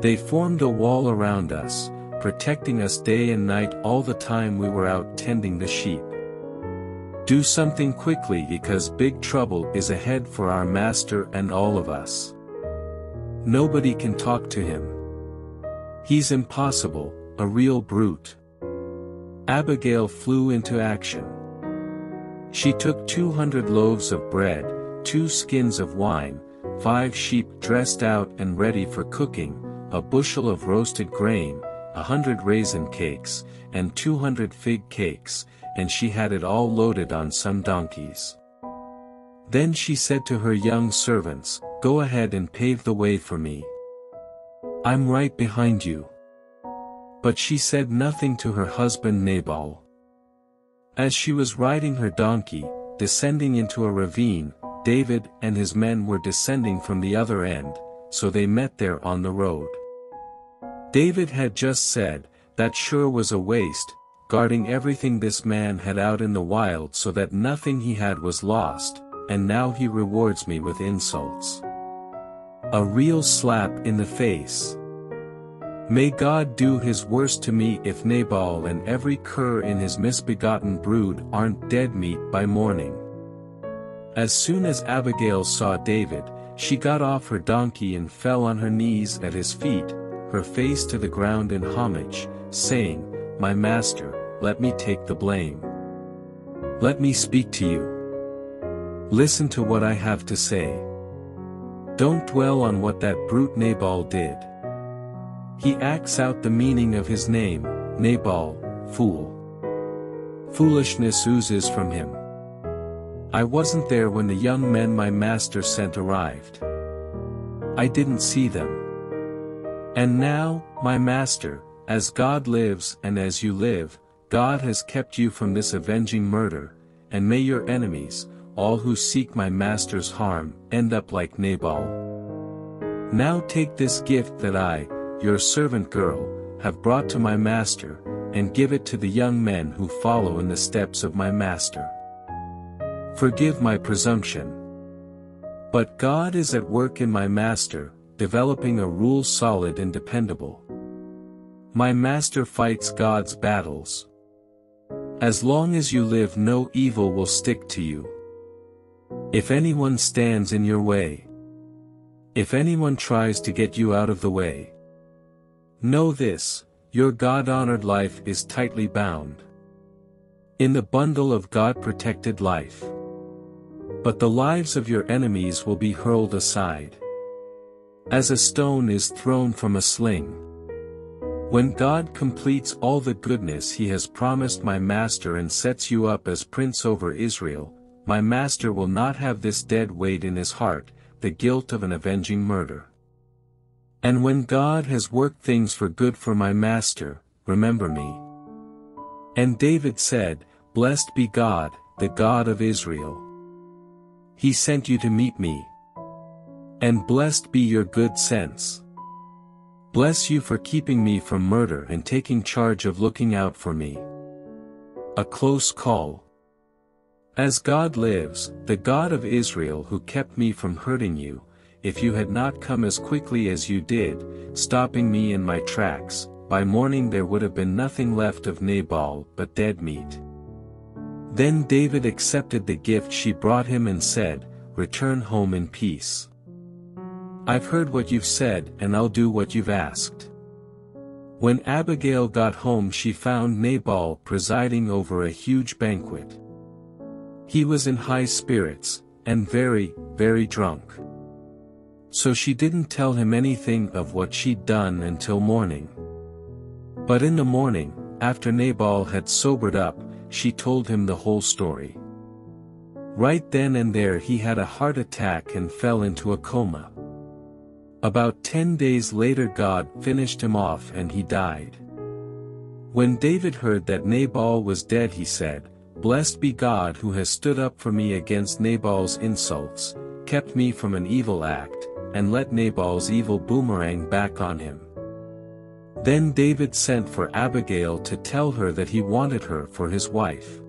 They formed a wall around us, protecting us day and night all the time we were out tending the sheep. Do something quickly because big trouble is ahead for our master and all of us. Nobody can talk to him. He's impossible, a real brute. Abigail flew into action. She took two hundred loaves of bread, two skins of wine, five sheep dressed out and ready for cooking, a bushel of roasted grain, a hundred raisin cakes, and two hundred fig cakes, and she had it all loaded on some donkeys. Then she said to her young servants, Go ahead and pave the way for me. I'm right behind you. But she said nothing to her husband Nabal. As she was riding her donkey, descending into a ravine, David and his men were descending from the other end, so they met there on the road. David had just said, That sure was a waste, guarding everything this man had out in the wild so that nothing he had was lost, and now he rewards me with insults. A real slap in the face. May God do his worst to me if Nabal and every cur in his misbegotten brood aren't dead meat by morning. As soon as Abigail saw David, she got off her donkey and fell on her knees at his feet, her face to the ground in homage, saying, My master, let me take the blame. Let me speak to you. Listen to what I have to say. Don't dwell on what that brute Nabal did. He acts out the meaning of his name, Nabal, fool. Foolishness oozes from him. I wasn't there when the young men my master sent arrived. I didn't see them. And now, my master, as God lives and as you live, God has kept you from this avenging murder, and may your enemies, all who seek my master's harm, end up like Nabal. Now take this gift that I, your servant girl, have brought to my master, and give it to the young men who follow in the steps of my master. Forgive my presumption. But God is at work in my master, developing a rule solid and dependable. My master fights God's battles. As long as you live, no evil will stick to you. If anyone stands in your way, if anyone tries to get you out of the way, know this, your God-honored life is tightly bound in the bundle of God-protected life. But the lives of your enemies will be hurled aside, as a stone is thrown from a sling. When God completes all the goodness he has promised my master and sets you up as prince over Israel, my master will not have this dead weight in his heart, the guilt of an avenging murder. And when God has worked things for good for my master, remember me. And David said, Blessed be God, the God of Israel. He sent you to meet me. And blessed be your good sense. Bless you for keeping me from murder and taking charge of looking out for me. A close call. As God lives, the God of Israel who kept me from hurting you, if you had not come as quickly as you did, stopping me in my tracks, by morning there would have been nothing left of Nabal but dead meat. Then David accepted the gift she brought him and said, Return home in peace. I've heard what you've said and I'll do what you've asked. When Abigail got home she found Nabal presiding over a huge banquet. He was in high spirits, and very, very drunk. So she didn't tell him anything of what she'd done until morning. But in the morning, after Nabal had sobered up, she told him the whole story. Right then and there he had a heart attack and fell into a coma. About ten days later God finished him off and he died. When David heard that Nabal was dead he said, Blessed be God who has stood up for me against Nabal's insults, kept me from an evil act, and let Nabal's evil boomerang back on him." Then David sent for Abigail to tell her that he wanted her for his wife.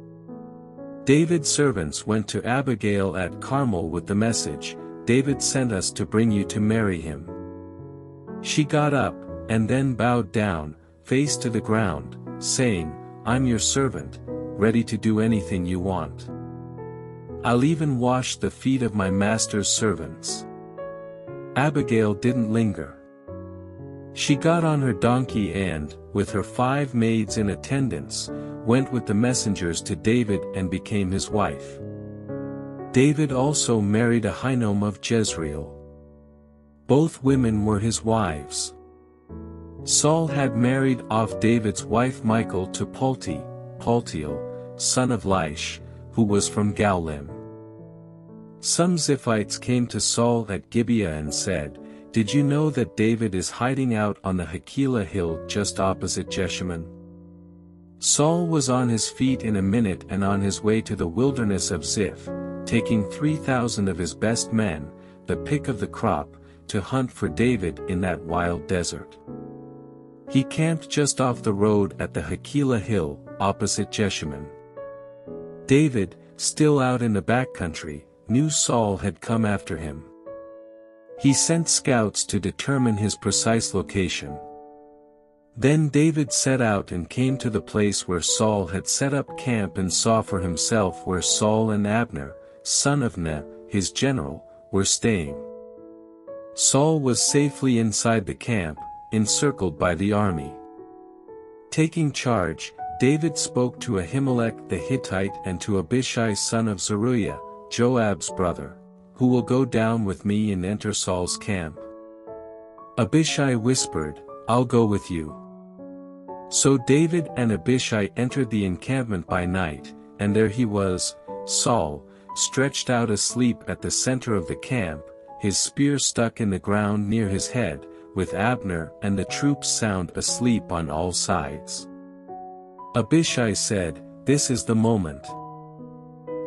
David's servants went to Abigail at Carmel with the message, "David sent us to bring you to marry him." She got up, and then bowed down, face to the ground, saying, "I'm your servant, ready to do anything you want. I'll even wash the feet of my master's servants." Abigail didn't linger. She got on her donkey and, with her five maids in attendance, went with the messengers to David and became his wife. David also married Ahinoam of Jezreel. Both women were his wives. Saul had married off David's wife Michal to Palti, Paltiel, son of Laish, who was from Gaulim. Some Ziphites came to Saul at Gibeah and said, "Did you know that David is hiding out on the Hakilah hill just opposite Jeshimon?" Saul was on his feet in a minute and on his way to the wilderness of Ziph, taking three thousand of his best men, the pick of the crop, to hunt for David in that wild desert. He camped just off the road at the Hakilah hill, opposite Jeshimon. David, still out in the backcountry, knew Saul had come after him. He sent scouts to determine his precise location. Then David set out and came to the place where Saul had set up camp and saw for himself where Saul and Abner, son of Ner, his general, were staying. Saul was safely inside the camp, encircled by the army. Taking charge, David spoke to Ahimelech the Hittite and to Abishai son of Zeruiah, Joab's brother, "Who will go down with me and enter Saul's camp?" Abishai whispered, "I'll go with you." So David and Abishai entered the encampment by night, and there he was, Saul, stretched out asleep at the center of the camp, his spear stuck in the ground near his head, with Abner and the troops sound asleep on all sides. Abishai said, "This is the moment.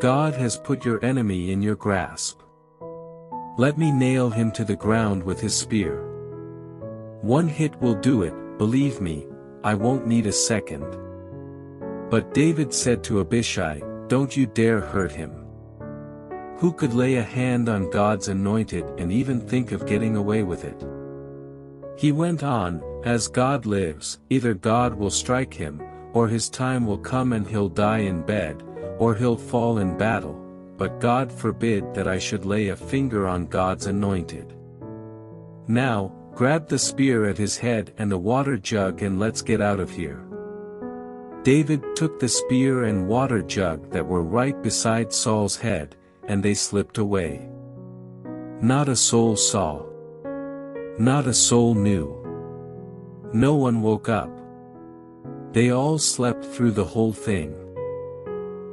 God has put your enemy in your grasp. Let me nail him to the ground with his spear. One hit will do it, believe me, I won't need a second." But David said to Abishai, "Don't you dare hurt him. Who could lay a hand on God's anointed and even think of getting away with it?" He went on, "As God lives, either God will strike him, or his time will come and he'll die in bed, or he'll fall in battle, but God forbid that I should lay a finger on God's anointed. Now, grab the spear at his head and the water jug and let's get out of here." David took the spear and water jug that were right beside Saul's head, and they slipped away. Not a soul saw. Not a soul knew. No one woke up. They all slept through the whole thing.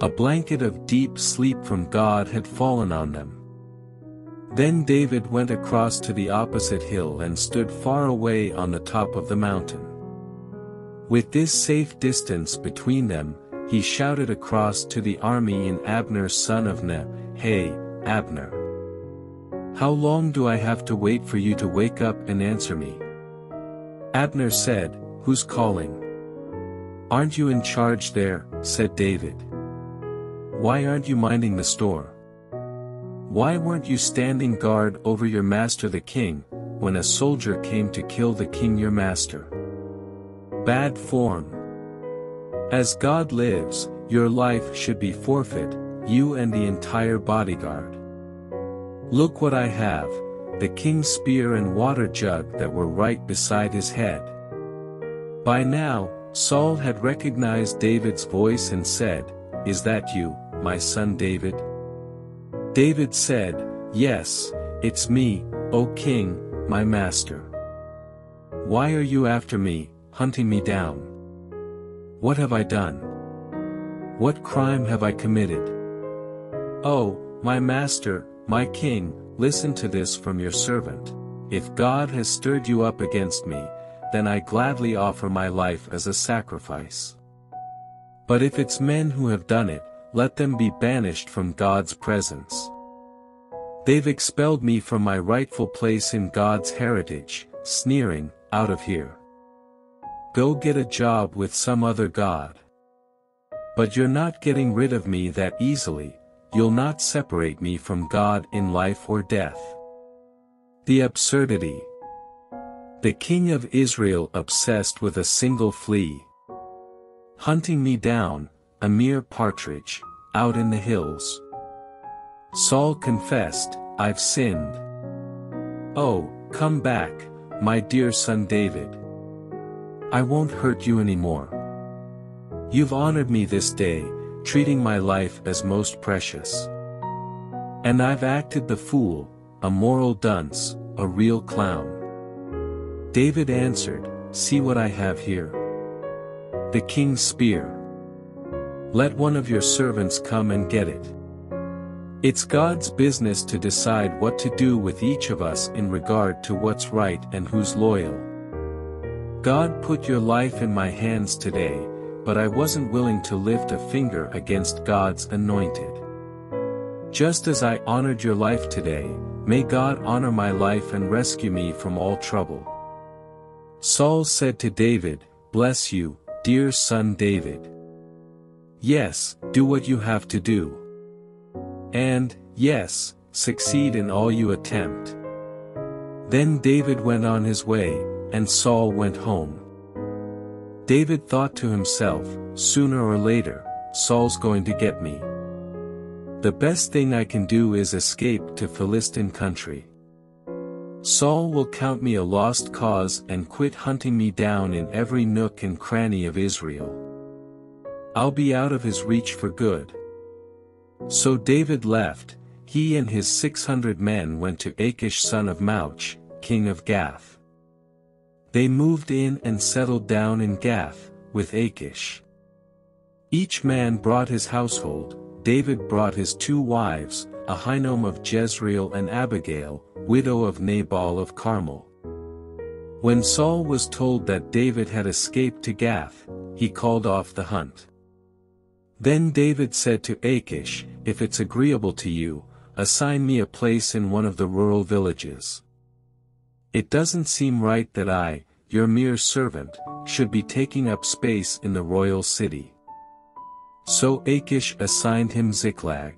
A blanket of deep sleep from God had fallen on them. Then David went across to the opposite hill and stood far away on the top of the mountain. With this safe distance between them, he shouted across to the army in Abner son of Ner, "Hey, Abner. How long do I have to wait for you to wake up and answer me?" Abner said, "Who's calling?" "Aren't you in charge there?" said David. "Why aren't you minding the store? Why weren't you standing guard over your master the king, when a soldier came to kill the king your master? Bad form. As God lives, your life should be forfeit, you and the entire bodyguard. Look what I have, the king's spear and water jug that were right beside his head." By now, Saul had recognized David's voice and said, "Is that you, my son David?" David said, "Yes, it's me, O king, my master. Why are you after me, hunting me down? What have I done? What crime have I committed? Oh, my master, my king, listen to this from your servant. If God has stirred you up against me, then I gladly offer my life as a sacrifice. But if it's men who have done it, let them be banished from God's presence. They've expelled me from my rightful place in God's heritage, sneering, out of here. Go get a job with some other god. But you're not getting rid of me that easily, you'll not separate me from God in life or death. The absurdity. The king of Israel obsessed with a single flea. Hunting me down, a mere partridge, out in the hills. Saul confessed, I've sinned. Oh, come back, my dear son David. I won't hurt you anymore. You've honored me this day, treating my life as most precious. And I've acted the fool, a moral dunce, a real clown. David answered, see what I have here. The king's spear. Let one of your servants come and get it. It's God's business to decide what to do with each of us in regard to what's right and who's loyal. God put your life in my hands today, but I wasn't willing to lift a finger against God's anointed. Just as I honored your life today, may God honor my life and rescue me from all trouble. Saul said to David, bless you, dear son David. Yes, do what you have to do. And, yes, succeed in all you attempt. Then David went on his way, and Saul went home. David thought to himself, sooner or later, Saul's going to get me. The best thing I can do is escape to Philistine country. Saul will count me a lost cause and quit hunting me down in every nook and cranny of Israel. I'll be out of his reach for good. So David left, he and his six hundred men went to Achish son of Mauch, king of Gath. They moved in and settled down in Gath, with Achish. Each man brought his household, David brought his two wives, Ahinoam of Jezreel and Abigail, widow of Nabal of Carmel. When Saul was told that David had escaped to Gath, he called off the hunt. Then David said to Achish, if it's agreeable to you, assign me a place in one of the rural villages. It doesn't seem right that I, your mere servant, should be taking up space in the royal city. So Achish assigned him Ziklag.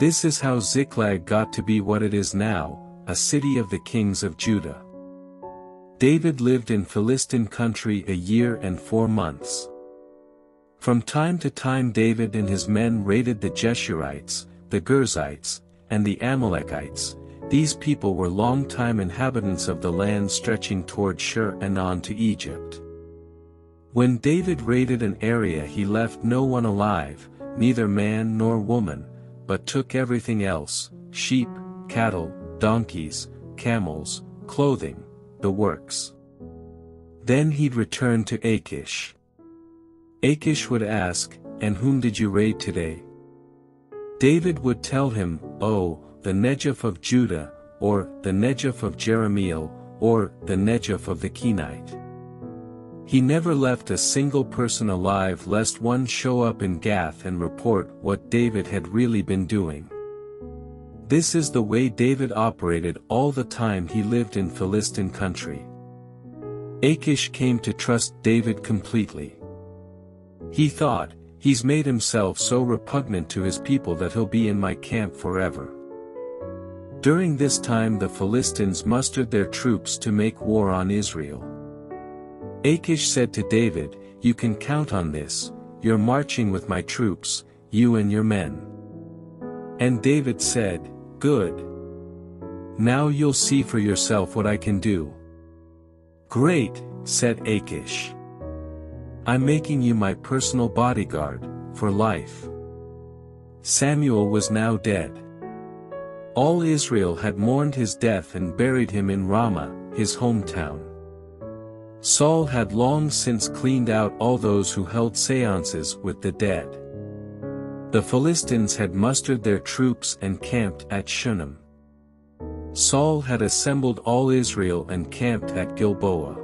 This is how Ziklag got to be what it is now, a city of the kings of Judah. David lived in Philistine country a year and four months. From time to time David and his men raided the Geshurites, the Gerzites, and the Amalekites. These people were long-time inhabitants of the land stretching toward Shur and on to Egypt. When David raided an area he left no one alive, neither man nor woman, but took everything else, sheep, cattle, donkeys, camels, clothing, the works. Then he'd return to Achish. Achish would ask, and whom did you raid today? David would tell him, oh, the Negev of Judah, or, the Negev of Jeremiel, or, the Negev of the Kenite. He never left a single person alive lest one show up in Gath and report what David had really been doing. This is the way David operated all the time he lived in Philistine country. Achish came to trust David completely. He thought, he's made himself so repugnant to his people that he'll be in my camp forever. During this time the Philistines mustered their troops to make war on Israel. Achish said to David, you can count on this, you're marching with my troops, you and your men. And David said, good. Now you'll see for yourself what I can do. Great, said Achish. I'm making you my personal bodyguard, for life. Samuel was now dead. All Israel had mourned his death and buried him in Ramah, his hometown. Saul had long since cleaned out all those who held seances with the dead. The Philistines had mustered their troops and camped at Shunem. Saul had assembled all Israel and camped at Gilboa.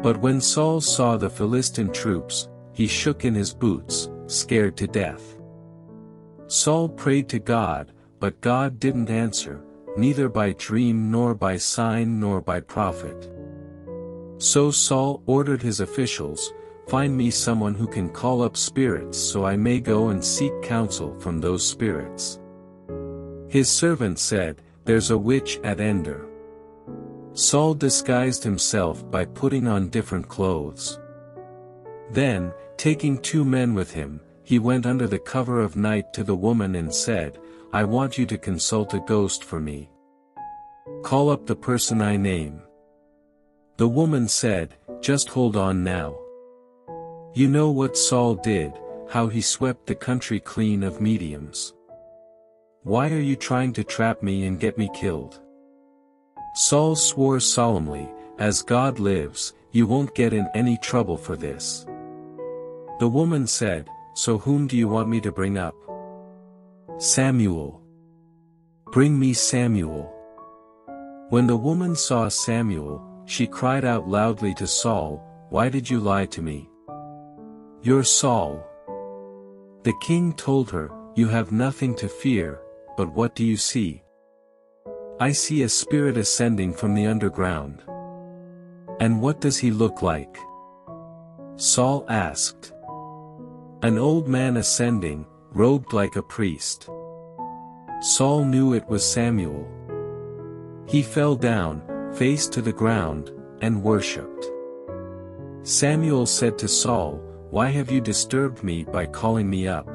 But when Saul saw the Philistine troops, he shook in his boots, scared to death. Saul prayed to God, but God didn't answer, neither by dream nor by sign nor by prophet. So Saul ordered his officials, "Find me someone who can call up spirits so I may go and seek counsel from those spirits." His servant said, "There's a witch at Endor." Saul disguised himself by putting on different clothes. Then, taking two men with him, he went under the cover of night to the woman and said, "I want you to consult a ghost for me. Call up the person I name." The woman said, "Just hold on now." You know what Saul did, how he swept the country clean of mediums. "Why are you trying to trap me and get me killed?" Saul swore solemnly, "As God lives, you won't get in any trouble for this." The woman said, "So whom do you want me to bring up?" "Samuel. Bring me Samuel." When the woman saw Samuel, she cried out loudly to Saul, "Why did you lie to me? You're Saul." The king told her, "You have nothing to fear, but what do you see?" "I see a spirit ascending from the underground." "And what does he look like?" Saul asked. "An old man ascending, robed like a priest." Saul knew it was Samuel. He fell down, face to the ground, and worshipped. Samuel said to Saul, "Why have you disturbed me by calling me up?"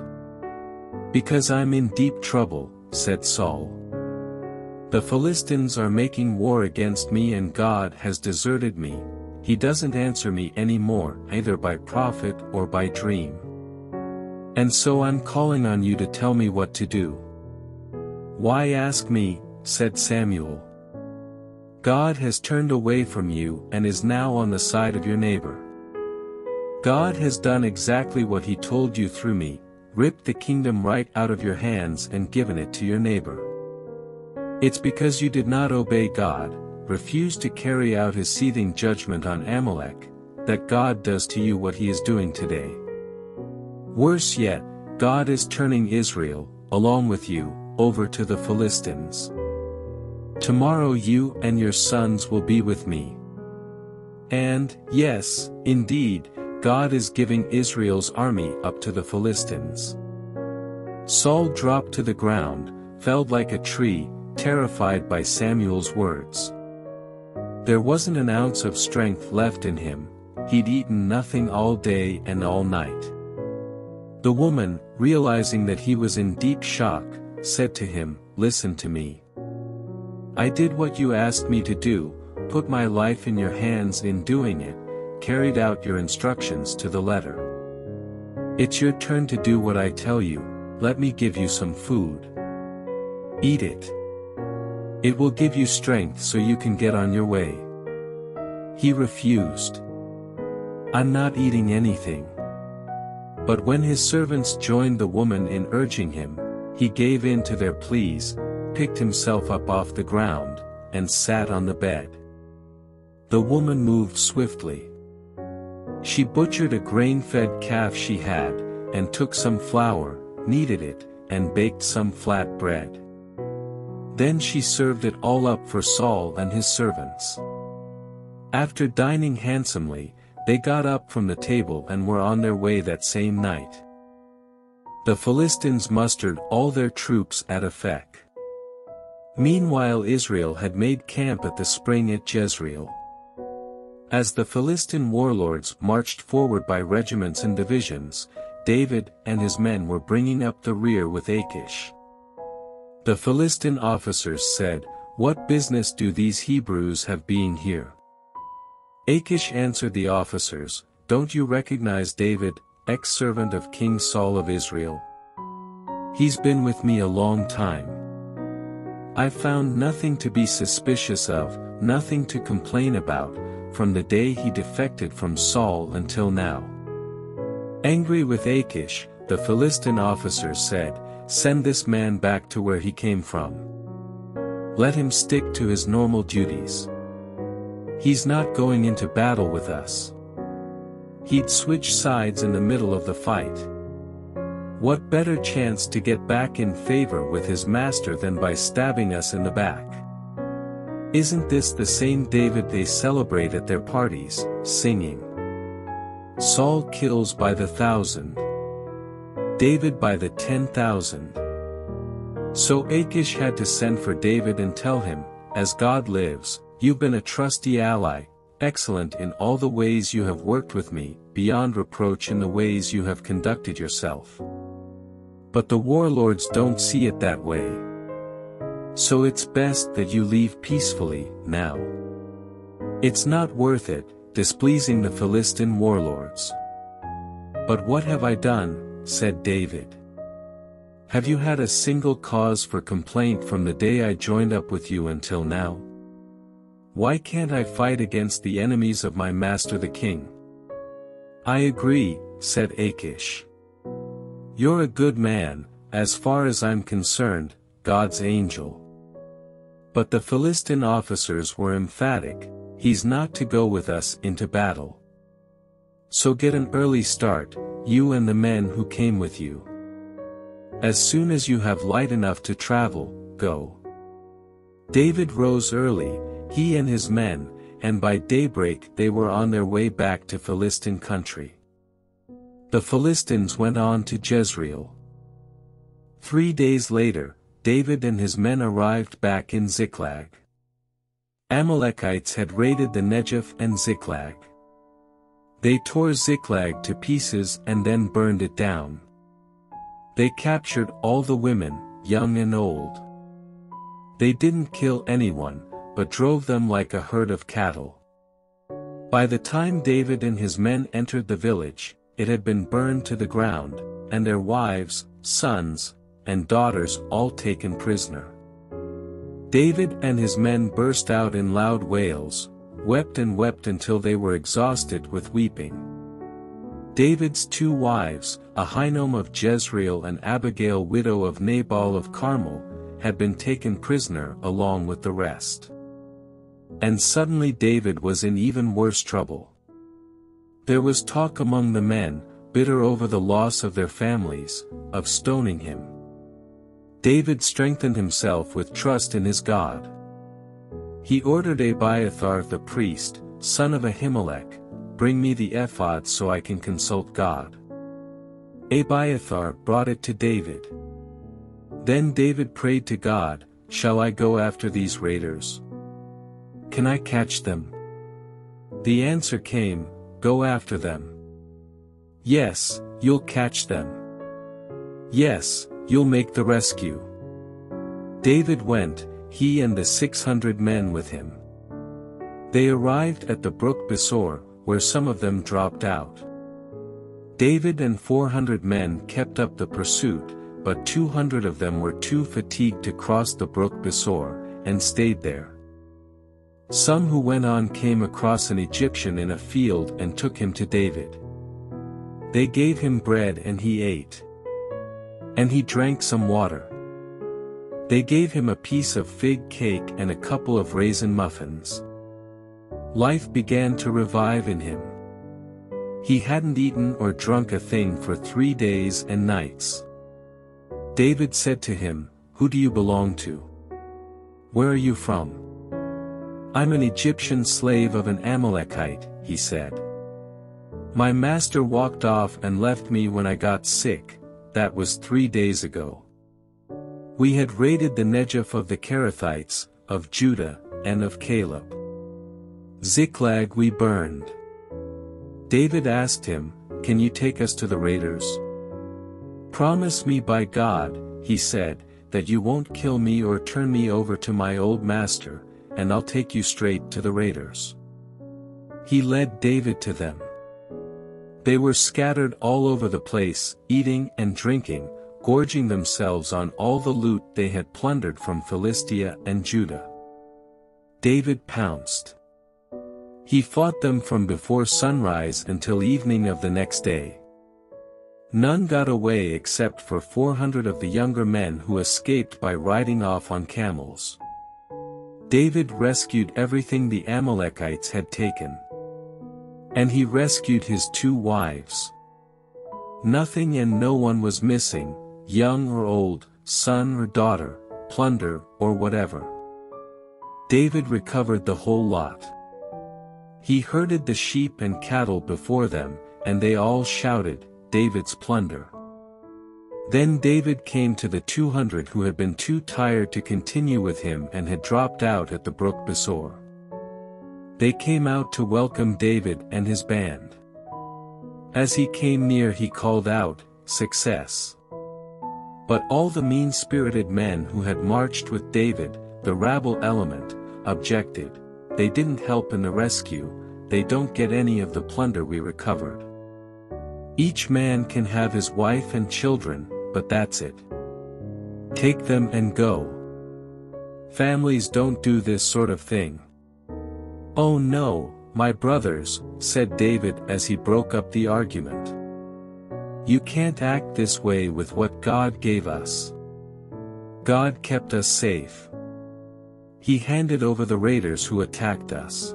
"Because I'm in deep trouble," said Saul. "The Philistines are making war against me and God has deserted me. He doesn't answer me anymore, either by prophet or by dream. And so I'm calling on you to tell me what to do." "Why ask me?" said Samuel. "God has turned away from you and is now on the side of your neighbor. God has done exactly what he told you through me, ripped the kingdom right out of your hands and given it to your neighbor. It's because you did not obey God, refused to carry out his seething judgment on Amalek, that God does to you what he is doing today. Worse yet, God is turning Israel, along with you, over to the Philistines. Tomorrow you and your sons will be with me." And, yes, indeed, God is giving Israel's army up to the Philistines. Saul dropped to the ground, felled like a tree, terrified by Samuel's words. There wasn't an ounce of strength left in him, he'd eaten nothing all day and all night. The woman, realizing that he was in deep shock, said to him, "Listen to me. I did what you asked me to do, put my life in your hands in doing it, carried out your instructions to the letter. It's your turn to do what I tell you. Let me give you some food. Eat it. It will give you strength so you can get on your way." He refused. "I'm not eating anything." But when his servants joined the woman in urging him, he gave in to their pleas, picked himself up off the ground, and sat on the bed. The woman moved swiftly. She butchered a grain-fed calf she had, and took some flour, kneaded it, and baked some flat bread. Then she served it all up for Saul and his servants. After dining handsomely, they got up from the table and were on their way that same night. The Philistines mustered all their troops at Aphek. Meanwhile Israel had made camp at the spring at Jezreel. As the Philistine warlords marched forward by regiments and divisions, David and his men were bringing up the rear with Achish. The Philistine officers said, "What business do these Hebrews have being here?" Achish answered the officers, "Don't you recognize David, ex-servant of King Saul of Israel? He's been with me a long time. I found nothing to be suspicious of, nothing to complain about, from the day he defected from Saul until now." Angry with Achish, the Philistine officers said, "Send this man back to where he came from. Let him stick to his normal duties. He's not going into battle with us. He'd switch sides in the middle of the fight." What better chance to get back in favor with his master than by stabbing us in the back? Isn't this the same David they celebrate at their parties, singing, Saul kills by the thousand, David by the ten thousand? So Achish had to send for David and tell him, as God lives, you've been a trusty ally, excellent in all the ways you have worked with me, beyond reproach in the ways you have conducted yourself. But the warlords don't see it that way. So it's best that you leave peacefully, now. It's not worth it, displeasing the Philistine warlords. But what have I done, said David? Have you had a single cause for complaint from the day I joined up with you until now? Why can't I fight against the enemies of my master the king? I agree, said Achish. You're a good man, as far as I'm concerned, God's angel. But the Philistine officers were emphatic, he's not to go with us into battle. So get an early start, you and the men who came with you. As soon as you have light enough to travel, go. David rose early, he and his men, and by daybreak they were on their way back to Philistine country. The Philistines went on to Jezreel. Three days later, David and his men arrived back in Ziklag. Amalekites had raided the Negev and Ziklag. They tore Ziklag to pieces and then burned it down. They captured all the women, young and old. They didn't kill anyone, but drove them like a herd of cattle. By the time David and his men entered the village, it had been burned to the ground, and their wives, sons, and daughters all taken prisoner. David and his men burst out in loud wails, wept and wept until they were exhausted with weeping. David's two wives, Ahinoam of Jezreel and Abigail widow of Nabal of Carmel, had been taken prisoner along with the rest. And suddenly David was in even worse trouble. There was talk among the men, bitter over the loss of their families, of stoning him. David strengthened himself with trust in his God. He ordered Abiathar the priest, son of Ahimelech, bring me the ephod so I can consult God. Abiathar brought it to David. Then David prayed to God, shall I go after these raiders? Can I catch them? The answer came, go after them. Yes, you'll catch them. Yes, you'll make the rescue. David went, he and the six hundred men with him. They arrived at the brook Besor, where some of them dropped out. David and four hundred men kept up the pursuit, but two hundred of them were too fatigued to cross the brook Besor, and stayed there. Some who went on came across an Egyptian in a field and took him to David. They gave him bread and he ate. And he drank some water. They gave him a piece of fig cake and a couple of raisin muffins. Life began to revive in him. He hadn't eaten or drunk a thing for three days and nights. David said to him, who do you belong to? Where are you from? I'm an Egyptian slave of an Amalekite, he said. My master walked off and left me when I got sick, that was three days ago. We had raided the Negev of the Kerethites, of Judah, and of Caleb. Ziklag we burned. David asked him, can you take us to the raiders? Promise me by God, he said, that you won't kill me or turn me over to my old master, and I'll take you straight to the raiders. He led David to them. They were scattered all over the place, eating and drinking, gorging themselves on all the loot they had plundered from Philistia and Judah. David pounced. He fought them from before sunrise until evening of the next day. None got away except for four hundred of the younger men who escaped by riding off on camels. David rescued everything the Amalekites had taken. And he rescued his two wives. Nothing and no one was missing, young or old, son or daughter, plunder, or whatever. David recovered the whole lot. He herded the sheep and cattle before them, and they all shouted, David's plunder. Then David came to the two hundred who had been too tired to continue with him and had dropped out at the brook Besor. They came out to welcome David and his band. As he came near he called out, Success! But all the mean-spirited men who had marched with David, the rabble element, objected. They didn't help in the rescue, they don't get any of the plunder we recovered. Each man can have his wife and children, but that's it. Take them and go. Families don't do this sort of thing. Oh no, my brothers, said David as he broke up the argument. You can't act this way with what God gave us. God kept us safe. He handed over the raiders who attacked us.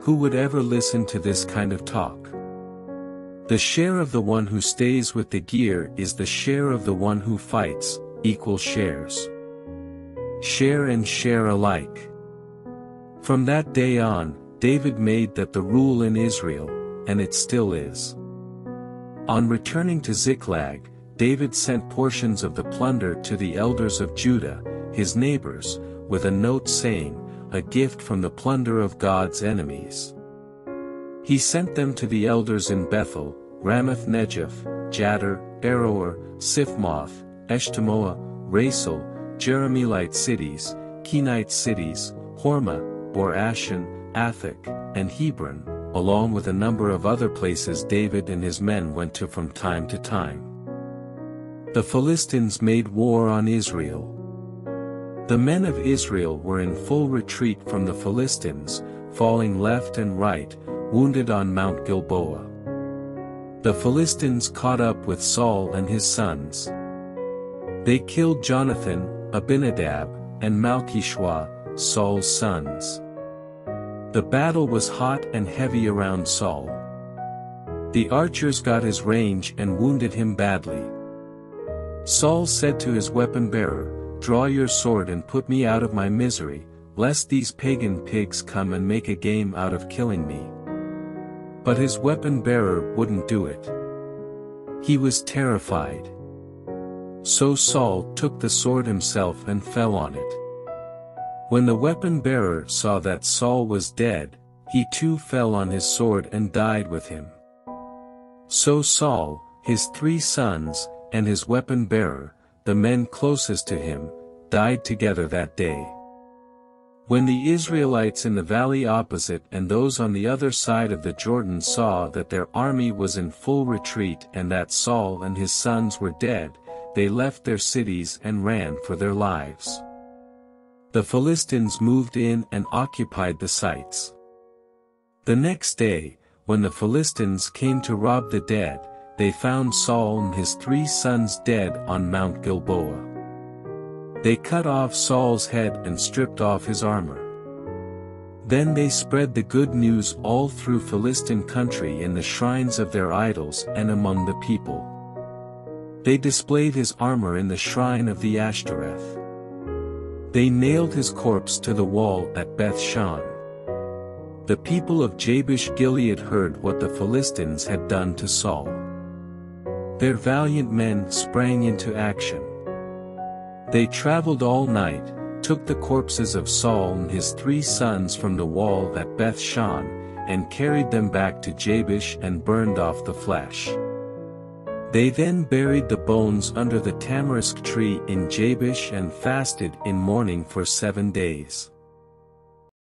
Who would ever listen to this kind of talk? The share of the one who stays with the gear is the share of the one who fights, equal shares. Share and share alike. From that day on, David made that the rule in Israel, and it still is. On returning to Ziklag, David sent portions of the plunder to the elders of Judah, his neighbors, with a note saying, a gift from the plunder of God's enemies. He sent them to the elders in Bethel, Ramath-Negev, Jadar, Aroer, Sifmoth, Eshtemoa, Rasel, Jeremilite cities, Kenite cities, Hormah, Bor Ashan, Athak, and Hebron, along with a number of other places David and his men went to from time to time. The Philistines made war on Israel. The men of Israel were in full retreat from the Philistines, falling left and right, wounded on Mount Gilboa. The Philistines caught up with Saul and his sons. They killed Jonathan, Abinadab, and Malchishua, Saul's sons. The battle was hot and heavy around Saul. The archers got his range and wounded him badly. Saul said to his weapon-bearer, Draw your sword and put me out of my misery, lest these pagan pigs come and make a game out of killing me. But his weapon-bearer wouldn't do it. He was terrified. So Saul took the sword himself and fell on it. When the weapon-bearer saw that Saul was dead, he too fell on his sword and died with him. So Saul, his three sons, and his weapon-bearer, the men closest to him, died together that day. When the Israelites in the valley opposite and those on the other side of the Jordan saw that their army was in full retreat and that Saul and his sons were dead, they left their cities and ran for their lives. The Philistines moved in and occupied the sites. The next day, when the Philistines came to rob the dead, they found Saul and his three sons dead on Mount Gilboa. They cut off Saul's head and stripped off his armor. Then they spread the good news all through Philistine country in the shrines of their idols and among the people. They displayed his armor in the shrine of the Ashtoreth. They nailed his corpse to the wall at Beth-shan. The people of Jabesh-Gilead heard what the Philistines had done to Saul. Their valiant men sprang into action. They traveled all night, took the corpses of Saul and his three sons from the wall at Bethshan, and carried them back to Jabesh and burned off the flesh. They then buried the bones under the tamarisk tree in Jabesh and fasted in mourning for seven days.